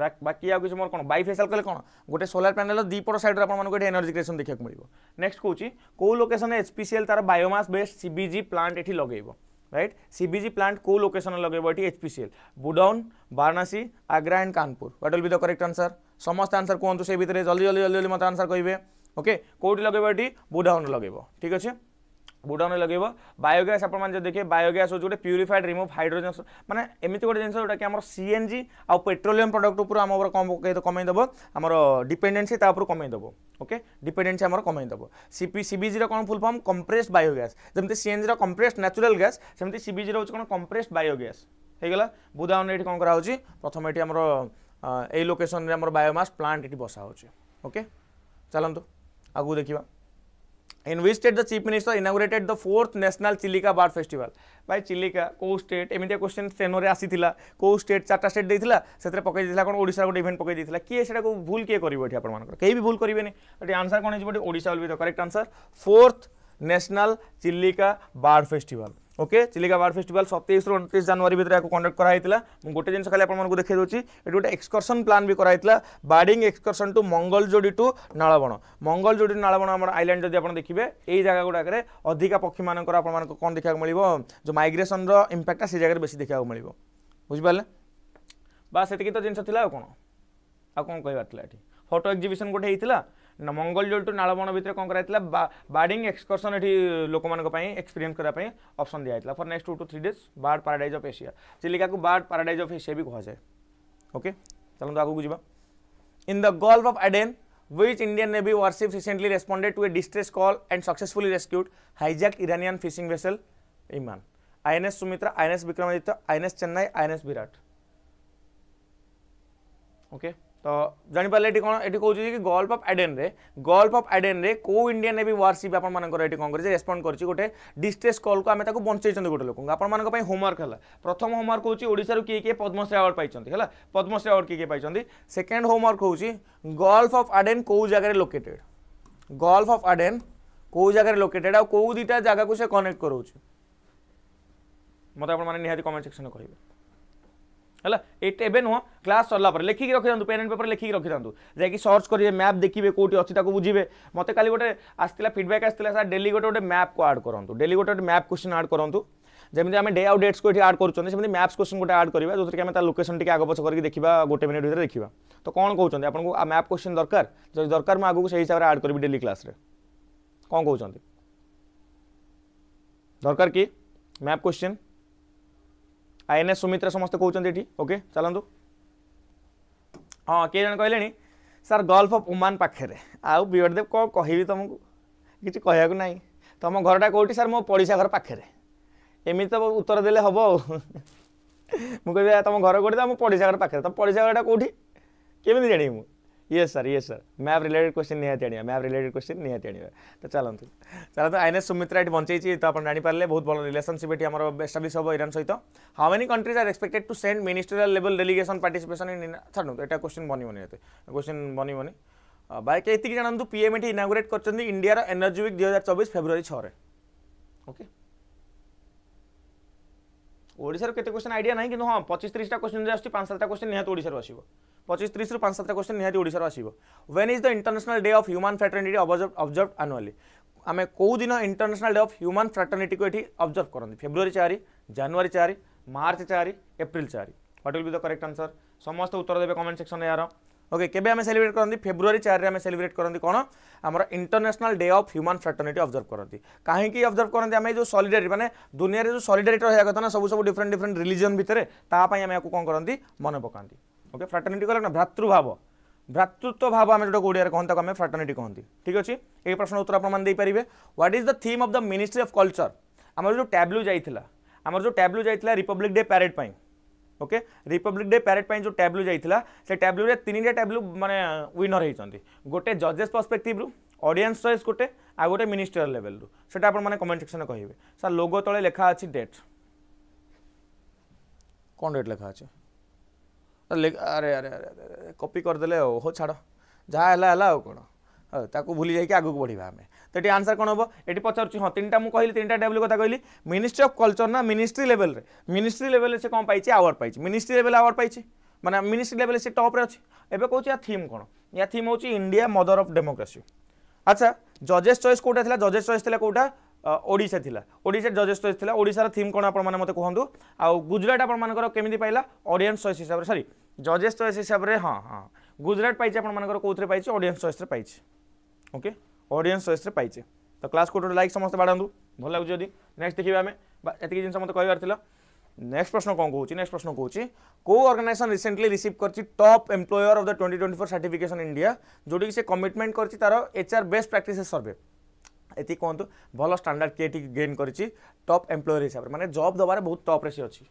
आप बाकी आगे मोर कौन बाइफेशियल कले कौन गोटे सोलर पैनल दीपट साइड आपको एनर्जी क्रिएशन देखा मिलो नेक्स्ट कौन कौ लोकेशन एचपीसीएल तार बायोमास बेस्ड सीबीजी प्लांट ये लगेब राइट सीबीजी प्लांट को लोकेशन लगे HPCL Budaun Varanasi Agra and Kanpur what will be the correct answer समस्त आंसर कहूँ से भितर जल्दी जल्दी जल्दी जल्दी मत आंसर कहे ओके कौटी लगे बुडाउन लगे ठीक अच्छे बुडाउन लगे बायोगैस आप देखिए बायोगैस हो प्यूरीफाइड रिमूव हाइड्रोजन माने एमती गोटे जिन जोटा कि आम सीएनजी आ पेट्रोलियम प्रोडक्ट उपर आम कमईदेव आमर डिपेंडेंसी कमईदेव ओके डिपेंडेंसी आम कमईदेव सीपी सीबीजी कौन फुल फॉर्म कंप्रेस्ड बायोगैस जमी सीएनजी कंप्रेस्ड नेचुरल गैस सेमती सीबीजी रोज कौन कंप्रेस्ड बायोगैस होगा बुडाउन ये कौन कराऊँ प्रथम ये आमर ए लोकेशन आम बायोमास प्लांट ये बसा होके चलतु आगू देखा in which state the chief minister inaugurated the fourth national Chilika bird festival भाई चिलिका को स्टेट एमती क्वेश्चन सेनोर आसी को स्टेट चार्टा स्टेट देता से पकड़ा कौन ओडिशा गोटे इवेंट पकई देता किए से भूल किए करेंगे आपंकर कहीं भी भूल करेंगे आंसर कौन Odisha will be the correct answer fourth national Chilika bird festival okay Chilika bird festival सतैश रु उनतीस जनवरी भितर आपको कंडक्ट कराइला गोटे जिन खाली आपको देखिए दूसरी ये गोटे एक्सकर्सन प्लान भी कराइला birding excursion to Mangalajodi to नालबण Mangalajodi to नालबण आम आइलैंड जब आप देखिए ये जगह गुड़ाक अधिका पक्षी मान कौन देखा मिलो जो माइग्रेसन इंपैक्ट से जगह बेस देखा मिलो बुझिपारे बास ये तो जिनस कौन आ कौन कहला फोटो एक्जिबिशन गोटे होता मंगलजोड़ी टू नालबण भितर कौन कर बार्डिंग एक्सकर्सन ये लोक मानी एक्सपीरियंस करने ऑप्शन दिया जाता for next two two three days bird paradise of Asia Chilika को बार्ड पैराडाइज ऑफ एशिया भी कहुए ओके चलो तो आगे जावा in the gulf of Aden which Indian navy warship recently responded to a distress call and successfully rescued hijacked Iranian fishing vessel विमान INS Sumitra INS Vikramaditya INS Chennai INS Viraat okay तो जापारे ये कौन ये कौन कि गल्फ ऑफ एडेन रे गल्फ ऑफ एडेन रे को इंडियन नेवी वारशिप आपर ये कौन कर रेस्पॉन्ड कर गोटे डिस्ट्रेस कॉल को आम बंचे गोटे लोक आप होमवर्क है प्रथम होमवर्क होड़शार किए किए पद्मश्री अवार्ड पाई है पद्मश्री अवार्ड किए पाई सेकेंड होमवर्क हूँ गल्फ ऑफ एडेन को जगह लोकेटेड गल्फ ऑफ एडेन को जगह लोकेटेड आ कौ दुटा जगह को कनेक्ट कराऊँ मत निहाती कमेंट सेक्शन में कहे है एट एवं नुह क्लास सरला लिखिक रखी था पेन एंड पेपर लिखिक रखी था जैकि सर्च करेंगे मैप देखिए कौटी अच्छी बुझे मत कल गोटे आसाला फिडबैक आसाला सर डेली गोटे गोटे मैप को आड करूँ डेली गोटे गोटे मैप क्वेश्चन आड करूँ जमी आम डे आउ डेट्स को ये आड करमें मैप्स क्वेश्चन गोटे आड करा जो आम लोकेशन टे आग पछ करके देखा गोटे मिनट भितर देखा तो कौन कहते हैं आपको मैप क्वेश्चन दरकार जो दरकार मुझे आगे से हिसाब से आड करी डेली क्लास में कौन कहते दरकार कि मैप क्वेश्चन आईएनएस सुमित्रा समस्ते कहते ओके चलतु हाँ किए जन कहले सर गल्फ ऑफ ओमान पाखे आउ बियरदेव कौन कहबी तुमको किसी कहवाक ना तुम घरटा कौटी सर मो पड़शा घर पाखे एमि तो उत्तर देले हम मुझे तुम घर कौटी तो मो पड़शा घर पाखे तुम पड़शा घरटा कौटी केमी जानी yes sir yes sir map related question निहाती आने मैप रिलेटेड क्वेश्चन निहाती आने तो चलते चलो तो आईएनएस सुमित्रा ये बंचई तो आप जापारे बहुत भल रिलेशनशिप ये आम एस्टाब्लिश हम ईरान सहित how many countries are expected to send ministerial level delegation participation in छाड़ ये क्वेश्चन बनबनी क्वेश्चन बनबनी बाइक ये जानतु पीएम ये इनागुरेट कर इंडिया एनर्जी वीक दुई हजार चौबीस फेब्रुआरी छः ओके ओडिशार केते क्वेश्चन आइडिया नहीं कि हाँ पच्चीस तीस क्वेश्चन आस पांच सात क्वेश्चन निहाती ओडिशार आसिबो पच्चीस तीस पांच सात क्वेश्चन निहाती ओडिशार आसिबो when is the international day of human fraternity observed annually आम कौ दिन international day of human fraternity को ये ऑब्जर्व करते फेब्रुआरी चार जनवरी चार मार्च चार एप्रिल चार what will be the correct answer समस्त उत्तर देवे कमेंट सेक्शन यार ओके केबे आम सेलिब्रेट करते फेब्रुआरी चार आम सेलिब्रेट करते कौन आम international day of human fraternity observe करते कहीं ऑब्जर्व करते आम जो सॉलिडरिटी माने दुनिया जो सॉलिडरिटी रहा कथा ना सब सब डिफरेंट डिफरेंट रिलीजन भितर तापाई आम कौन करती मन पकाती ओके फ्रैटर्निटी कह ना भ्रातृभाव भ्रातृत्व भाव आम जो ओडिया कहते आम फ्रैटर्निटी कहते ठीक अच्छे ये प्रश्न उत्तर आपपारे what is the theme of the ministry of culture आम जो टैब्लू जाइला आम जो टैब्लू जाइला रिपब्लिक डे पैरेड पर ओके रिपब्लिक डे पैरेड जो टैब्लू जाइला से टैब्लू रे तीन टा टैब्लू माने विनर होती गोटे जजेस पर्सपेक्टिव रु ऑडियंस चॉइस गोटे आ गोटे मिनिस्टर लेवल रु से माने कमेंट सेक्शन कहिबे सर लोगो तले लिखा अछि डेट कौन डेट लिखा अछि अरे अरे अरे कॉपी कर देले हो छाड़ जहाँ हला हला कौन ताको भूली जाइए आगे बढ़िया आम तो ये आंसर कौन हम ये पचारूँ हाँ तीन टाइम कहली तीन टैब्लू क्या कहली मिनिस्ट्री ऑफ कल्चर ना मिनिस्ट्री लेवल रे मिनिस्ट्री लेवल से कौन पाई आवार्ड पाई मिनिस्ट्री लेवल आवार्ड पाई माने मिनिस्ट्री लेवल से टॉप रे अच्छी एबे कहूँ या थीम कौन या थीम होची इंडिया मदर ऑफ डेमोक्रेसी अच्छा जजेस चॉइस कोटा था जजेस चॉइस था कोटा ओडिशा थिला ओडिशा जजेस चॉइस थिला ओडिशार थीम कौन आप मत कहूँ आ गुजरात आपमि पाइला ऑडियंस चॉइस हिसाब से सॉरी जजेस चॉइस हिसाब से हाँ हाँ गुजरात पाई आपर कौन पाई ऑडियंस चॉइस पाई ओके ऑडियंस चॉइस पाई तो क्लास कोड लाइक समस्त बाढ़ातु भल लगुच जदि नेक्स्ट देखा आम एत जिन मत कह नेक्स्ट प्रश्न कौन कौन नेक्स्ट प्रश्न कौन को ऑर्गेनाइजेशन रिसेंटली रिसीव कर top employer of the twenty twenty four certification India जोटी से कमिटमेंट कर तार एचआर बेस्ट प्रैक्टिसेस सर्वे ये कहतु भल स्टैंडर्ड किए गेन कर टॉप एम्प्लॉयर हिसाब से मानते जॉब दबार बहुत टॉप सी अच्छी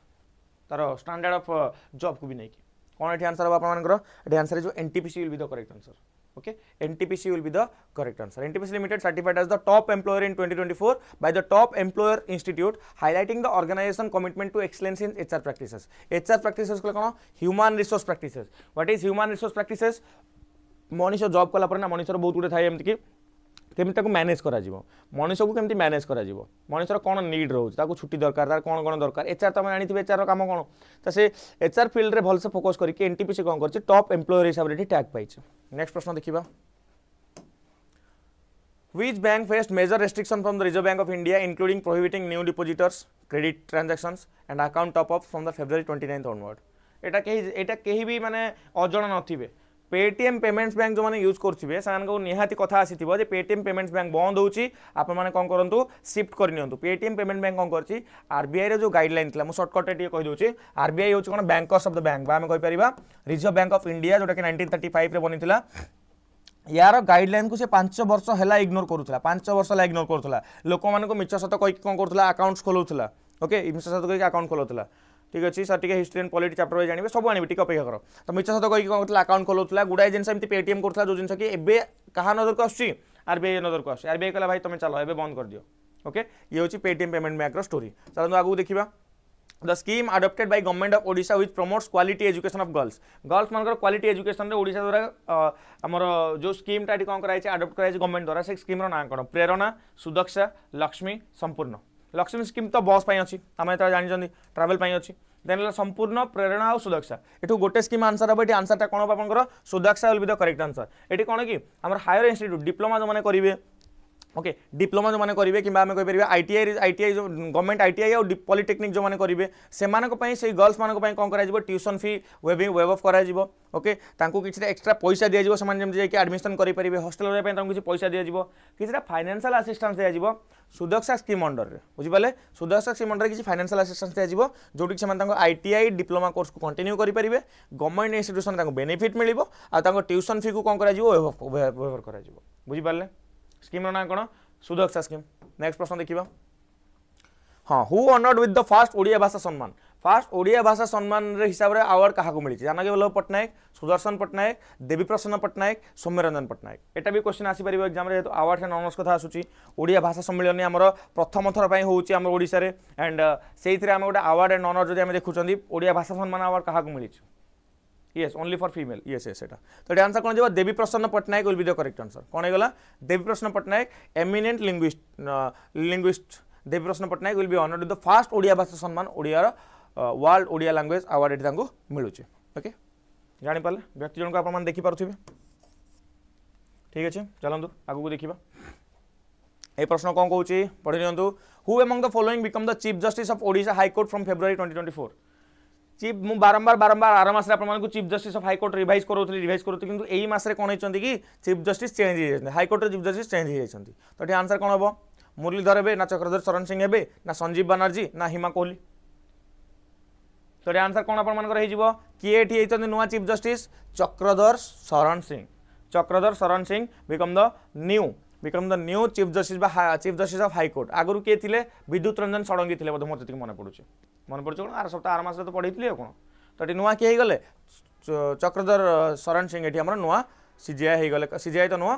तार स्टैंडर्ड ऑफ जॉब को भी नहीं कौन ये आंसर हम आप आंसर जो NTPC will be the correct answer okay NTPC will be the correct answer NTPC limited certified as the top employer in twenty twenty four by the top employer institute highlighting the organisation commitment to excellence in HR practices HR practices कौन human resource practices what is human resource practices मनीष जॉब कला पर ना मनीषर बहुत गुटे थाए एमती केमी मैनेज कर मनीष को केमी मैनेज कर मनीषर कौन नीड रोचे छुट्टी दरकार तार कौन कौन दरकार एचआर तुम जानी एचआर काम कौन तो से एचआर फील्ड रे भल से फोकस करके एनटीपीसी कौन कर टॉप एम्प्लॉयर हिसाब से टैग पाई। नेक्स्ट प्रश्न देखा which bank faced major restriction from the reserve bank of India including prohibiting new depositors credit transactions and account top up from the February twenty ninth onward एटा कहीं भी माने अजणा नथिबे पेटीएम पेमेंट्स बैंक जो मैंने यूज करेंगे को निहाती कथा आसी पेटीएम पेमेंट्स बैंक बंद होने कौन करूँ शिफ्ट करनी पेटीएम पेमेंट बैंक कौन कर आरबीआई रे जो गाइडलाइन थी मुझे सर्टकटे कहीदे आरबीआई हूँ कौन बैंकर्स ऑफ द बैंक आम कहीपर रिजर्व बैंक ऑफ इंडिया जोटा कि नाइंटीन थर्टी फाइव रे बनी यार गाइडलाइन को से पांच वर्ष है इग्नोर करूला पांच वर्ष है इग्नोर करूला लोक मानक मिछ सत कहीं कौन करूला अकाउंट्स खोलूला ओके मिछ सत कहीं अकाउंट खोलूला ठीक अच्छे सर टे history and polity chapter wise जानवे सब आने अपेक्षा कर तो मिछ सत कहीं कौन कर अकाउंट खोलूला गुड़ाए जिनस एमती पेटीएम करूला जो जिनस कि ए क्या नजर को आरबीआई नजर को आरबीआई कहला भाई तुम चलो ए बंद कर दियो ओके ये हूँ पेटीएम पेमेंट बैंक स्टोरी चलो आगे देखा the scheme adopted by government of Odisha which promotes quality education of girls girls मानकर क्वालिटी एजुकेशन रे ओडिशा द्वारा हमर जो स्कीम टाटी कौन कराई छै अडॉप्ट कराई छै गवर्नमेंट द्वारा से स्कीम रो नाम कौन प्रेरणा सुदक्षा लक्ष्मी संपूर्ण लक्ष्मी स्कीम तो बस पाई अच्छी आम ये जानते ट्रावेल अच्छी देन संपूर्ण प्रेरणा और सुदक्षा एठू गोटे स्कीम आंसर हम ये आंसरटा कौन हम आपंकर सुदक्षा will be the correct answer ये कौन कि हमर हायर इंस्टीट्यूट डिप्लोमा जो मैंने करेंगे ओके डिप्लोमा जो मैंने करेंगे कि आम कहीपर आईटीआई आईटीआई जो गवर्नमेंट आईटीआई और पॉलिटेक्निक जो मैंने करेंगे से गर्ल्स मानी कौन कर tuition fee waiving waive off कर ओके किसी एक्सट्रा पैसा दिया जैसे एडमिशन करेंगे हॉस्टल किसी पैसा दिया किसी फाइनेंशियल असिस्टेंस दिया सुदक्षा स्कीम अंडर में बुझे सुदक्षा स्कीम अंडर किसी फाइनेंशियल असिस्टेंस दिया जोटी से आईटीआई डिप्लोमा कोर्स को कंटिन्यू करेंगे गवर्नमेंट इंस्टीट्यूशन बेनिफिट मिले और ट्यूशन फी को कौन कर बुझे स्कीम ना कौन सुदक्षा स्कीम। नेक्स्ट प्रश्न देखा हाँ who honoured with the first Odia Bhasha Samman fast Odia Bhasha सम्मान हिसाब से आवार्ड क्या जानकी वल्लभ पट्टनायक, सुदर्शन पट्टनायक, देवीप्रसन्न पट्टनायक, सौम्यरंजन पट्टनायक। एटा भी क्वेश्चन आसीपर एक्जाम जेहतु आवार्ड से अनर्स कथा आसूँ ओडिया भाषा सम्मेलन आमर प्रथम थर पर होची आम ओडिशा रे एंड से गोटे आवार्ड एंड अनर जो देखुं ओडिया भाषा सम्मान आवार्ड क्या मिली yes only for female yes yes तो ये आंसर कौन जब Debiprasanna Patnaik will be the correct answer कौन है गला देवीप्रसन्न Patnaik eminent linguist linguist Debiprasanna Patnaik will be honoured the first Odia Bhasha Samman Odia world Odia language award ये मिलूचे ओके जानी पाले व्यक्ति जन को आप देखी पारे ठीक अच्छे चलतु आगू देखा ये प्रश्न कौन कौन पढ़ी दिखाँ who among the following become the chief justice of Odisha high court from February twenty twenty four chief मु बारंबार बारंबार आर मस chief justice of high court revise करूली रिवाइज करूँ किंतु एई मास रे कोन होइचंती कि चीफ जस्टिस चेंज होइचंती हाई कोर्ट रे चीफ जस्टिस चेंज होइचंती तो ये आंसर कौन हम मुरलीधर हे ना चक्रधर शरण सिंह हे ना संजीव बनार्जी ना हिमा कोहली तो ये आंसर कौन आपको किए ये नुआ chief justice Chakradhar Sharan Singh Chakradhar Sharan Singh become the new become the new chief justice chief justice of high court आगुरी किए थे विद्युत रंजन षडंगी थे बोध मत मन पड़े मन पड़े कौन आर सप्ताह आर मस तो पढ़ी थी कौन तो ये नुआ किए गले चक्रधर शरण सिंह ये नुआ सीजीआई हो सीजीआई तो नुआ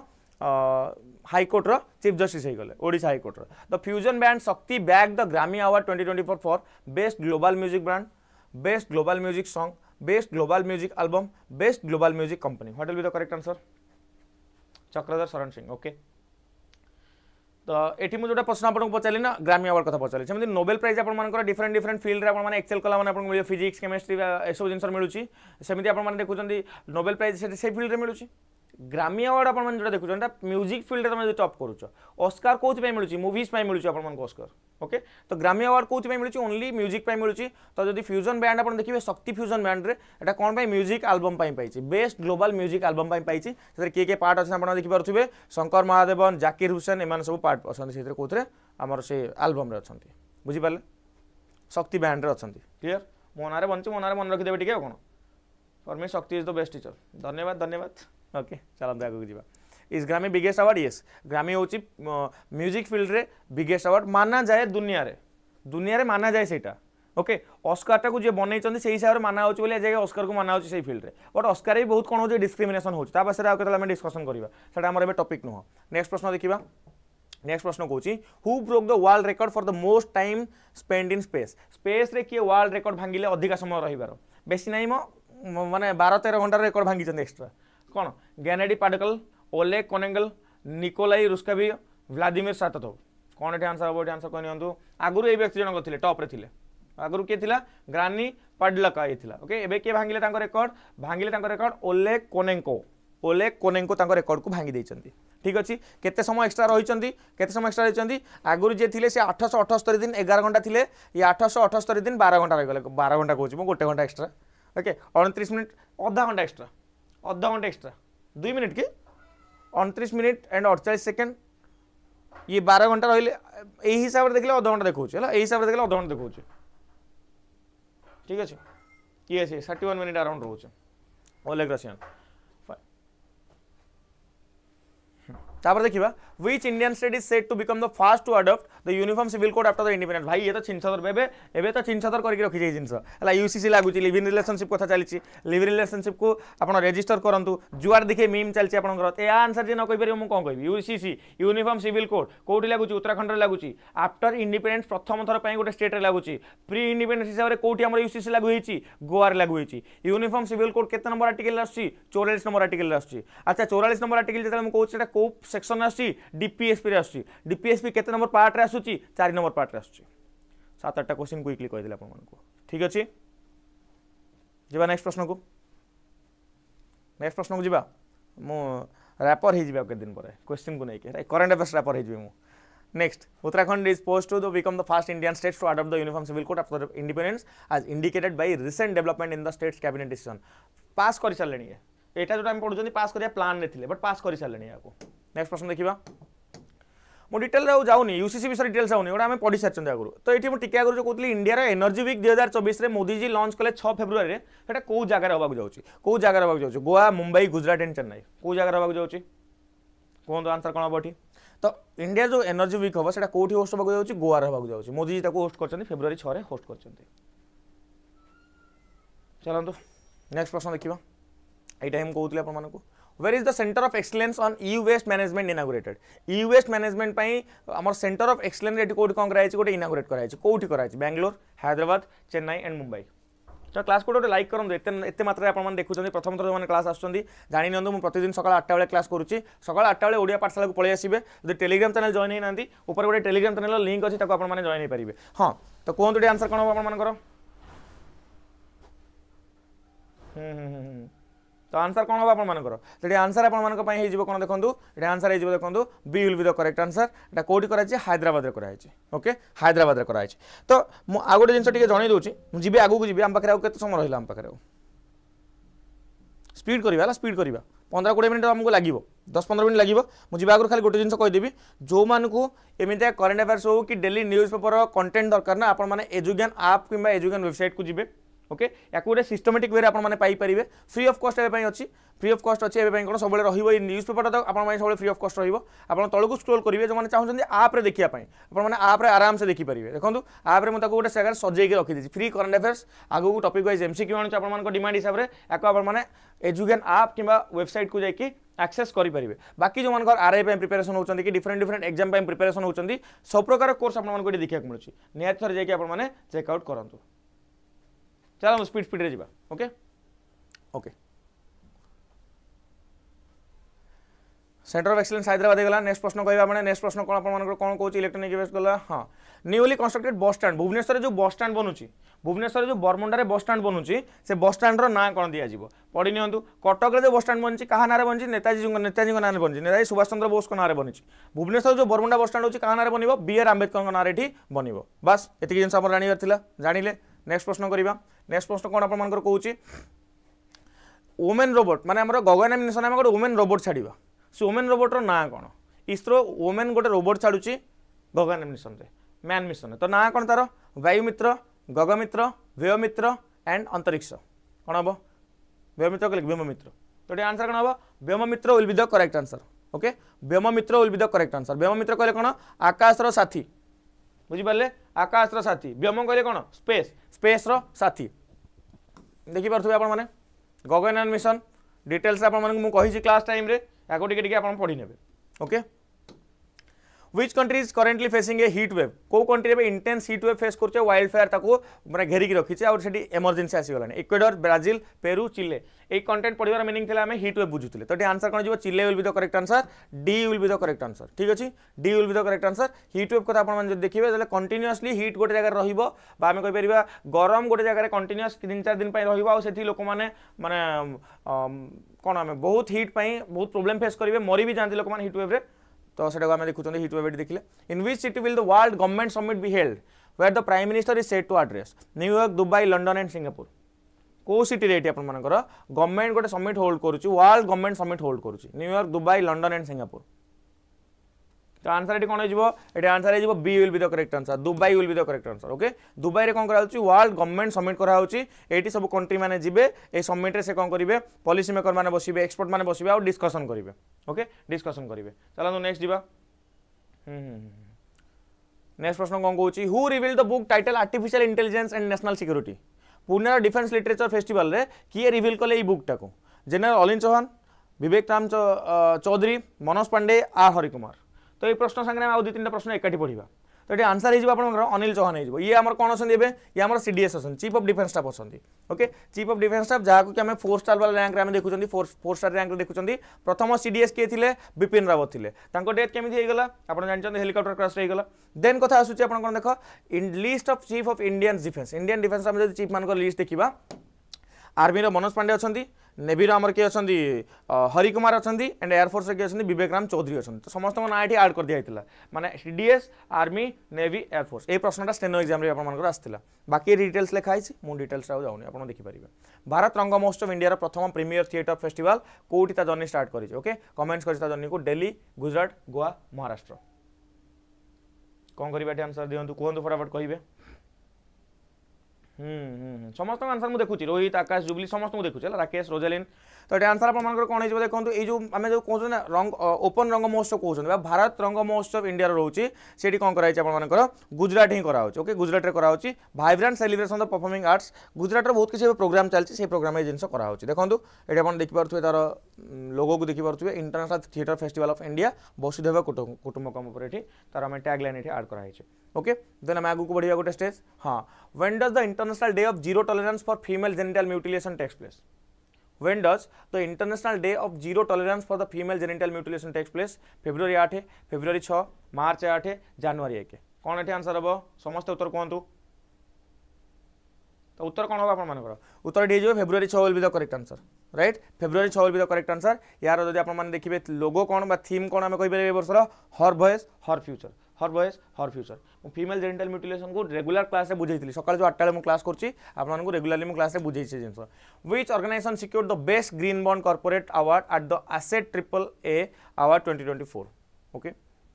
हाईकोर्टर चीफ जस्टिस होगले ओडिशा हाईकोर्टर the fusion band Shakti back the Grammy award twenty twenty four for best global music brand best global music song best global music album best global music company what will be the correct answer Chakradhar Sharan Singh okay तो ये मुझे जो प्रश्न आपको पचारि ना ग्रामी अवार्ड कथ पचारे नोबेल प्राइज आपर डिफरेंट डिफरेंट फील्ड में एक्सेल कला मैंने फिजिक्स केमिस्ट्री सब जिन मिलूँ सेमती आप देखते नोबेल प्राइज से फिल्ड में मिलूँ ग्रामी अवार्ड आप देखुंत म्यूजिक फील्ड में तुम टॉप करुच ऑस्कार कौन मिलूँ मूवीज मिलूँ ऑस्कार ओके तो ग्रामी अवार्ड कौन मिलूँ ओनली म्यूजिक मिलूँ तो जब फ्यूजन बैंड आप देखिए शक्ति फ्यूजन बैंड में एटा कौन पे म्यूजिक एल्बम पाई बेस्ट ग्लोबल म्यूजिक एल्बम पाई किए किए पार्ट अच्छे आप देखिपे शंकर महादेवन जाकिर हुसैन एम सब पार्ट अच्छे से कौन आमर से एल्बम अच्छा बुझीपारे शक्ति बैंड में अच्छा क्लीयर मो ना बन मो ना मन रखिदेवे टी कौन for me Shakti is the best teacher धन्यवाद धन्यवाद ओके चलते आगे जावा इस ग्रामी बिगेस्ट अवार्ड येस ग्रामी होची म्यूजिक फील्ड रे बिगेस्ट अवार्ड माना जाए दुनिया रे दुनिया रे माना जाए सेटा ओके ऑस्कार टा को जे बनैचंती से हिसाब रे माना होची बोले जे ऑस्कार को माना होची से फील्ड रे बट ऑस्कार भी बहुत कोन होची डिस्क्रिमिनेशन होची ता बसरा आके तले हम डिस्कशन करिवा सेटा हमर बे टॉपिक न हो नेक्स्ट प्रश्न देखिबा नेक्स्ट प्रश्न कौची who broke the world record for the most time spend in space space रे किए वर्ल्ड रिकॉर्ड भांगिले अधिक समय रहिबार बेसी नै म माने बारह तेरह घंटा रिकॉर्ड भांगिचंती एक्स्ट्रा कौन गैनेडी पार्टिकल ओले कोनेंगल निकोलाई रुस्कावी व्लादिमिर सातोव कौन ये आंसर हम ये आंसर कहूँ आगुरी ये व्यक्ति जनक थे टप्रे थे आगुरी किए था ग्रानी पाडलका ये ओके एबे किए भांगिले रेकर्ड भांगिले रेकर्ड ओले कोनेंको ओले कोनेंको रेकर्ड को भांगी देइछंती ठीक अच्छे केते समय एक्स्ट्रा रही समय एक्स्ट्रा रही आगुरी जे थे से आठश अठस्तरी दिन एगार घंटा थे ये आठश अठस्तरी दिन बारह घंटा रही बारह घंटा कौन मुझे गोटे घंटा एक्स्ट्रा ओके अड़तीस मिनट अधा घंटा एक्स्ट्रा अधा घंटा एक्स्ट्रा दुई मिनट की अड़तीस मिनट एंड अड़चाश सेकेंड ये बारह घंटा रही यही हिसाब से देखिए अधा घंटा देखा यही हिसाब से देखिए अधा घंटा देखा ठीक अच्छे ये अच्छे थर्टी वन मिनिट अराउंड रोचे ओलेग्रसियन तापर देखा which Indian state is set to become the fast to adopt the uniform civil code after the independence भाई ये तो छिन छतर एबे तो छिन छतर करके रखी जिनस है यूसीसी लगुच लिव इन रिलेशनशिप कथ चली लिव इन रिलेशनशिप को आप रजिस्टर करूँ जुआर देखिए मीम चलती आपंकर या आंसर जी न कहीपर मुझे कौन कह यूसीसी यूनिफॉर्म सिविल कोड कौटी लगुच उत्तराखंड लगुच आफ्टर इंडिपेंडेंस प्रथम थर पर गोटे स्टेट लगुच प्री इंडिपेंडेंस हिसाब से कौटी आम यूसीसी लागू होती गोवा लागू होती यूनिफॉर्म सिविल कोड केते नंबर आर्टिकल आसी चौवालीस नंबर आर्टिकल आसी अच्छा चौवालीस नंबर आर्टिकल जो मैं कौन कौ सेक्शन आसी डीपीएसपी आसी डीपीएसपी केते नंबर पार्ट रे आसुची चार नंबर पार्ट रे आसुची सात आठटा क्वेश्चन क्विकली कहि देला आपन को ठीक अछि जेबा नेक्स्ट प्रश्न को नेक्स्ट प्रश्न को जेबा मो रैपर हे जेबा के दिन परे क्वेश्चन को नै के करंट अफेयर्स रैपर हे जेबा मो next Uttarakhand is post to the become the first Indian states to adopt the uniform civil code after independence as indicated by recent development in the states cabinet decision pass कर सारलेनी है एटा जो आम पढ़ुं पास करिया प्लान रे बट पास कर सारे या नेक्स्ट प्रश्न देखा मुझे डिटेल जाऊनी यूसीसी विषय डिटेल जाऊनी गोटे आम पढ़ी सारी आगुरी तो ये मुझे टीका आगे कहती इंडिया एनर्जी वीक दुई हजार चौबीस में मोदी जी लॉन्च कले छह फेब्रुआरी से कौ जगार होगा जाऊँगी कौ जगार होगा जाऊँगी गोवा मुंबई गुजरात एंड चेन्नई कौ जगार होगा जाऊँगी कहूँ आंसर कौन हम ये तो इंडिया जो एनर्जी वीक हम से कौटी होस्ट होगा जाऊँगी गोवा होगा जाऊँगी मोदी जी होस्ट कर फेब्रुआरी छह होस्ट कर चलतु नेक्स्ट प्रश्न देखा यहाँ हम कहते हैं where is the centre of excellence on e waste management inaugurated e waste management पई हमर सेंटर ऑफ एक्सीलेंस कौट कौन कराई गोटे इनागुरेट कराई कौटी कराई बेंगलोर हैदराबाद चेन्नई एंड मुंबई। तो क्लास को गोटे लाइक करूँ मात्रा आप देखते प्रथम थर जो क्लास आसुँच जानी मुझे प्रतिदिन सकाल आठटा बेले क्लास करुच्ची सकाल आठटा बेले ओडिया पाठशाला को पलि आसबे जो टेलीग्राम चैनल जॉइन होना उपर गोटे टेलीग्राम चैनल लिंक अच्छी आपने जॉइन हो पारे। हाँ तो कहते आंसर कौन हम आपर तो आंसर कौन हम आपर आंसर आपंपर कौन देखो ये आंसर हो देखो B will be the correct answer कौटी कराई हैदराबाद में कराई ओके हैदराबाद में कराई। तो मुझे आग गोटे जिनस जन दूसरी मुझे जी आगे जी आम पाखे आगे समय रहा आम पाखे स्पीड करवा स्पीड करवा पंद्रह कोड़े मिनट आमको लगे दस पंद्रह मिनट लगे मुझे आगे खाली गोटे जिन कहीदेवी जो मूँ एमती करेन्ट अफेयर्स हो कि डेली न्यूज पेपर कंटेंट दरकार ना आपने एजुकेशन आप कि एजुकेशन वेबसाइट को जी ओके या गोटे सिस्टमेटिक वे आपने पाई परिवे फ्री ऑफ कॉस्ट एवं अच्छी फ्री ऑफ कॉस्ट अच्छी एवं कौन सब रही न्यूज पेपर तो आपने सब फ्री ऑफ कॉस्ट रहा तलू स्क्रोल करेंगे जो चाहते आप्रे देखा आपने आप्रे आराम से देखिपारे देखो आप्रे मुझे गोटे जगह सजेक रखी फ्री करेन्ट अफेयर्स आगे को टपिक वाइज एमसीक्यू आनुच्छे डिमांड हिसाब से आपने एजुकेशन आप कि वेबसाइट को जाकि एक्सेस करेंगे बाकी जो मानकर आरआई प्रिपेरेशन होती कि डिफरेंट डिफरेंट एग्जाम प्रिपेरेशन होती सब प्रकार कोर्स आपको देखा मिलूँ निहत थर जाकि चेकआउट करूँ। चलो स्पीड स्पीड रे okay okay centre of excellence Hyderabad गला। नेक्स्ट प्रश्न कहने नेक्स्ट प्रश्न कौन आप कौन कौन इलेक्ट्रोनिक वेस्ट गला। हाँ newly constructed bus stand Bhubaneswar जो बस स्टैंड बनुची भुवनेश्वर जो बरमुंडा बस स्टैंड बनुची से बस स्टैंड ना कौन दिया जाए पढ़ी नियंतु कटक जो बस स्टैंड बनी क्या ना बनी नेताजी नेताजी ना बनी नेताजी सुभाष चंद्र बोस ना बनी भुवनेश्वर जो बरमुंडा बस स्टैंड होची क्या ना बन बी आर आंबेडकर ना बन बस एति जिन जानवर जानिले। नेक्स्ट प्रश्न करवा नेक्स्ट प्रश्न कौन आपर कौन वुमेन रोबोट माने हमर गगनयान मिशन आम गोटे वुमेन रोबोट छाड़ा से वुमेन रोबोट रो ना कौन इसरो वुमेन गोटे रोबोट छाड़ुची गगनयान मिशन रे मैन मिशन तो ना कौन तार वायुमित्र गगमित्र व्योमित्र एंड अंतरिक्ष कौन हम व्योमित्र कह व्योममित्र तो आंसर कौन हम Vyommitra will be the correct answer okay Vyommitra will be the correct answer Vyommitra कहले कौन आकाशर साथी बुझिपारे आकाशर साथी व्योम कहले कौन स्पेस स्पेस्र साथी देखिपे आप गगनयान मिशन डिटेल्स आपको क्लास टाइम रे आपको पढ़ी ने okay. Which country is currently facing a heat wave को कंट्री में इंटेंस हीट वेव फेस कर वाइल्ड फायर ताको मैंने घेरिक रखी और से इमरजेंसी आसगला इक्वेडर ब्राजिल पेरू चिले ये कंटेंट पढ़ा मीनिंग थी हीट वेव बुझुते तो ये आंसर कौन Chile will be the correct answer D will be the correct answer ठीक अच्छे D will be the correct answer heat wave कथा आप देखिए कंटिन्यूअसली हीट गोटे जगह रही कहीपर गरम गोटे जगह कंटिन्यूअस तीन चार दिन रही लोक मैंने माने कौन आम बहुत हीट पाई बहुत प्रोब्लेम फेस करेंगे मरी भी जाती लोक मैंने हीट वेव तो सेटा आम देखुं हिट वेव देखिले। In which city will the world government summit be held where the prime minister is set to address New York Dubai London and Singapore को सिटी रे एटी आपन मानकर गवर्नमेंट गोटे समिट होल्ड करुच्ची वर्ल्ड गवर्नमेंट समिट होल्ड करुच्ची New York Dubai London and Singapore तो आंसर एटी कौन हो आंसर हो B will be the correct answer Dubai will be the correct answer okay. Dubai में कौन कराउची वर्ल्ड गवर्नमेंट समिट कराउची एटी सब कंट्री मैंने जिबे ए समिट रे से कौन करेंगे पॉलिसी मेकर मैंने बसबे एक्सपर्ट मैंने बसबे और डिस्कशन करेंगे ओके डिस्कशन करेंगे। चलो नेक्स्ट जीवा नेक्स्ट प्रश्न कौन कौन who reveal the book title artificial intelligence and national security Pune defence literature festival रे किए रिवील कले बुकटा को जनरल अलीन चौहान विवेक राम चौधरी मनोज पांडे आर हरिकुमार तो ये प्रश्न सागर आउ दु तीन प्रश्न एकाठी पढ़ा तो ये आंसर हो अनिल चौहान हो ये आम कौन अच्छे ये आम सीडीएस अच्छे चीफ ऑफ डिफेंस स्टाफ अच्छे okay chief of defence staff जहाँ कि आम फोर स्टार वाला रैंक आम देखुं फोर फोर स्टार रैंक देखुं प्रथम सीडीएस किए थे बिपिन रावत थे डेथ केमी होगा आप जानते हेलीकॉप्टर क्रैश होगा देन कथ आसूँ आप कौन देख list of chief of Indian defence Indian defence आम जो चीफ मान लिस्ट देखा आर्मी मनोज पांडे अच्छा नेवी आमर किए अच्छा हरिकुमार अच्छा एंड एयरफोर्स किए अच्छा विवेक राम चौधरी अच्छा तो समस्त ना ये आड कर दिया माने सीडीएस आर्मी नेवी एयरफोर्स ये प्रश्नटा स्टेनो एग्जाम रे आपमनकर आस्थिला बाकी डिटेल्स लिखाई मु डिटेल्स आउ जाउनी आपन देखि परिबे। भारत रंग महोत्सव इंडिया प्रथम प्रीमियर थिएटर फेस्टिवल कोठी ता जर्नी स्टार्ट करिस ओके कमेंट्स करिस ता जर्नी को दिल्ली गुजरात गोवा महाराष्ट्र कौन करिबाठी आंसर दियंतु कोहंतु फटाफट कहिबे हम्म हम्म समस्त आंसर मुझे देखुची रोहित आकाश जुबली समस्त देखुची राकेश रोजालीन तो ये आंसर आपर कौन हो देखो ये जो आम जो कौन रंग ओपन रंग महोत्सव कहते हैं भारत रंग महोत्सव इंडिया रोचे से कौन कर गुजरात ही कराओ ओके गुजरात में कराओ vibrant celebration of performing arts Gujarat में बहुत किसी प्रोग्राम चलती से प्रोग्राम ये जिनस कराओ देखो ये आप देखिपे तार लोगो को देखिपे international theatre festival of India वसुधैव कुटुंबकम पर तार आम टैग लाइन ये आड कराई ओके देन आम आगे बढ़िया गोटे स्टेज हाँ when does the international day of zero tolerance for female genital mutilation takes place When does the International Day of Zero Tolerance for the Female Genital Mutilation takes place? February आठ, February छह, March आठ, January एक। कौन एटे आंसर हम समस्त उत्तर कहतु तो उत्तर कौन हम आपर उत्तर डी जो फेब्रुआरी छह will be the correct answer right February छह will be the correct answer यार जब आप देखिए लोगो कौन थीम कौन आम कहीपर ए बर्षर her voice her future her voice her future female genital mutilation को रेगुलर क्लास में बुझे सकाल जो आठटा मुझे क्लास करेंगे आपको रेगुलरली मुझे क्लास में बुझे जिनस which organisation secure the best green bond corporate award at the asset triple A award twenty twenty four okay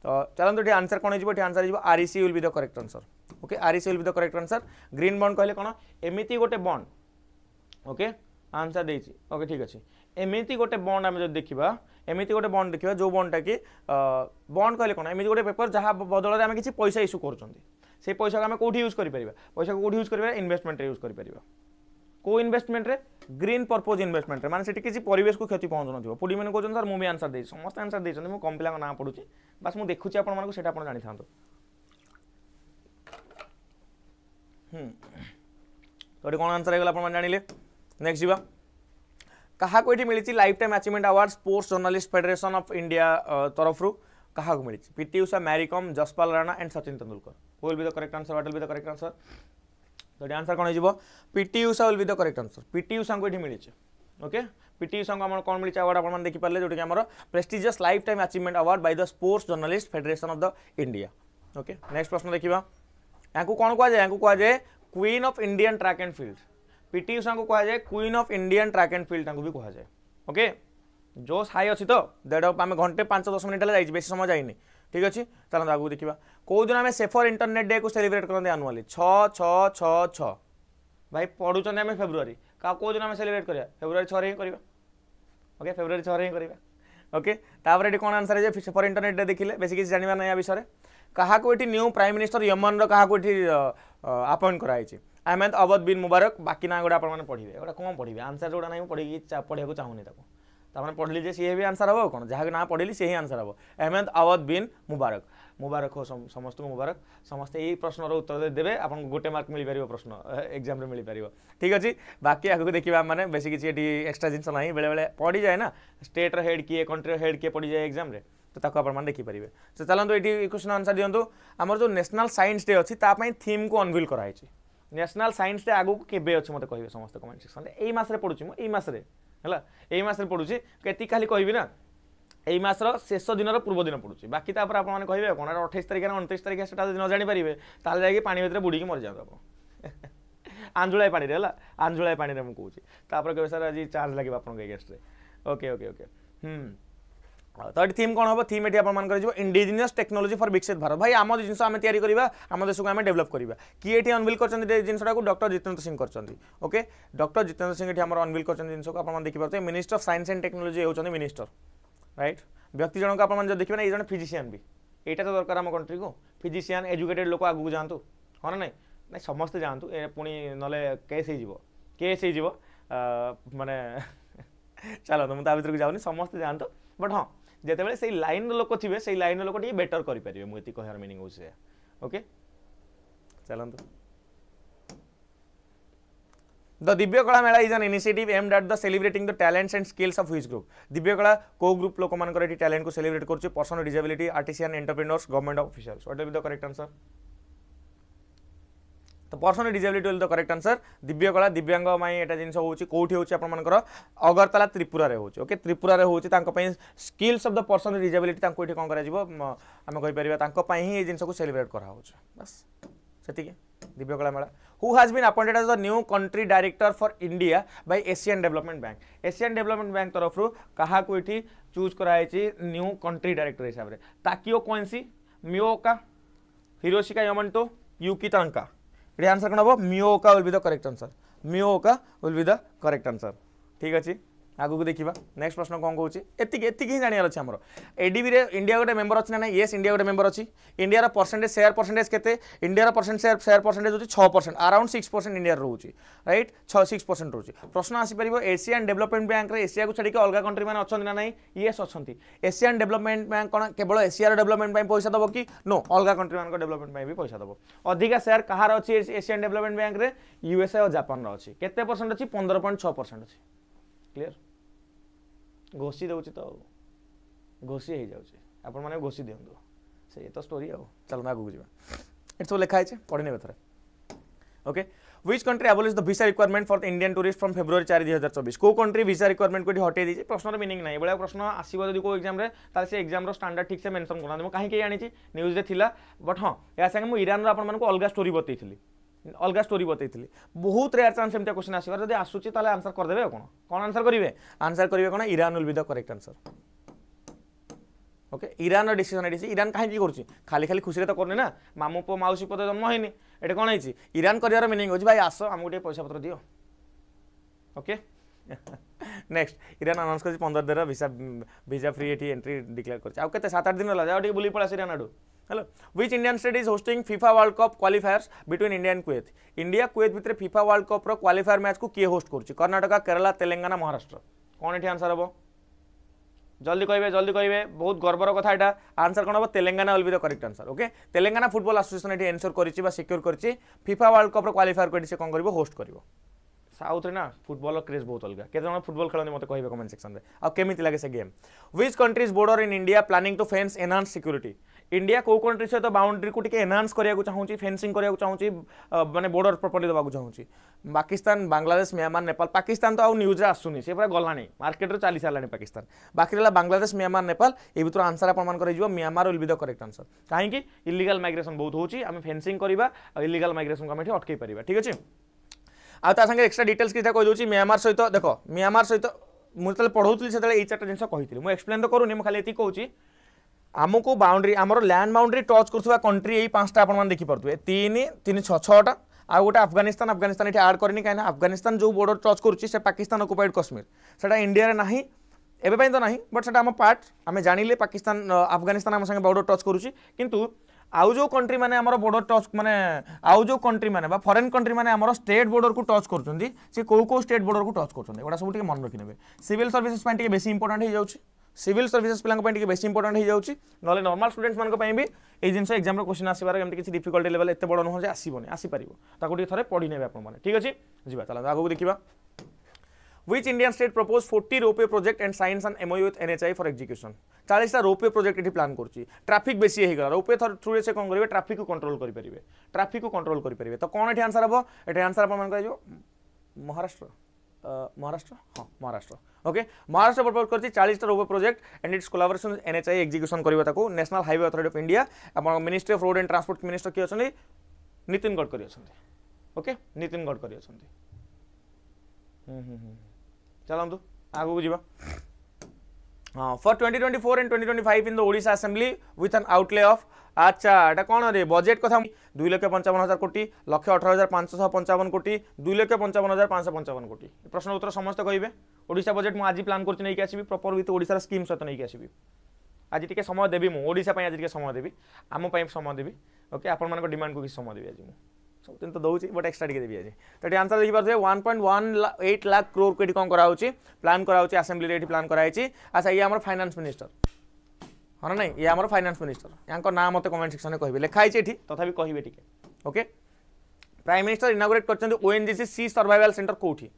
तो चलो ये आंसर कौन हो आंसर हो REC will be the correct answer okay REC will be the correct answer green bond कहले कौन एमती गोटे बॉन्ड ओके आंसर देछि ओके ठीक अच्छे एमती गोटे बॉन्ड आम जो देखा एमती गोटे बॉन्ड देखा जो बॉन्डटा कि बॉन्ड कहले कौन एमती गोटे पेपर जहाँ बदल में आम किसी पैसा इश्यू कर पैसा को आम कौटी यूज कर पैसा को कौटी यूज कर इन्वेस्टमेंट यूज कर को इन्वेस्टमेंट रे ग्रीन पर्पज इन्वेस्टमेंट माने सेठी किसी परिवेश को क्षति पहुंचन पुडी मैंने कहते सर मुझे आंसर दे समस्त आंसर दे कम पिला ना पढ़ुची बस मुझे देखुची आपटा आप जानी था तो कौन आंसर होगा आप जान नेक्स्ट जीवा कहा कोठी मिली life time achievement award sports journalist federation of India तरफ रू कहा मिली PT Usha Mary Kom Jaspal Rana and Sachin Tendulkar will be the correct answer what will be the correct answer तो ये आंसर कौन हो PT Usha will be the correct answer PT Usha को ये मिली ओके पीटी उषा को कौन मिली अवार्ड आप देखिपारे जोटी आम prestigious life time achievement award by the sports journalist federation of the India okay next प्रश्न देखा या कौन कहुए या कहुए queen of Indian track and field PT Usha को कहुए queen of Indian track and field भी कहुए ओके जोश हाई अच्छी तो देर आम घंटे पांच दस मिनट है बेस समय जाइनी ठीक अच्छे चलो आगे देखा कौन दिन आम सेफर इंटरनेट डे को सेलिब्रेट करते आनुआली छः छः छः छः भाई पढ़ुंत आम फेब्रुआरी कौ दिन आम सेलिब्रेट करा फेब्रुआरी छः हिं करवा ओके फेब्रुआरी छः हिं करवा ओके तापर ये कौन आंसर है सेफर इंटरनेट डे देखिले बेस किसी जानवर ना या विषय क्या ये न्यू प्राइम मिनिस्टर यमन रहा अपॉइंट कराई अहमद अवध बिन मुबारक बाकी ना गुड़ा आप पढ़े गोटा कौन पढ़े आंसर गुड़ा ना पढ़ी पढ़ा चाहूनी तक पढ़ली जे सी भी आंसर हम कौन जहाँ ना पढ़ी सी ही आंसर हम अहमद अवध बिन मुबारक मुबारक हो समस्त मुबारक समस्त यही प्रश्नर उत्तर देवे आप गोटे मार्क मिल पार प्रश्न एग्जाम मिल पार ठीक अच्छे बाकी आगे देखा मैंने बेस किसी एक्सट्रा जिनस ना बेले बेले पढ़ी जाए ना स्टेट्र हेड किए कंट्री हेड किए पढ़ी जाए एग्जाम तो आपने देखिपारे तो चलो ये क्वेश्चन आंसर दिखाँ आमर जो नेशनल साइंस डे अच्छी थीम को अनविल कराई नेशनल साइंस डे आगू के अच्छे मतलब कहे समस्त कमेंट सेक्शन यही मसने पढ़ुची मुझे यही मसने पढ़ुची के खाली कहबी ना यही मसर शेष दिन पूर्व दिन पड़ू बाकी आपने कहे कौन अठाईस तारीख ना उनतीस तारीख से न जापरेंगे ताल जा पानी भर बुड़ी मर जाओ आप आंजुलाई पानी है आंजुलाई पानी में मुझे कहूँ कह सर आज चार्ज लगे आप एगेन्स्ट्रे ओके ओके ओके तो ये थीम कौन हम थीम ये आपको इंडिजिनियस टेक्नोलॉजी फॉर विकसित भारत भाई आम जिनस आम या आम देश को आम डेवलप करा किए ये अनविल कर जिनसा को डॉक्टर जितेंद्र सिंह करते ओके डॉक्टर जितेंद्र सिंह ये आम अनविल कर जिनस को आप देखिए minister of science and technology होती मिनिस्टर राइट व्यक्ति जनक आप देखिए ना ये जन फिजिशियन भी यहाँ तो दरकार आम कंट्री को फिजिशियन एजुकेटेड लोक आगू जातु हाँ ना ना समस्ते जातु पुणी ना केस हो केस हो मानने चलो तो मुझे ता भर को जाऊनी समस्ते जातु बट हाँ जितेबाला से लाइन लोक थे से लाइन लोक टे बेटर करेंगे मुझे कहार मिनिंग होके okay? चलते the Divya Kala Mela is an initiative aimed at the celebrating the talents and skills of which group Divya Kala को ग्रुप लोक मान टैलेंट को सेलिब्रेट कर person disability artisan entrepreneurs government officials what will be the correct answer तो person disability will the correct answer Divya Kala दिव्यांग माई एटा जिनस होउची कोठी होउची आपण मानकर अगरतला त्रिपुरा रे होउची ओके त्रिपुरा रे होउची तांको पई skills of the person disability तांको इठी कोन करा जीवो हम कहि परिबा तांको पई ही ए जिनस को सेलिब्रेट करा होउची बस सेतिके Divya Kala Mela who has been appointed as the new country director for India by Asian development bank Asian development bank तरफ रु कहा को इठी चूज करायची न्यू कंट्री डायरेक्टर हिसाब रे ताकियो कोइनसी मियोका हिरोशिका यामामोटो युकी तांका ये आंसर कौन हम Mio Oka will be the correct answer Mio Oka will be the correct answer ठीक अच्छे आगु को देखा नेक्स्ट प्रश्न कौन कौन एति ही जानवर अच्छे आम एडीबी इंडिया गोटे मेंबर अच्छी ना येस इंडिया गोटे मेंबर अच्छी इंडिया परसेंटेज शेयर परसेंटेज के India percent share share percentage होती छः percent around six percent India रोचे रईट छः सिक्स परसेंट रोचे प्रश्न आसपार एशियान डेवलपमेंट बैंक एशिया को छाड़ी अलग कंट्री मैंने अच्छा ना येस अच्छी एशियान डेवलपमेंट बैंक कौन केवल एशिया डेवलपमेंट पैसा दब कि नो अलग कंट्री मान डेवलपमेंट भी पैसा दब अधिका शेयर कहार अच्छी एशियान डेवलपमेंट बैंक में यूएसए और जापान अच्छी केते परसेंट अच्छी पंद्रह पॉइंट छः परसेंट अच्छी क्लियर घोषी दौर तो घोषी हो जाए आप घोषी दिखाँ से तो स्टोरी आउ चलो आगे जाए ये सब लिखाई पढ़ने बेथर okay which country abolish the visa requirement for Indian tourist from February चार दुई हजार चौबीस को कंट्री वीसा रिक्वायरमेंट को हटे दी प्रश्न मीनिंग ना भाई प्रश्न आसो जब कोई एग्जाम से एग्जाम स्टैंडर्ड ठीक से मेंशन करना मुझे कहीं आनी न्यूज़ था बट हाँ या संगे मुझे ईरान आपको अलग स्टोरी बताई अलग स्टोरी बताई बहुत रेयर चांस एमती क्वेश्चन आस आसूसी आंसर करदे कौन कौन आंसर करेंगे आंसर करेंगे कौन Iran will be the correct answer okay Iran decision ये ईरान कहीं करुच्ची खाली खाली खुशी तो करनी ना मामू पो मौसी पद जन्म होनी ये कौन है ईरान कर मिनिंग हो भाई आस आमको टे पैसा पत्र दियो ओके नेक्स्ट ईरान अनाउंस कर पंद्रह दिन भिसा भिसा फ्री ये एंट्री डिक्लेयर करते सात आठ दिन रहा जाओ बुले पड़ा ईरान आड़ hello which Indian state is hosting FIFA world cup qualifiers between India and Kuwait India Kuwait भितर फीफा वर्ल्ड कप रो क्वालिफायर मैच को किए होस्ट करुच्ची कर्नाटक केरला तेलंगाना महाराष्ट्र कौन ये आंसर हम जल्दी कहे जल्दी कहे बहुत गर्वर कथा एटा आंसर कौन हम Telangana will be the correct answer okay Telangana football association ये एनश्योर कर सिक्योर कर फीफा वर्ल्ड कप रो क्वालिफायर को से कौन कर होस्ट कर साउथ ना फुटबॉल क्रेज बहुत अलग केतना फुटबॉल खेलने मत कहे कमेंट सेक्शन में केमिति लगे से game which countries border in India planning to fence enhance security India को कंट्री सहित बाउंड्री को एनहांस करने को चाहूँगी फेंसिंग करने को चाहूँगी माने बॉर्डर प्रॉपर्टी देवाक चाहूँगी पाकिस्तान बांग्लादेश म्यांमार नेपाल पाकिस्तान तो आउ न्यूज आसूनी से पूरा गला मार्केट रो चली सारा पाकिस्तान बाकी रहा बांग्लादेश म्यांमार नेपाल ये भर आंसर आपर Myanmar will be the correct answer कहीं इलीगल माइग्रेशन बहुत होची आम फेंसिंग करवा इलीगल माइग्रेशन को आम अटकई पार ठीक अच्छे आता संगे एक्स्ट्रा डिटेल्स किसी कहीदे म्यांमार सहित देख म्यांमार सहित मुझे पढ़ाऊली से चार्टा जिन कही मुझे एक्सप्लेन तो करूनी खाली ये कहूँ आमको बाउंड्री आमर लैंड बाउंड्री टच करुवा कंट्री यही पांचटा आप देखिपे तीन तीन छः छःटा आ गोटे अफगानिस्तान अफगानिस्तान ये आड करनी कहीं अफगानिस्तान जो बॉर्डर टच करुच्ची से पाकिस्तान ऑक्युपाइड कश्मीर सेटा इंडिया रे नाही एबे तो नहीं बट सेटा आम पार्ट आम जानिले पाकिस्तान अफगानिस्तान आम संगे बॉर्डर टच करुच्ची किंतु आउ जो कंट्री मैंने बॉर्डर टच माने आउ जो कंट्री मैंने फॉरेन कंट्री मैंने स्टेट बॉर्डर को टच कर सी को को स्टेट बॉर्डर को टच कर सब मन रखिने सिविल सर्विसेस टी बेस इंपोर्टेंट हो जाए सिविल सर्विसेस पे बेस इंपोर्टेंट हो जाए ना नॉर्मल स्टूडेंट्स मानी भी ये जिन एग्जाम क्वेश्चन आसार किसी डिफिकल्टी लेवल एत बड़ नुह आसबनी आसपारे थे पढ़ी ने आपने ठीक अच्छे जी चलो आगे देखा which Indian state propose forty ropeway project and signs and MOU with NHI for execution चालीस रोपवे प्रोजेक्ट ये प्लान कर ट्रैफिक बेसी होगा रोपवे थ्रू से कौन करेंगे ट्रैफिक को कंट्रोल करेंगे ट्रैफिक को कंट्रोल करेंगे तो कौन ये आंसर हम ये आंसर आप महाराष्ट्र महाराष्ट्र हाँ महाराष्ट्र ओके महाराष्ट्र प्रपोज करछि चालीस टा ropeway project and it's collaboration NHI execution करबा ताको national highway authority of India अपन ministry of road and transport minister के अछि नितिन गडकरी अछि ओके नितिन गडकरी अछि हम्म हम्म चलंतु आगु जीवा हां for twenty twenty four and twenty twenty five in the Odisha assembly with an outlay of अच्छा एटा कौन रे बजेट कथा दुई लक्ष पंचावन हजार कोटी लक्ष अठारह हजार पांचश पंचावन कोटी दुई लक्ष पंचावन हजार पांचश पंचावन कोटी प्रश्न उत्तर समस्त कहे ओडिशा बजेट मुझे आज प्लान करके आसबि प्रॉपर विथ ओडिशा स्कीम सहित नहीं आसबि आज टी समय देवी मुझा आज टी समय देवी आमपाई समय देवी ओके आपंक डिमांड को किसी समय देवी आज मुझे सब दिन तो दौर बट एक्सट्रा टी देवी आज तो आंसर देखिए one point one eight lakh crore को कौन कराई प्लान कराई आसेम्ब्ली प्लान कराई अच्छा ये आम फाइनान्स मिनिस्टर हाँ ना ये आम फाइनान्स मिनिस्टर या ना मत कमेंट सेक्शन में कहे लिखाई ये तथा कहे टी ओके प्राइम मिनिस्टर इनागोरेट करते ओएनजीसी सी सर्वाइवल सेंटर कौटी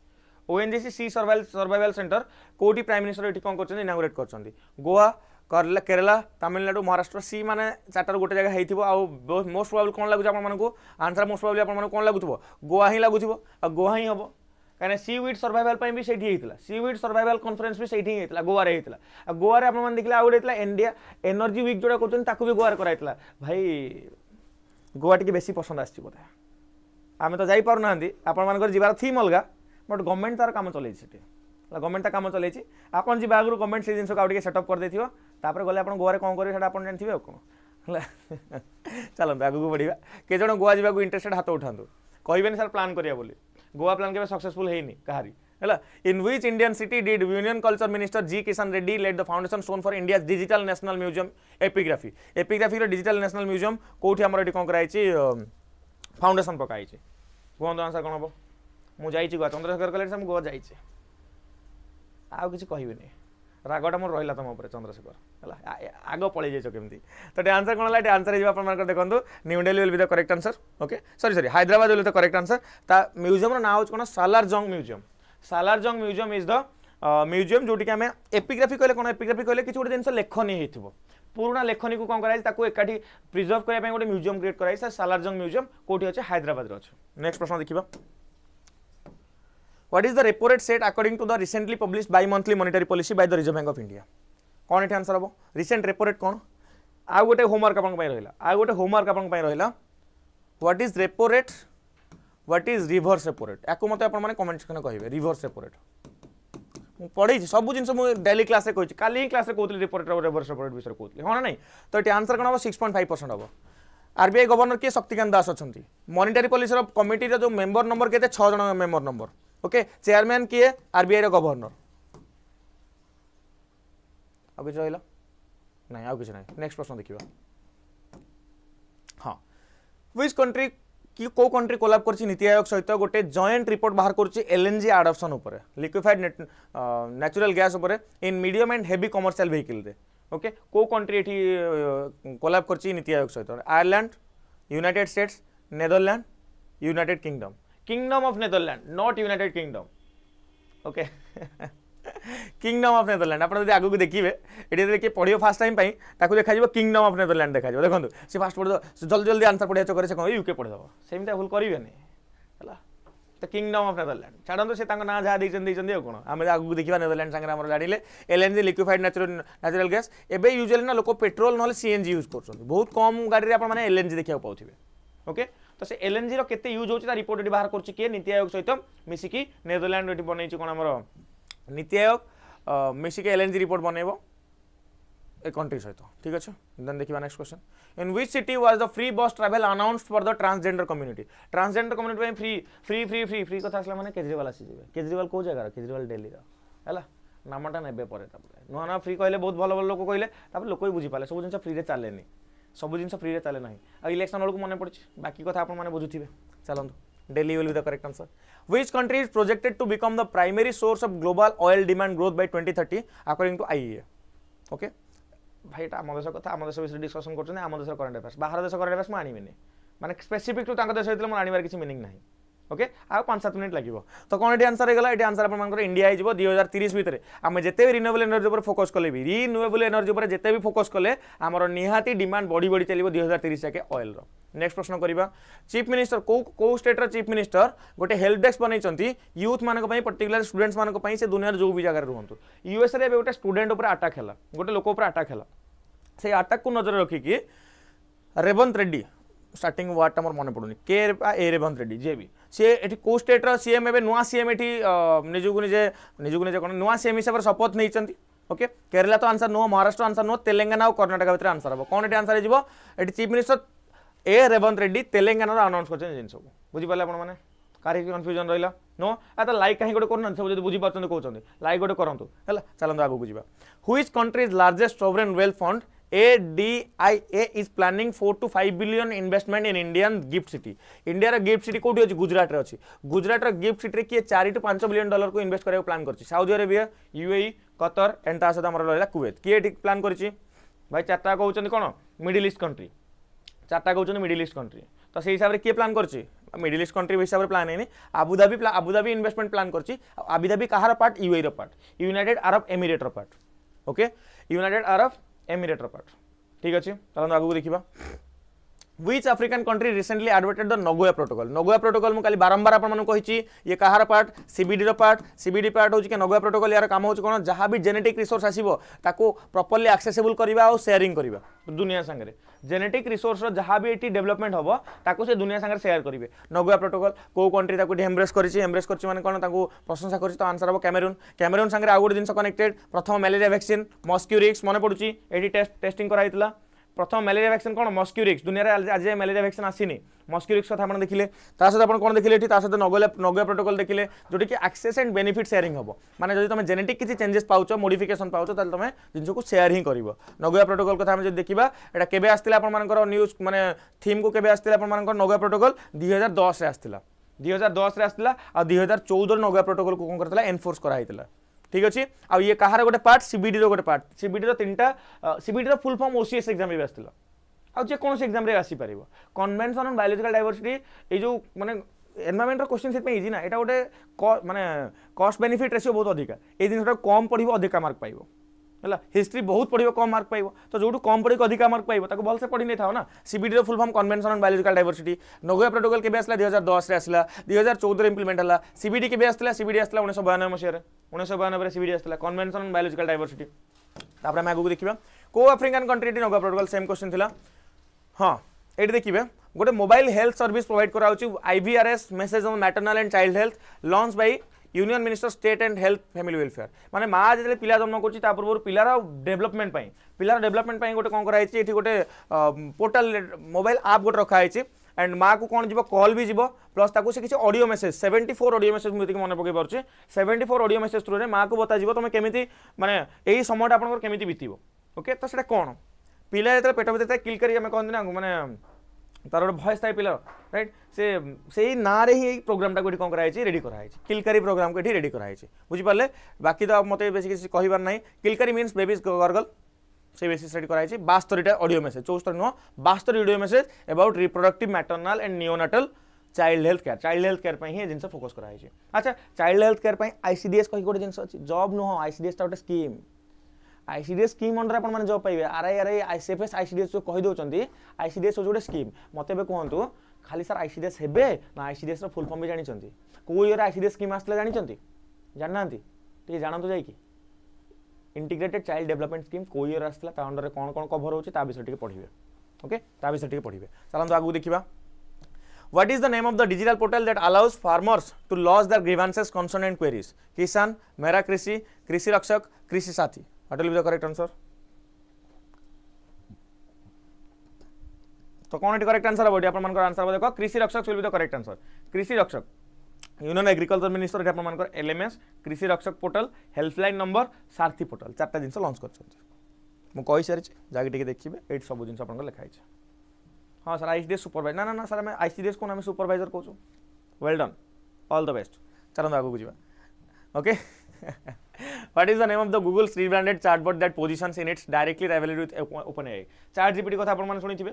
ओएनजीसी सी सर्वाइवल सर्वाइवल सेंटर कौटी प्राइम मिनिस्टर ये कौन कर इनागोरेट कर गोवा केरला तमिलनाडु महाराष्ट्र सी माने चार्टर गोटे जगह हो मोस्ट प्रोबेबल कौन लगुच आपको आंसर मोस्ट प्रोबेबली आप कौन लगुव गोवा ही लगुव आ गोवा ही हम कहीं सी व्हीड सर्वाइवल भी सही सी व्हीड सर्वाइवल कॉन्फ्रेंस भी सही होता गोवा होता गोवा आप देखे आउ गए इंडिया एनर्जी वीक जोड़ा कहते भी गोवा कराई भाई गोवा टी बेस पसंद आसपा आम तो जापना आपर जबार थीम अलग बट गवर्नमेंट तार काम चल गवर्नमेंट तार काम चलती आपन जी आगे गवर्नमेंट से जिनस आगे सेटअप कर देथियो तापर गले आप गोवा कौन करेंगे आप जानते हैं कौन है चलते आगे बढ़िया के जन गोवा जावाक इंटरेस्टेड हाथ उठातु कहबे सर प्लान करिया बोली गोवा प्लान के सक्सेसफुल है नहीं कहारी In which Indian city did Union Culture Minister G Kishan Reddy laid the foundation stone for India's Digital National Museum epigraphy epigraphy digital national museum कोठी हमर एटी कोन कराई छी फाउंडेशन पकाई छी कोन आंसर कोन हो मु जाई छी चंद्रशेखर कॉलेज हम गोवा जाई छी आ किछ कहिबेनी रागटा मोर रहिला तम ऊपर चंद्रशेखर हला आगो पळे जाइछो केमती त डे आंसर कोन हला डे आंसर हिबा अपन मानकर देखंतु new Delhi will be the correct answer okay sorry sorry Hyderabad will be the correct answer ता म्यूजियम रो नाम हो कोन Salar Jung museum Salar Jung museum is the museum जोटी के हमें एपिग्राफी कहले कोन एपिग्राफी कहले किछ गोटे जिंस लेखनी हेथिबो पुराना लेखनी को कौन कराई प्रिजर्व करने गोटे म्यूजियम क्रिएट कराई सर सालारजंग म्यूजियम कोठी अच्छे हैदराबाद अच्छे। नेक्स्ट प्रश्न देखा what is the repo rate set according to the recently publish by monthly monetary policy by the reserve bank of India कौन ये आंसर हम रिसेंट रेपो रेट कौन आ गोटे होमवर्क आप गोटे होमवर्क आप what is repo rate what is reverse repo rate या मत आप कमेंट सेक्शन कहे रिवर्स रेपो रेट पढ़ी सब जिन डेली क्लास कही काली ही क्लास कहते repo rate reverse repo rate विषय कहते हाँ ना नहीं तो ये आंसर कौन हम सिक्स पॉइंट फाइव परसेंट हम आरबीआई गवर्नर किए शक्तिकांत दास अच्छा मॉनेटरी पॉलिसी कमिटी जो मेंबर नंबर के छह जन मेंबर नंबर ओके चेयरमैन किए आरबीआई रो गवर्नर आ किसी रहा ना आ किसी ना। नेक्स्ट प्रश्न देखा हाँ व्हिच कंट्री कि को कंट्री कोलाब कर नीति आयोग सहित गोटे जॉइंट रिपोर्ट बाहर कर एलएनजी आडप्शन उपर लिक्विफाइड नेचुरल गैस उपर in medium and heavy commercial vehicle रे ओके को कंट्री एठी कोलाब कर नीति आयोग सहित Ireland United States Netherland United Kingdom Kingdom of Netherland not United Kingdom okay Kingdom of Netherland आप आगे को देखिए ये देखिए पढ़ो फास्ट टाइम ताकू देखा किंगडम ऑफ नेदरलैंड देखा देखो सी फास्ट पढ़ जल्दी जल्दी आंसर पढ़िया चक्कर से कह यूके पढ़ेदेव सेमती भूल करें तो किंगडम ऑफ नेदरलैंड छाड़ो से ना जहाँ देखते कौन आम आगे देखा नेदरलैंड सागर जाने एलएनजी लिक्विफाइड नेचुरल गैस एवं यूजुअली ना लोक पेट्रोल ना सीएनजी यूज कर बहुत कम गाड़ी में आपने एलएनजी देखा पाथे ओके तो से एलएनजी के यूज होता रिपोर्ट बाहर कर नीति आयोग सहित मिसिकी नेदरलैंड बन कौन नीति आयोग मिसिक एलएनजी रिपोर्ट बनइबो ए कंट्री सहित ठीक अच्छे देन देखिबा next question in which city was the free bus travel announced for the transgender community transgender community में free free free free free कथा आसला माने केजरीवाल आसी जेबे केजरीवाल को जगह केजरीवाल दिल्ली रा हला नामटा नेबे परे तापर नुआ ना फ्री कहले बहुत भल भल लोक कहले तापर लोक ही बुझी पाले सब जिंस फ्री रे चले नी सब जिंस फ्री रे चले नाही आ इलेक्शन वाल को मने पड़छ बाकी कथा आपन माने बुझुथिबे चलंतो Delhi will be the correct answer. Which country is projected to become the primary source of global oil demand growth by twenty thirty according to I E A? Okay. भाई टा आम देश कथा आम देश विषय डिस्कशन करछने आम देश करंट अफेयर्स बाहर देश करंट अफेयर्स मानी माने माने स्पेसिफिक टू तांका देश हेतले मन आनिबार किछि मीनिंग नाही ओके आ पाँच सात मिनिट लागिबो तो कोन एटी आंसर हे गला एटी आंसर आपन मानकर इंडिया आइजबो दो हज़ार तीस भितरे हम जेते भी रिन्यूएबल एनर्जी पर फोकस करले भी रिन्यूएबल एनर्जी पर जेते भी फोकस करले हमर निहाती डिमांड बड़ी बड़ी चलिबो दो हज़ार तीस जाके ऑयल रो। नेक्स्ट प्रश्न करिबा चीफ मिनिस्टर को को स्टेट रा चीफ मिनिस्टर गोटे हेल्प डेस्क बनै चंती यूथ मानक पई पर्टिकुलर स्टूडेंट्स मानक पई से दुनिया जो भी जगह रहंतु यूएस रे गोटे स्टूडेंट ऊपर अटैक हला गोटे लोक ऊपर अटैक हला से अटैक को नजर रखी कि रेवंत रेड्डी स्टार्टिंग वार्ड मोर मन पड़ूनी के ए रेवंत रेड्डी जे भी सी एठी को स्टेट रा सीएम एबे नुवा सीएम एठी निजुगु निजे निजुगु निजे कोन नुवा सीएम हिसाब रे शपथ नै चंती ओके केरला तो answer no Maharashtra answer no Telangana और कर्नाटक भीतर आंसर हबो कोन एठी आंसर हिजबो एठी चीफ मिनिस्टर ए रेवंत रेड्डी तेलंगाना अनाउंस कर जिन सब बुझीपाले आपने कार कन्फ्यूजन रहा नो आता लाइक कहीं गोटे करना सब बुझी पार्टी कौन लाइक गोटे करूँ है चलो आगे को which country is largest sovereign wealth fund A D I A is planning for two five billion investment in Indian gift city India gift city कौटी अच्छी गुजरात में अच्छी गुजरात गिफ्ट सिटी किए चार पांच बिलियन डॉलर को इन्वेस्ट करने प्लान कर Saudi Arabia UAE Qatar and सहित आम रहा कुवेत किए प्लान कर भाई चार्टा कहते कौन मिडिल ईस्ट कंट्री चार्टा कहते मिडिल ईस्ट कंट्री तो से हिसाब से किए प्लान कर मिडिल ईस्ट कंट्री हिसाब से प्लान है आबुधाबी आबुधाबी इन्वेस्टमेंट प्लान कर आबुधाबी कहार पार्ट यूएई रो पार्ट यूनाइटेड अरब एमिरेट रो part okay United Arab Emirate रो पार्ट ठीक अच्छे चलो आगे देखा which African country recently adverted the Nagoya protocol Nagoya protocol मुझे कल बारंबार आपको ये कहार पार्ट सीबीडी रो पार्ट सीबीडी पार्ट हो नगोया प्रोटोकॉल यार काम होची कौन जहाँ भी जेनेटिक रिसोर्स आसीबो ताको प्रॉपर्ली एक्सेसिबल करवा और शेयरिंग करवा दुनिया संगे जेनेटिक रिसोर्स जहाँ भी ये डेवलपमेंट हम ताको से दुनिया संगे शेयर करेंगे नगोया प्रोटोकॉल को कंट्री ताको एम्ब्रेस करिछि एम्ब्रेस करिछि माने कोन ताको प्रशंसा करिछि तो आंसर हम कैमेरून कैमेरून संगे आउ गोटे जिन कनेक्टेड प्रथम मलेरिया वैक्सीन मस्क्यू रिक्स मन पड़ुछि एडी टेस्ट टेस्टिंग कराइतला प्रथम मेलेरिया वैक्सीन कौन मस्क्यूरिक्स दुनिया में आज मेलेरिया वैक्सीन आसीनी मस्क्यूरिक्स कथा आपने देखिले ता सहित आपन कोन देखिले ता सहित नगोया नगोया प्रोटोकॉल देखिले जोटी कि एक्सेस एंड बेनिफिट शेयरिंग हबो माने जदि तमे जेनेटिक किछि चेंजेस पाउचो मॉडिफिकेशन पाउचो ताले तमे जिनसो को शेयर ही करबो नगोया प्रोटोकॉल कथा हम जदि देखिबा एटा केबे आस्थिला आपन मानकर न्यूज माने थीम को केबे आस्थिला आपन मानकर नगोया प्रोटोकॉल दो हज़ार दस रे आस्थिला दो हज़ार दस रे आस्थिला आ दो हज़ार चौदह नगोया प्रोटोकॉल को कोन करतला एनफोर्स कराइतला ठीक अच्छे आ ये कहार गोटे पार्ट सीबीडी रो गोटे पार्ट सीबीडी रो तीनटा सीबीडी रो फुल फॉर्म ओसीएस एग्जाम रे आस्थिला आ जे कोनसे एग्जाम रे आसी परिबो कन्वेंशन ऑन बायोलॉजिकल डाइवर्सिटी ए जो माने एनवायरनमेंट रो क्वेश्चन सेट में इजी ना एटा गोटे माने कॉस्ट बेनिफिट रेशियो बहुत अधिका ए दिन कम पड़िबो अधिका मार्क पाइबो हला हिस्ट्री बहुत पड़िबो कम मार्क पाइबो तो जोडू कम पड़िको अधिका मार्क पाइबो ताको बल से पढ़ि नै थाओ ना सीबीडी रो full form convention on biological diversity Nagoya protocol के बेसला दो हज़ार दस रे आसला दो हज़ार चौदह रे इंप्लीमेंट हला सीबीडी के बेसला सीबीडी आसला उन्नीस सौ बानवे मसिया रे उन्नीस सौ बानवे रे सीबीडी आसला कन्वेंशन ऑन बायोलॉजिकल डाइवर्सिटी तापर हम आगु को देखिबा को अफ्रीकन कंट्री डी नगोया प्रोटोकॉल सेम क्वेश्चन थिला हाँ ये देखिए गोटे मोबाइल हेल्थ सर्विस प्रोवाइड कराउची IVRS message on maternal and child health launch by union minister state and health family welfare माने माँ जैसे पिला जन्म करा पूर्व पिलार डेवलपमेंट पिलार डेवलपमेंट गोटे कौन कराई गोटे पोर्टाल मोबाइल आप गोटे रखाई एंड माँ को कौन जीव कॉल भी जीव प्लस ताकू से किसी audio message seventy four audio message मुझे मन पकई पारे seventy four audio message through में माँ को बताइए तुम केमी मानने यही समय आप केमी बीतव ओके तो सैटा कौन पिला जितने पेट भर था किल करें कहते ना मैंने तार गोटे भयस था पिलार रईट से ही ना ही प्रोग्राम टाक कौन कराई रेडी कराई किलकारी प्रोग्राम को ये रेडी कराई बुझिपारे बाकी तो मत बेस किसी कहबार ना किलकारी मीनस बेबीज गर्गल से बेसिस रेडी कराई बास्तरीटा ऑडियो मेसेज चौस्तरी नुह बास्तरी audio message about reproductive maternal and neonatal child health care child health care ही जिन फोकस कराई अच्छा चाइल्ड हेल्थ केयर आईसीडीएस कहीं गोटे जिनस अच्छी जॉब नुह आईसीडीएस गोटे स्कीम आईसीडीएस स्कीम अंडर आप जब पाइबे आरआई आरआई आईसीएफएस आईसीडीएस जो कही दौरान आईसीडीएस गोटे स्कीम मत कहूँ खाली सर आईसीडीएस हे ना आईसीडीएस फुल फॉर्म भी जानते कौ ईयर आईसीडीएस स्कीम आसला जानते जाना टे जानतु जाकि इंटीग्रेटेड चाइल्ड डेवलपमेंट स्कीम कौ ईयर आसला अंडर कौन कौन कवर होता विषय पढ़े ओके विषय पढ़े चलो आगे देखा what is the name of the digital portal that allows farmers to lodge their grievances concern and queries किसान मेरा कृषि कृषि रक्षक कृषि साथी What will be the correct answer? तो कौन इट करेक्ट आंसर होबो आपमनकर आंसर होबो देखो कृषि रक्षक will be the correct answer. Krishi Rakshak union agriculture minister इट आपमनकर LMS Krishi Rakshak portal helpline number Sarathi portal चारटा जिंस लॉन्च करछन मु कहि सारछि जाके टिके देखिबे एट सब जिंस आपमनकर लिखाइ छै हां सर आईसीडीएस सुपरवाइजर ना ना ना सर हम आईसीडीएस कोन हम सुपरवाइजर कहू छु well done all the best चलन आगु बुझिबा okay What is the name of the Google's rebranded chatbot that positions in its directly rivalry with OpenAI? ChatGPT कथा आपन माने सुनिथिबे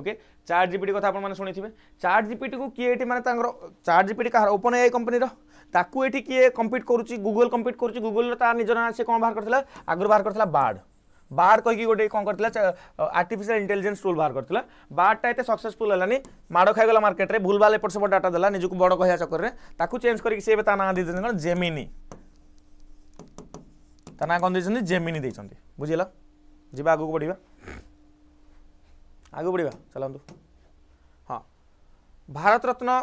ओके ChatGPT कथा आपन माने सुनिथिबे ChatGPT को किए एटी माने तांगर ChatGPT का OpenAI कंपनी रो ताकू एटी किए कंपीट करूची Google कंपीट करूची Google ता निजन से कोन बाहर करथला आगर बाहर करथला बार्ड बार्ड कहि गोटे कोन करथला आर्टिफिशियल इंटेलिजेंस टूल बाहर करथला बार्ड ता एते सक्सेसफुल हलानी माडो खाइ गला मार्केट रे भूलभाल एपर से डाटा देला निजु को बडो कहया चक्कर रे ताकू चेंज करिक से बे ता ना दे देन जेमिनी ता ना कौन जेमिनी देइछन्ती बुझिला जीवा आगु बढ़िया आगु बढ़िया चलतु हाँ Bharat Ratna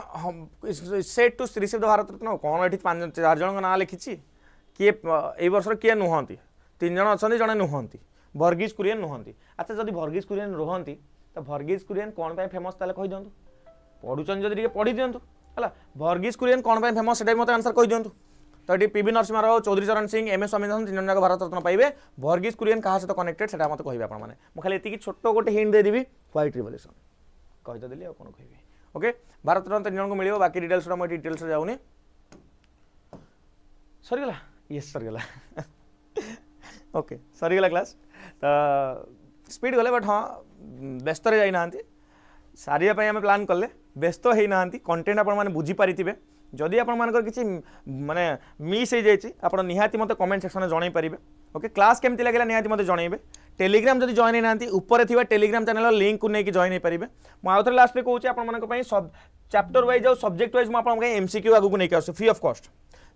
set to receive the Bharat Ratna कौन ये पांच चार जन ना लिखी किए ए वर्ष किए नुहंती तीन जन अच्छा जड़े नुहंती भर्गीज कुरियन नुहंती अच्छा जदि भर्गीज कुरियन रुहंती तो भर्गीज कुरियन कौन पे फेमस ताले कहि दियंतु पढुचन जदि पढ़ी दियंतु हला भर्गीज कुरियन कौन पे फेमस सेटा मते आंसर कहि दियंतु तो ये पीवी नरसिम्हा राव चौधरी चरण सिंह एम एस स्वामीनाथन तीन जन जाक भारत रत्न पाइबे भर्गीज कुरियन क्या सहित कनेक्टेड से मतलब कहबे आपण माने मु खाली एतिकी छोट गोटे हिंट दे देबी व्हाइट रिवोल्यूशन कहि तो देली आ कोन कहबे ओके भारत रत्न तीन जन को मिलियो बाकी डिटेल्स रा मो डिटेल्स जाउनी सर गेला यस सर गेला ओके सर गेला क्लास तो स्पीड गले बट हां व्यस्त रे जाई नांती सारिया पय हम प्लान करले व्यस्त हे नांती कंटेंट आपण माने बुझी पारितिबे जदि आपर किसी माने मिस हो जाए आप निहाती मत कमेंट सेक्शन में जन पारे ओके क्लास केमती लगे निहाती मत जन टेलीग्राम जब जॉइन होना ऊपर थी टेलीग्राम चैनल लिंक को लेकिन जॉइन हो पारे मुझे थे लास्ट में कहूँ आप सब चैप्टर वाइज और सब्जेक्ट वाइज मुझे एमसीक्यू आगे नहीं आस free of cost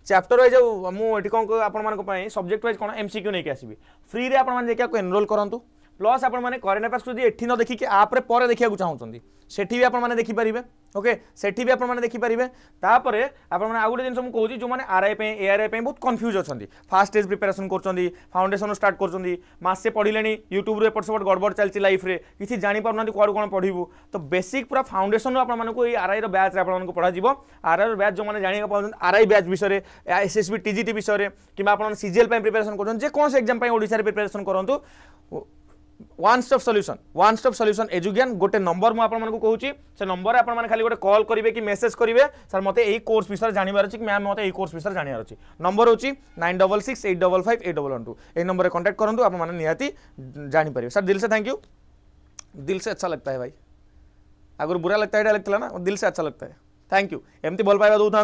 chapter wise मुझे कौन आप सब्जेक्ट वाइज कौन एमसीक्यू नहीं आसबी फ्री आप एनरोल करूँ प्लस आपने करेन्ट अफेयर्स एठी न देखिए आप्रे पर देखा चाहूँगी से भी आपने देखिपारे ओके से भी आपने देखिपारे तापर आप गोटे जिन मुझे कहूँ जो मैंने आरआई एआरआई बहुत कन्फ्यूज अच्छा फास्ट स्टेज प्रिपेरेसन कर फाउंडेसन स्टार्ट करसे पढ़ले यूट्यूब एपट सेपट गड़बड़ चलती लाइफ रे किसी जापर ना कौन कौन पढ़ू तो बेसिक पूरा फाउंडेसन आपको ये आरआई बैच आपको पढ़ाई आरआई बैच जो मैंने जाना पाँच आरआई बैच विषय एसएसबी टीजीटी विषय कि आप सीजीएल प्रिपेरेसन करोन से एग्जाम प्रिपेरेसन करूँ one stop solution one stop solution एजुगियन गोटे नंबर मुझे आपको कहूँ से नंबर आपने खाली गोटे कॉल करेंगे कि मेसेज करेंगे सर मत यही कोर्स विषय जानवर अच्छी मैम मत यही कोर्स विषय जानवर अच्छी नंबर होची nine double six eight double five eight double one two यही नंबर में कॉन्टैक्ट करूँ आपने निहाती जानीपारे। सर दिल से थैंक यू, दिल से अच्छा लगता है भाई, अगर बुरा लगता है ये लगता है ना दिल से अच्छा लगता है थैंक यू एमती भल पाइबा दौता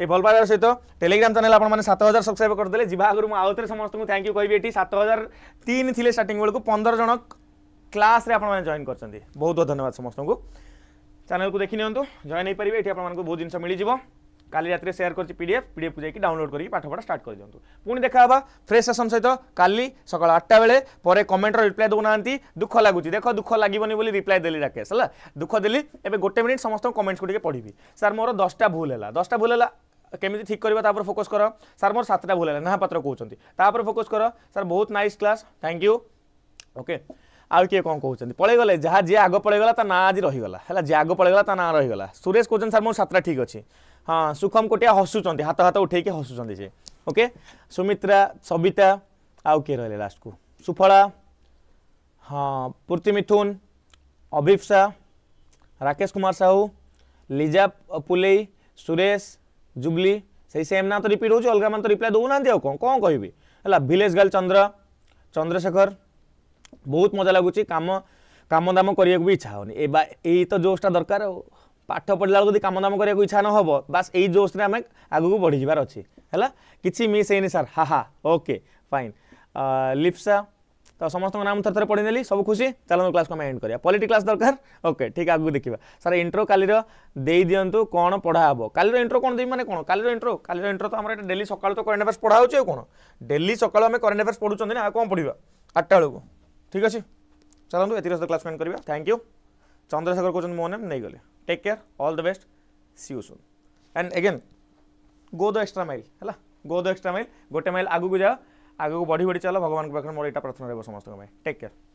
ये भल पाइबार सहित टेलीग्राम चैनल आपने सात हजार सब्सक्राइब करदे जी आगे मुझे आउ थे समस्त थैंक यू कहबी ये सात हजार तीन थी स्टार्टिंग बेलू पंदर जन क्लास आपने जॉइन कर बहुत बहुत धन्यवाद समस्त को चैनल को देखी नियंतु जॉइन हो पारे ये आपको बहुत जिन मिल जाए काली रात सेयार कर पीडीएफ पीडीएफ को जाकि डाउनलोड करके पाठ पढ़ा स्टार्ट कर दिंतु पुणी देखा फ्रेश सेसन सहित काली सकाल आठटा बेले पर कमेंटर रिप्लाई दौना दुख लगुच देख दुख लगन बोली रिप्लाई देली राकेश है दुख देली एवं गोटे मिनिट समस्त कमेंट्स को पढ़ी सर मोर दसटा भूल है दसटा भूल है केमी ठीक कर फोकस कर सर मोर सातटा भूल है नाहपात्र कहते फोकस कर सर बहुत nice class thank you okay आउ किए कौन कहते पलैगले जहाँ जी आग पलैगला ता ना आज रहीगला है जी आग पलैगला ता ना रहीगला सुरेश कहते सर मोर सातटा ठीक अच्छी हाँ सुखम कोटिया हसुँच हाथ हाथ उठेक हसुँच से ओके सुमित्रा सबिता आउ किए रही लास्ट को सुफला हाँ पूर्ति मिथुन अभिप्सा राकेश कुमार साहू लिजा पुलई सुरेश जुबली सही सेम ना तो रिपीट हो अलग मान तो रिप्लाई दौना आँ कौन कौन कहि है भिलेश गर्ल चंद्र चंद्रशेखर बहुत मजा लगुच कम कम दाम करने को इच्छा होनी यही तो जोशटा दरकार पाठ पढ़ला बेलू कम दाम करने को इच्छा न हो बास यही जोश में आम आगू बढ़ी जाबार अच्छे है किसी मिस है सर हाँ हाँ ओके फाइन लिप्सा तो समस्त नाम थर थर पढ़ी नेली सब खुशी चलो क्लास को आम एंड करा पॉलिटी क्लास दरकार ओके ठीक आगे देखा सर इंट्रो काली दे दिंतु कौन पढ़ा हम काली इंट्रो कौन देवी मैंने कौन काली इंट्रो काली इंट्रो तो आम डेली सकाल तो करेन्ट अफेयर्स पढ़ा हो कौन डेली सकाल आम करेन्ट अफेयर्स पढ़ुं ना कौन पढ़ा आठटा बेलू ठीक अच्छे चलो ये सहित क्लास एंड करा थैंक यू चंद्रशेखर कहते मो नेम नहीं गले take care all the best see you soon and again go the extra mile है गो द एक्स्ट्रा माइल गोटे माइल आगू जाओ आगू बढ़ी बढ़ी चलो भगवान के पाखे मोर एटा प्रार्थना रहबो समस्त टेक केयर।